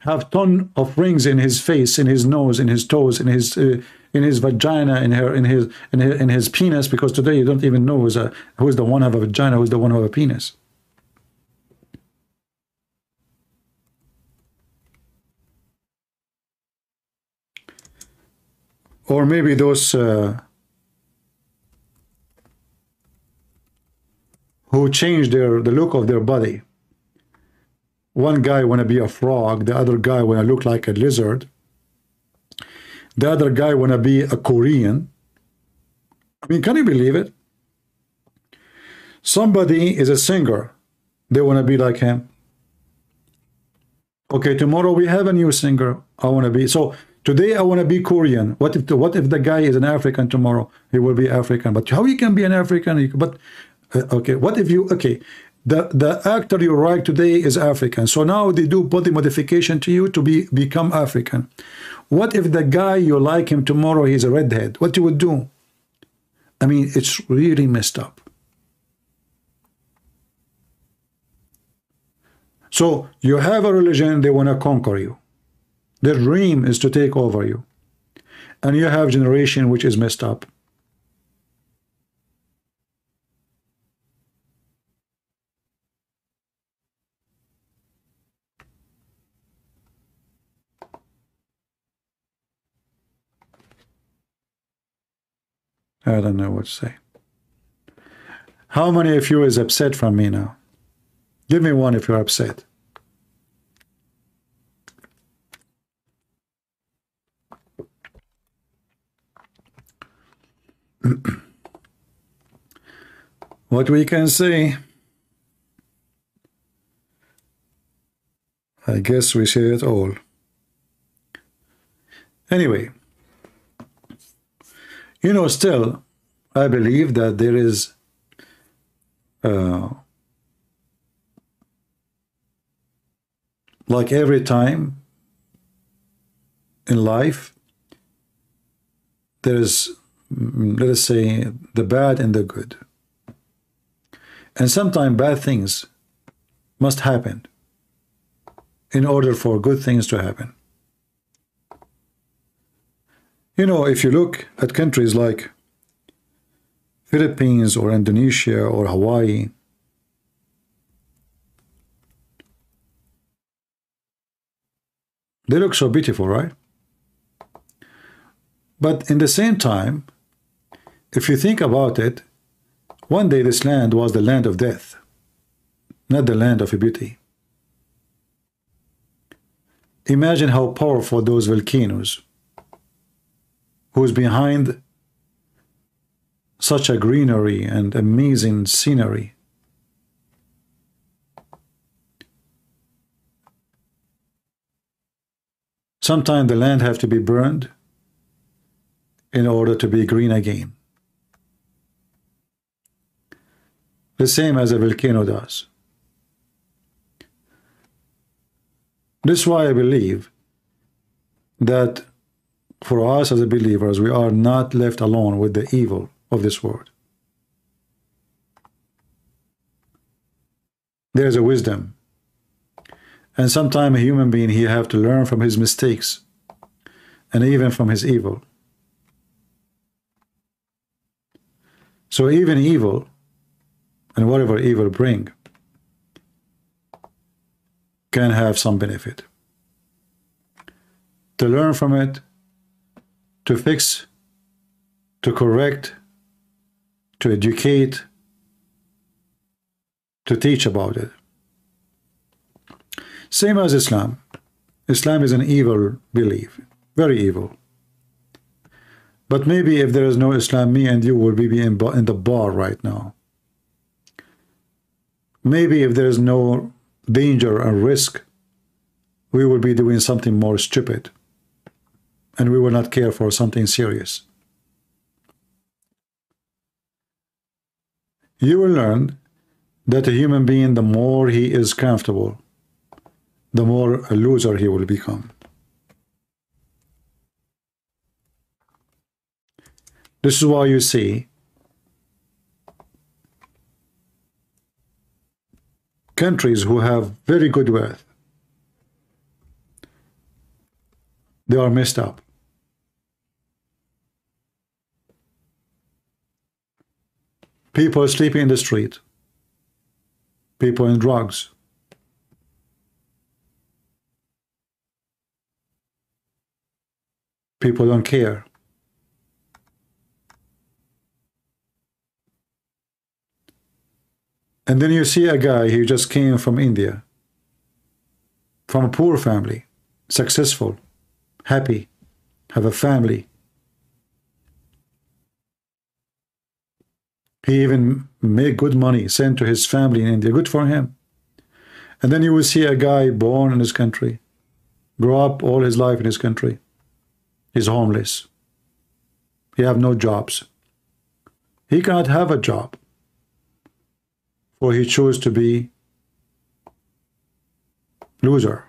have ton of rings in his face, in his nose, in his toes, in his uh, in his vagina, in her, in his, in his in his penis. Because today you don't even know who's a, who's the one who have a vagina, who's the one who have a penis. Or maybe those. Uh, who change their, the look of their body. One guy want to be a frog, the other guy want to look like a lizard, the other guy want to be a Korean, I mean, can you believe it? Somebody is a singer. They want to be like him. Okay, tomorrow we have a new singer. I want to be. So today I want to be Korean. What if the, what if the guy is an African tomorrow? He will be African. But how he can be an African? But okay, what if you, okay, the, the actor you write today is African. So now they do body modification to you to be become African. What if the guy you like him tomorrow, he's a redhead? What you would do? I mean, it's really messed up. So you have a religion, they want to conquer you. Their dream is to take over you. And you have generation which is messed up. I don't know what to say. How many of you is upset from me now? Give me one if you're upset. What we can say, I guess we see it all. Anyway, you know, still, I believe that there is uh, like every time in life, there is, let us say, the bad and the good. And sometimes bad things must happen in order for good things to happen. You know, if you look at countries like Philippines or Indonesia or Hawaii, they look so beautiful, right? But in the same time, if you think about it, one day this land was the land of death, not the land of beauty. Imagine how powerful those volcanoes who's behind such a greenery and amazing scenery. Sometimes the land have to be burned in order to be green again. The same as a volcano does. This is why I believe that for us as believers, we are not left alone with the evil of this world. There is a wisdom. And sometimes a human being, he have to learn from his mistakes and even from his evil. So even evil, and whatever evil bring, can have some benefit. To learn from it, to fix, to correct, to educate, to teach about it. Same as Islam. Islam is an evil belief, very evil. But maybe if there is no Islam, me and you will be in the bar right now. Maybe if there is no danger and risk, we will be doing something more stupid. And we will not care for something serious. You will learn that a human being, the more he is comfortable, the more a loser he will become. This is why you see countries who have very good wealth, they are messed up. People sleeping in the street. People in drugs. People don't care. And then you see a guy who just came from India, from a poor family, successful, happy, have a family. He even made good money, sent to his family in India. Good for him. And then you will see a guy born in his country, grew up all his life in his country. He's homeless. He have no jobs. He cannot have a job, for he chose to be loser.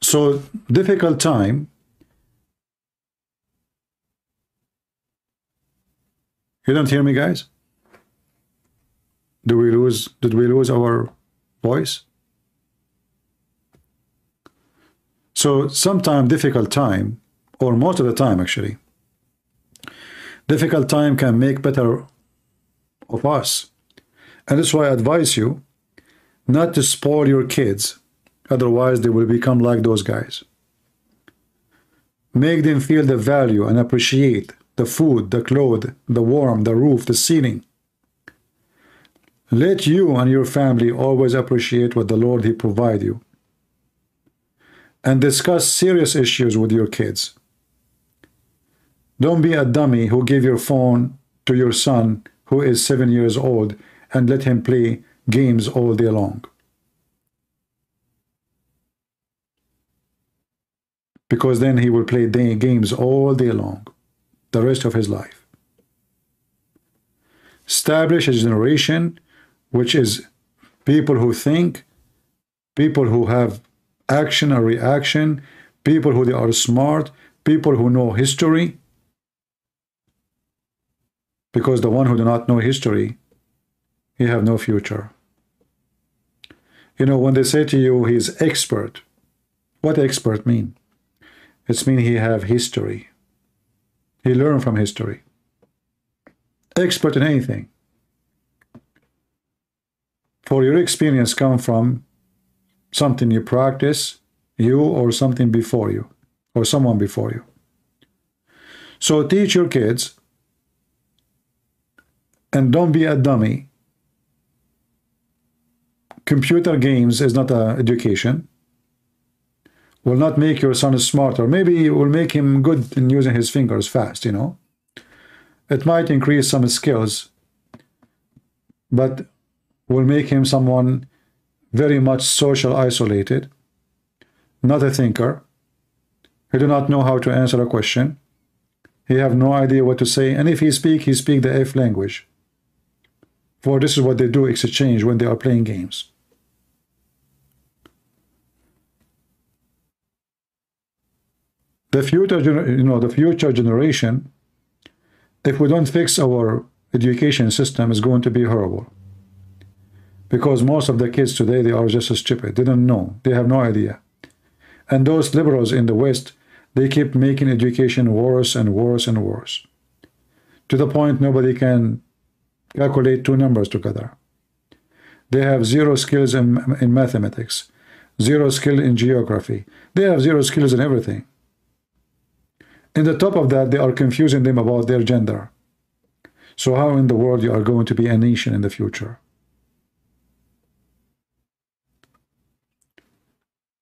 So difficult time. You don't hear me, guys? Do we lose? Did we lose our voice? So sometimes difficult time, or most of the time actually, difficult time can make better of us. And that's why I advise you not to spoil your kids. Otherwise, they will become like those guys. Make them feel the value and appreciate the food, the clothes, the warmth, the roof, the ceiling. Let you and your family always appreciate what the Lord He provide you. And discuss serious issues with your kids. Don't be a dummy who give your phone to your son who is seven years old and let him play games all day long. Because then he will play day games all day long, the rest of his life. Establish a generation which is people who think, people who have action and reaction, people who they are smart, people who know history. Because the one who do not know history, he have no future. You know, when they say to you, he's expert, what expert mean? It's mean he have history. He learned from history. Expert in anything. For your experience come from something you practice, you or something before you, or someone before you. So teach your kids, and don't be a dummy. Computer games is not an education. Will not make your son smarter. Maybe it will make him good in using his fingers fast, you know. It might increase some skills, but will make him someone very much social isolated, not a thinker. He do not know how to answer a question. He have no idea what to say. And if he speak, he speak the F language. For this is what they do exchange when they are playing games. The future, you know, the future generation, if we don't fix our education system, is going to be horrible. Because most of the kids today, they are just stupid. They don't know. They have no idea. And those liberals in the West, they keep making education worse and worse and worse. To the point nobody can calculate two numbers together. They have zero skills in, in mathematics, zero skill in geography. They have zero skills in everything. In the top of that, they are confusing them about their gender. So how in the world you are going to be a nation in the future?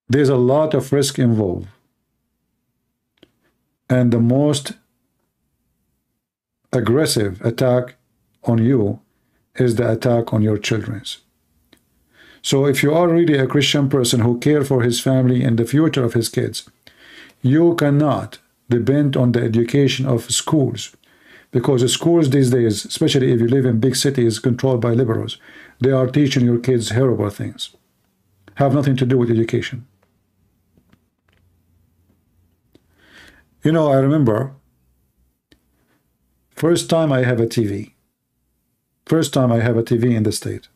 There's a lot of risk involved. And the most aggressive attack on you is the attack on your children. So if you are really a Christian person who cares for his family and the future of his kids, you cannot depend on the education of schools, because the schools these days, especially if you live in big cities controlled by liberals, they are teaching your kids horrible things, have nothing to do with education. You know, I remember first time I have a T V. First time I have a T V in the state.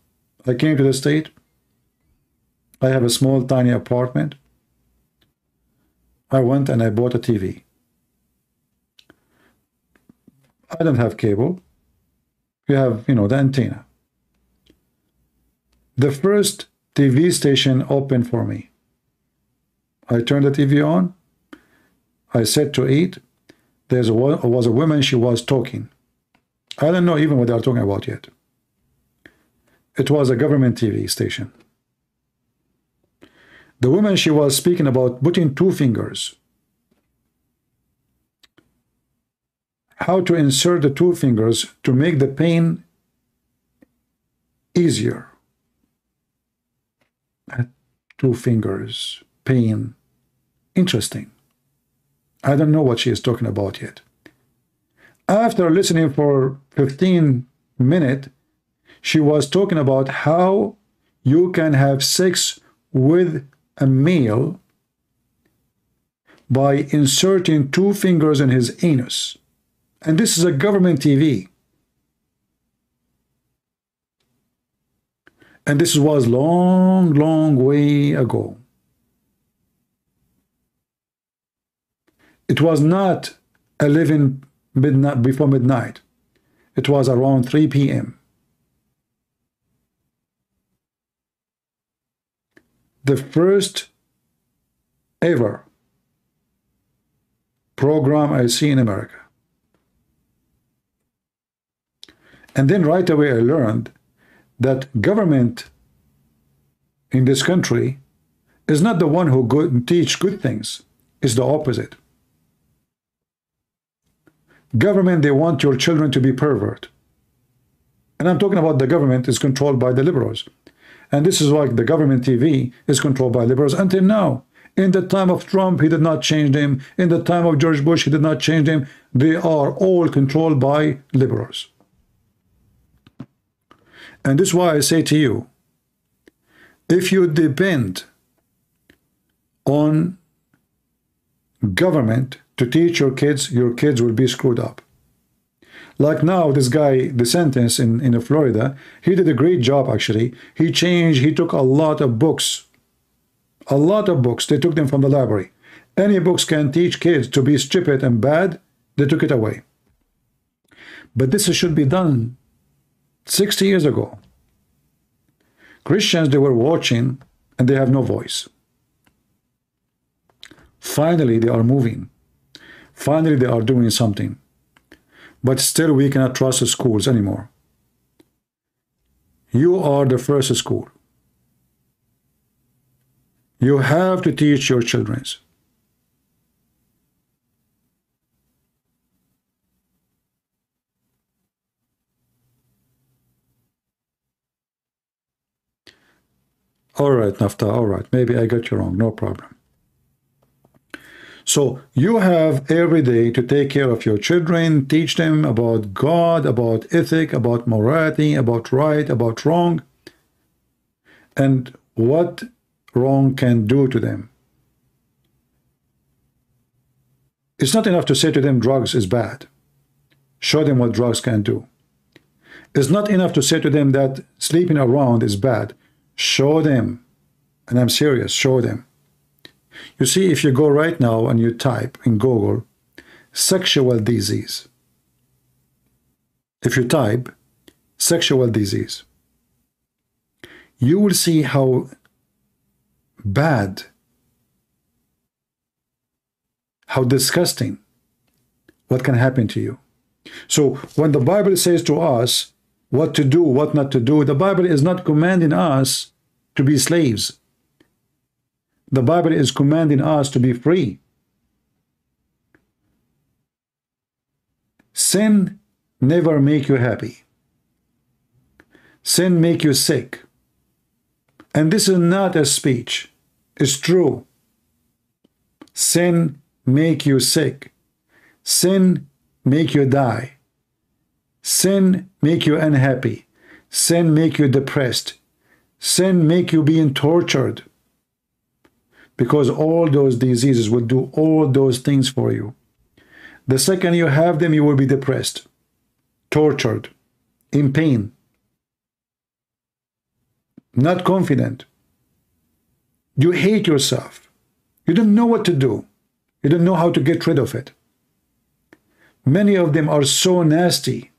I came to the state. I have a small, tiny apartment. I went and I bought a T V. I don't have cable. You have, you know, the antenna. The first T V station opened for me. I turned the T V on. I sat to eat. There was a woman, she was talking. I don't know even what they are talking about yet. It was a government T V station. The woman, she was speaking about putting two fingers how to insert the two fingers to make the pain easier. Two fingers, pain, interesting. I don't know what she is talking about yet. After listening for fifteen minutes, she was talking about how you can have sex with a male by inserting two fingers in his anus. And this is a government T V. And this was long, long way ago. It was not eleven midnight, before midnight. It was around three P M The first ever program I see in America. And then right away I learned that government in this country is not the one who go teach good things. It's the opposite. Government, they want your children to be pervert. And I'm talking about the government is controlled by the liberals. And this is why the government T V is controlled by liberals until now. In the time of Trump, he did not change them. In the time of George Bush, he did not change them. They are all controlled by liberals. And this is why I say to you, if you depend on government to teach your kids, your kids will be screwed up. Like now, this guy, the sentence in, in Florida, he did a great job, actually. He changed, he took a lot of books. A lot of books. They took them from the library. Any books can teach kids to be stupid and bad. They took it away. But this should be done sixty years ago. Christians, they were watching and they have no voice. Finally, they are moving. Finally, they are doing something. But still, we cannot trust the schools anymore. You are the first school. You have to teach your children. All right, Nafta, all right. Maybe I got you wrong, no problem. So you have every day to take care of your children, teach them about God, about ethic, about morality, about right, about wrong, and what wrong can do to them. It's not enough to say to them drugs is bad. Show them what drugs can do. It's not enough to say to them that sleeping around is bad. Show them, and I'm serious, show them. You see, if you go right now and you type in Google, sexual disease. If you type sexual disease, you will see how bad, how disgusting, what can happen to you. So when the Bible says to us, what to do, what not to do. The Bible is not commanding us to be slaves. The Bible is commanding us to be free. Sin never make you happy. Sin make you sick. And this is not a speech. It's true. Sin make you sick. Sin make you die. Sin make you unhappy. Sin make you depressed. Sin make you being tortured. Because all those diseases will do all those things for you. The second you have them, you will be depressed, tortured, in pain, not confident. You hate yourself. You don't know what to do. You don't know how to get rid of it. Many of them are so nasty,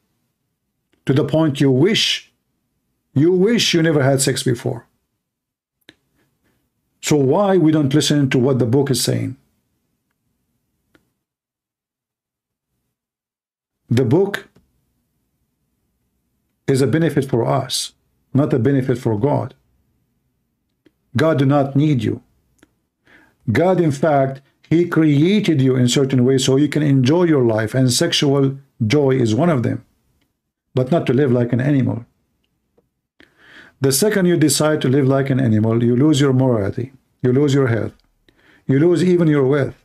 to the point you wish, you wish you never had sex before. So why we don't listen to what the book is saying? The book is a benefit for us, not a benefit for God. God do not need you. God, in fact, He created you in certain ways so you can enjoy your life, and sexual Joy is one of them, but not to live like an animal. The second you decide to live like an animal, you lose your morality, you lose your health, you lose even your wealth.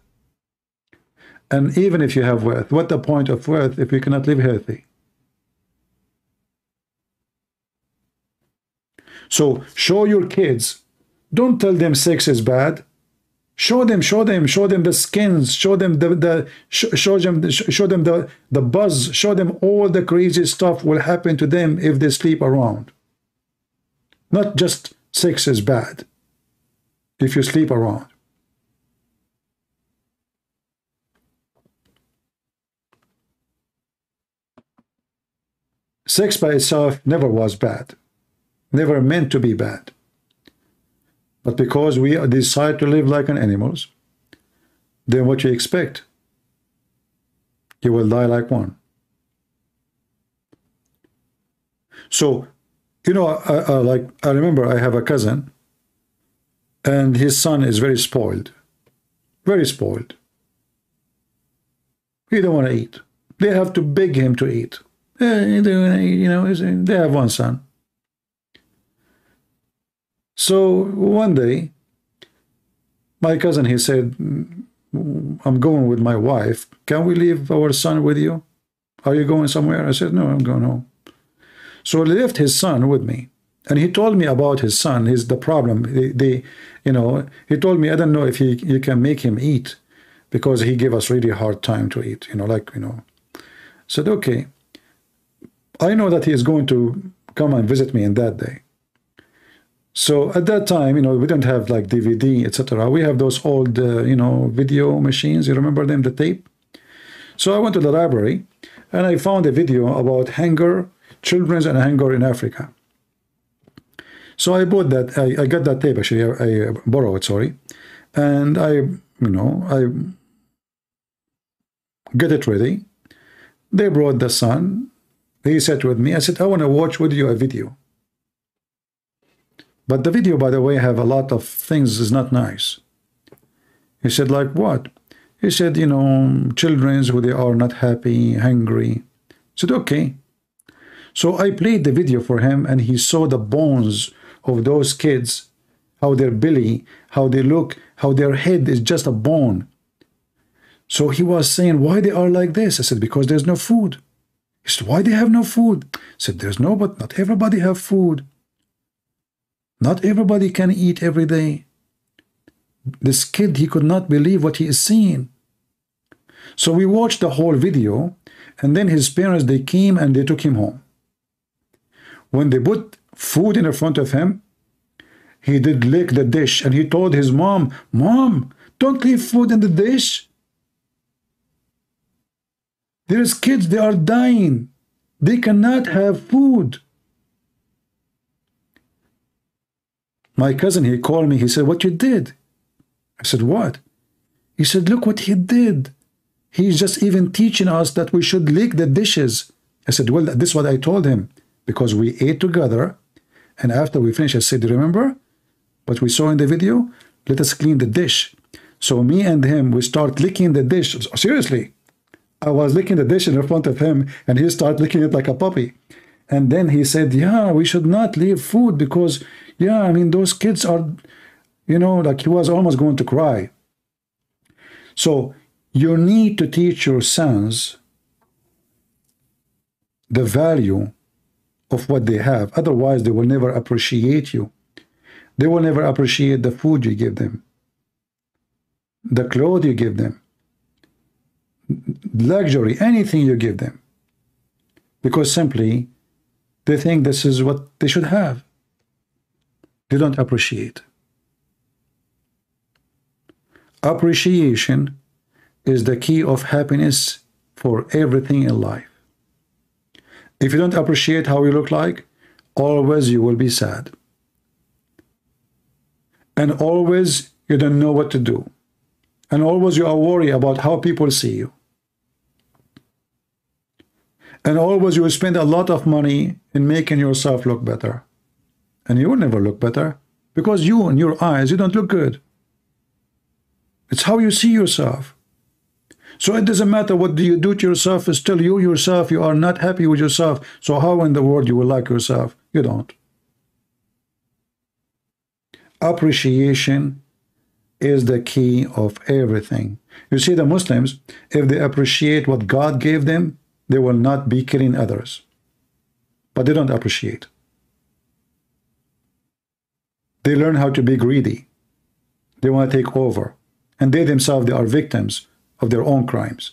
And even if you have wealth, what the point of wealth if you cannot live healthy? So show your kids. Don't tell them sex is bad. Show them, show them, show them the skins, show them the, the sh show them, the, sh show them the, the buzz, show them all the crazy stuff will happen to them if they sleep around. Not just sex is bad if you sleep around. Sex by itself never was bad, never meant to be bad. But because we decide to live like an animals, then what you expect? You will die like one. So, you know, I, I, like I remember I have a cousin, and his son is very spoiled, very spoiled. He don't want to eat. They have to beg him to eat. You know, they have one son. So one day, my cousin, he said, I'm going with my wife. Can we leave our son with you? Are you going somewhere? I said, no, I'm going home. So he left his son with me. And he told me about his son, is the problem. They, they, you know, he told me, I don't know if he, you can make him eat, because he gave us really hard time to eat, you know, like, you know. I said, okay. I know that he is going to come and visit me in that day. So at that time, you know, we don't have like D V D, et cetera. We have those old, uh, you know, video machines. You remember them, the tape? So I went to the library and I found a video about hunger, children's and hunger in Africa. So I bought that. I, I got that tape, actually. I, I borrowed, sorry. And I, you know, I get it ready. They brought the son. He sat with me. I said, I want to watch with you a video. But the video, by the way, have a lot of things is not nice. He said, like what? He said, you know, children who they are not happy, hungry. I said, okay. So I played the video for him, and he saw the bones of those kids, how their belly, how they look, how their head is just a bone. So he was saying, why they are like this? I said, because there's no food. He said, why they have no food? I said, there's no, but not everybody have food. Not everybody can eat every day. This kid, he could not believe what he is seeing. So we watched the whole video, and then his parents, they came and they took him home. When they put food in front of him, he did lick the dish, and he told his mom, Mom, don't leave food in the dish. There is kids, they are dying. They cannot have food. My cousin, he called me. He said, what you did? I said, what? He said, look what he did. He's just even teaching us that we should lick the dishes. I said, well, this is what I told him, because we ate together. And after we finished, I said, do you remember what we saw in the video? Let us clean the dish. So me and him, we start licking the dish. Seriously, I was licking the dish in front of him, and he started licking it like a puppy. And then he said, yeah, we should not leave food because, yeah, I mean, those kids are, you know, like he was almost going to cry. So you need to teach your sons the value of what they have. Otherwise, they will never appreciate you. They will never appreciate the food you give them, the clothes you give them, luxury, anything you give them. Because simply, they think this is what they should have. They don't appreciate. Appreciation is the key of happiness for everything in life. If you don't appreciate how you look like, always you will be sad. And always you don't know what to do. And always you are worried about how people see you. And always you will spend a lot of money in making yourself look better. And you will never look better, because you, in your eyes, you don't look good. It's how you see yourself. So it doesn't matter what do you do to yourself, it's still you yourself. You are not happy with yourself. So how in the world you will like yourself? You don't. Appreciation is the key of everything. You see, the Muslims, if they appreciate what God gave them, they will not be killing others. But they don't appreciate. They learn how to be greedy. They want to take over. And they themselves, they are victims of their own crimes.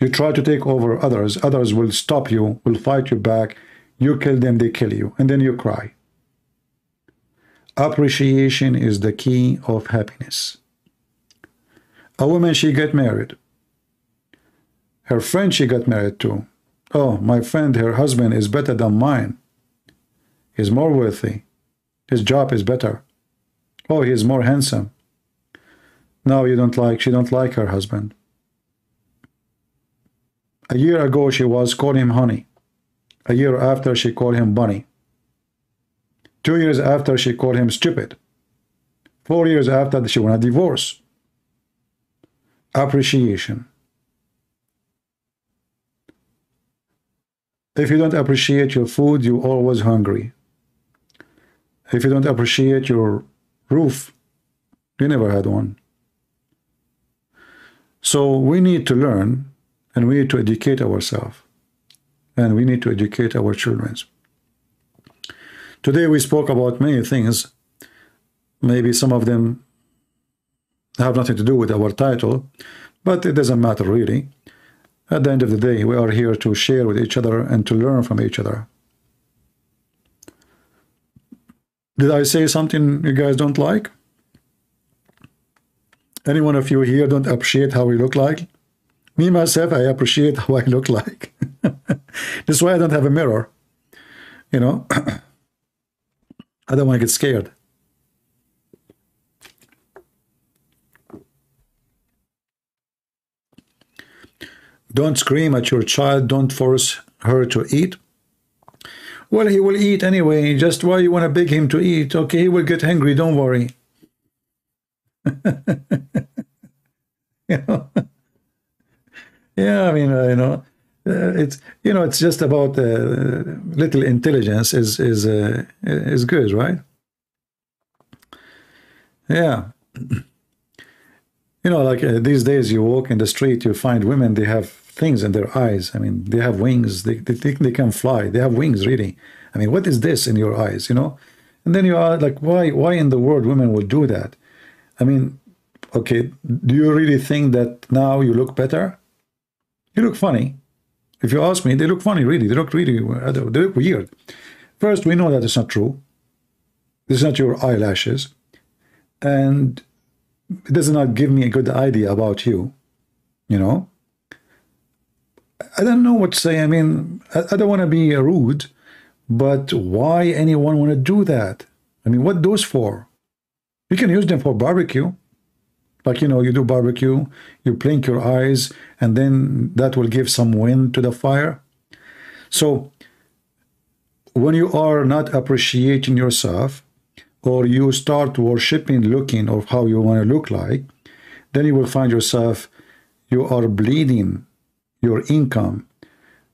You try to take over others, others will stop you, will fight you back. You kill them, they kill you, and then you cry. Appreciation is the key of happiness. A woman, she got married. Her friend she got married to. Oh, my friend, her husband is better than mine. He's more worthy. His job is better. Oh, he's more handsome. Now you don't like, she don't like her husband. A year ago, she was calling him honey. A year after, she called him bunny. Two years after, she called him stupid. Four years after, she won a divorce. Appreciation. If you don't appreciate your food, you're always hungry. If you don't appreciate your roof, you never had one. So we need to learn, and we need to educate ourselves, and we need to educate our children. Today we spoke about many things. Maybe some of them have nothing to do with our title, but it doesn't matter really. At the end of the day, we are here to share with each other and to learn from each other. Did I say something you guys don't like? Any one of you here don't appreciate how we look like? Me, myself, I appreciate how I look like. That's why I don't have a mirror. You know, I don't want to get scared. Don't scream at your child. Don't force her to eat. Well, he will eat anyway. Just why you want to beg him to eat? Okay, he will get hungry. Don't worry. You know? Yeah, I mean, uh, you know, uh, it's you know, it's just about uh, little intelligence is is uh, is good, right? Yeah. You know, like uh, these days you walk in the street, you find women, they have things in their eyes. I mean, they have wings. They, they think they can fly. They have wings, really. I mean, what is this in your eyes, you know? And then you are like, why, why in the world women would do that? I mean, okay, do you really think that now you look better? You look funny. If you ask me, they look funny, really. They look really, they look weird. First, we know that it's not true. It's not your eyelashes. And it does not give me a good idea about you, you know. I don't know what to say. I mean, I don't want to be rude, but why anyone want to do that? I mean, what those for? You can use them for barbecue. Like, you know, you do barbecue, you blink your eyes, and then that will give some wind to the fire. So when you are not appreciating yourself, or you start worshipping looking of how you want to look like, then you will find yourself, you are bleeding your income,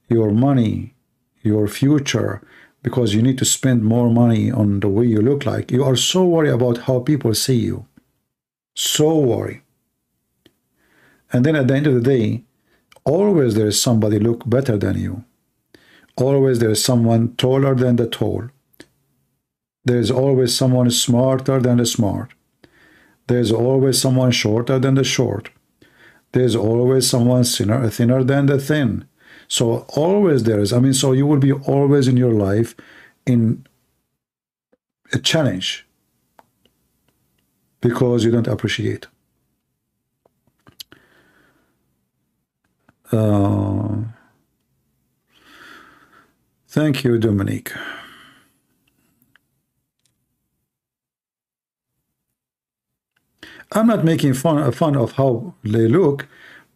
your money, your future, because you need to spend more money on the way you look like. You are so worried about how people see you. So worried. And then at the end of the day, always there is somebody look better than you. Always there is someone taller than the tall. There is always someone smarter than the smart. There is always someone shorter than the short. There is always someone thinner, thinner than the thin. So always there is. I mean, so you will be always in your life in a challenge because you don't appreciate. Uh, thank you, Dominique. I'm not making fun, fun of how they look,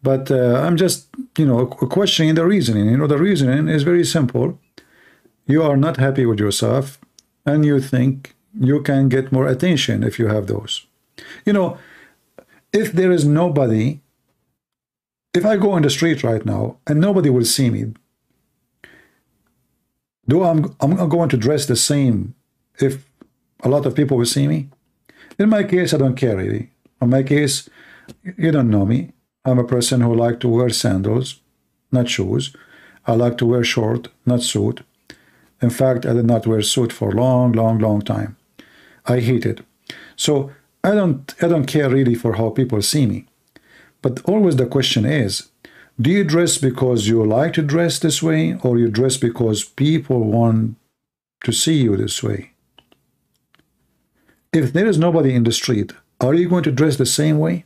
but uh, I'm just, you know, questioning the reasoning. You know, the reasoning is very simple. You are not happy with yourself, and you think you can get more attention if you have those. You know, if there is nobody, if I go in the street right now and nobody will see me, do I'm, I'm going to dress the same if a lot of people will see me? In my case, I don't care really. In my case, you don't know me. I'm a person who like to wear sandals, not shoes. I like to wear short, not suit. In fact, I did not wear suit for long, long, long time. I hate it. So I don't, I don't care really for how people see me. But always the question is, do you dress because you like to dress this way, or you dress because people want to see you this way? If there is nobody in the street, are you going to dress the same way?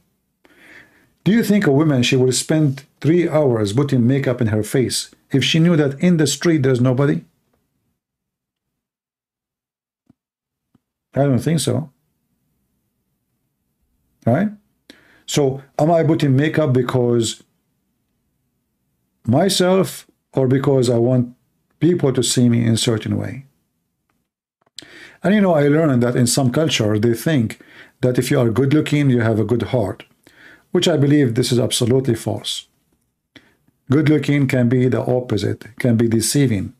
Do you think a woman, she will spend three hours putting makeup in her face if she knew that in the street there's nobody? I don't think so. Right? So am I putting makeup because myself, or because I want people to see me in a certain way? And you know, I learned that in some culture they think that if you are good looking, you have a good heart, which I believe this is absolutely false. Good looking can be the opposite, can be deceiving.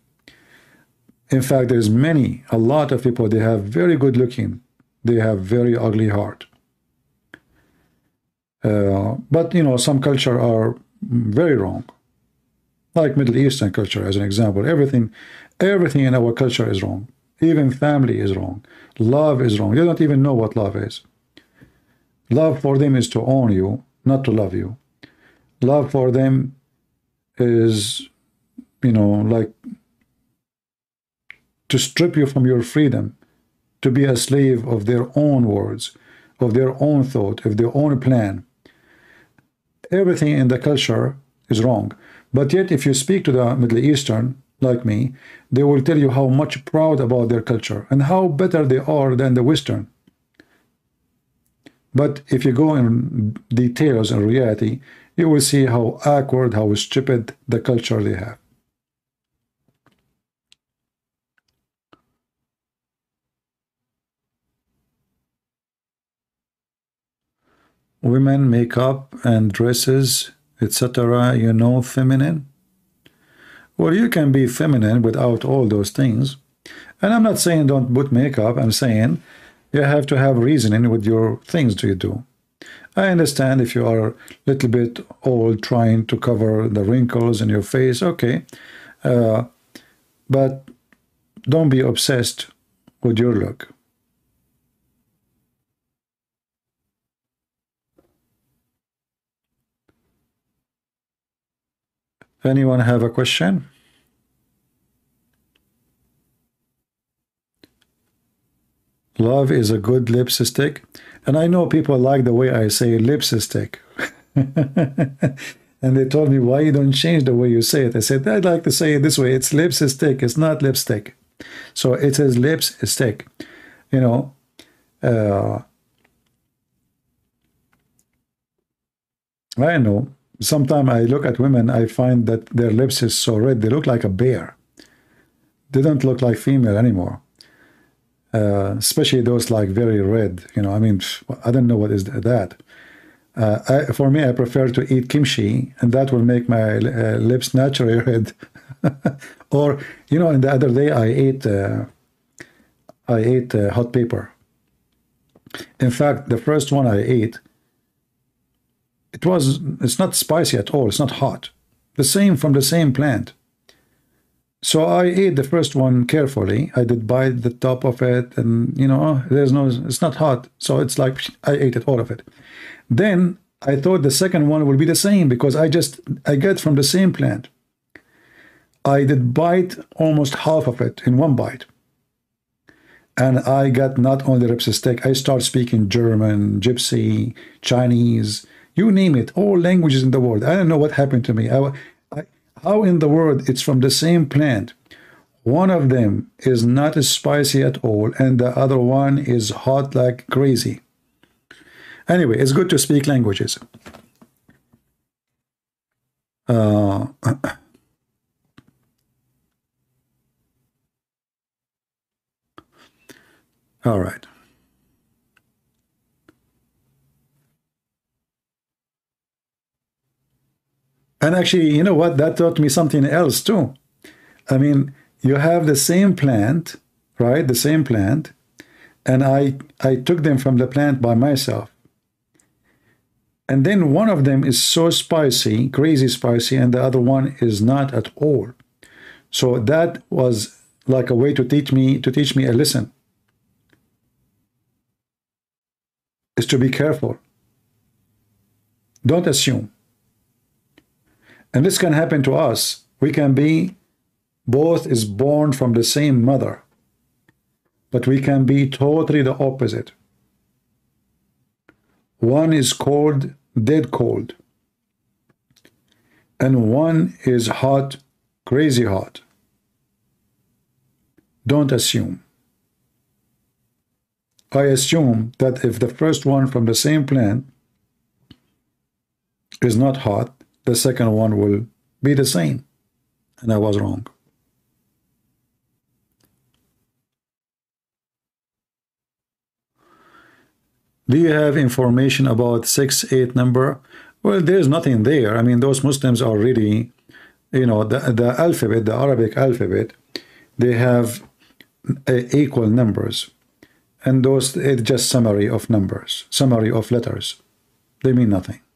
In fact, there's many, a lot of people, they have very good looking, they have very ugly heart. Uh, but you know, some culture are very wrong, like Middle Eastern culture as an example. Everything, everything in our culture is wrong. Even family is wrong. Love is wrong. They don't even know what love is. Love for them is to own you, not to love you. Love for them is, you know, like to strip you from your freedom, to be a slave of their own words, of their own thought, of their own plan. Everything in the culture is wrong. But yet, if you speak to the Middle Eastern like me, they will tell you how much proud about their culture and how better they are than the Western. But if you go in details and reality, you will see how awkward, how stupid the culture they have. Women, makeup and dresses, et cetera, you know, feminine. Well, you can be feminine without all those things. And I'm not saying don't put makeup. I'm saying you have to have reasoning with your things do you do. I understand if you are a little bit old, trying to cover the wrinkles in your face, okay. Uh, but don't be obsessed with your look. Anyone have a question? Love is a good lipstick. And I know people like the way I say lipstick. And they told me, why you don't change the way you say it? I said, I'd like to say it this way. It's lipstick. It's not lipstick. So it says lipstick. You know, uh, I know. Sometimes I look at women, I find that their lips is so red, they look like a bear. They don't look like female anymore. Uh, especially those like very red, you know, I mean, I don't know what is that. Uh, I, for me, I prefer to eat kimchi, and that will make my uh, lips naturally red. Or, you know, and the other day I ate, uh, I ate uh, hot pepper. In fact, the first one I ate, It was, it's not spicy at all. It's not hot. The same from the same plant. So I ate the first one carefully. I did bite the top of it, and you know, there's no, it's not hot. So it's like I ate it, all of it. Then I thought the second one will be the same because I just, I get from the same plant. I did bite almost half of it in one bite. And I got not only the lipstick, I start speaking German, Gypsy, Chinese, you name it, all languages in the world. I don't know what happened to me. I, I, how in the world it's from the same plant? One of them is not as spicy at all, and the other one is hot like crazy. Anyway, it's good to speak languages. Uh, all right. And actually, you know what? That taught me something else too. I mean, you have the same plant, right? The same plant. And I, I took them from the plant by myself. And then one of them is so spicy, crazy spicy, and the other one is not at all. So that was like a way to teach me, to teach me a lesson. Is to be careful. Don't assume. And this can happen to us. We can be, both is born from the same mother, but we can be totally the opposite. One is cold, dead cold, and one is hot, crazy hot. Don't assume. I assume that if the first one from the same plant is not hot, the second one will be the same. And I was wrong. Do you have information about six eight number? Well, there's nothing there. I mean, those Muslims are really, you know, the, the alphabet, the Arabic alphabet, they have uh, equal numbers. And those, it's just summary of numbers, summary of letters. They mean nothing.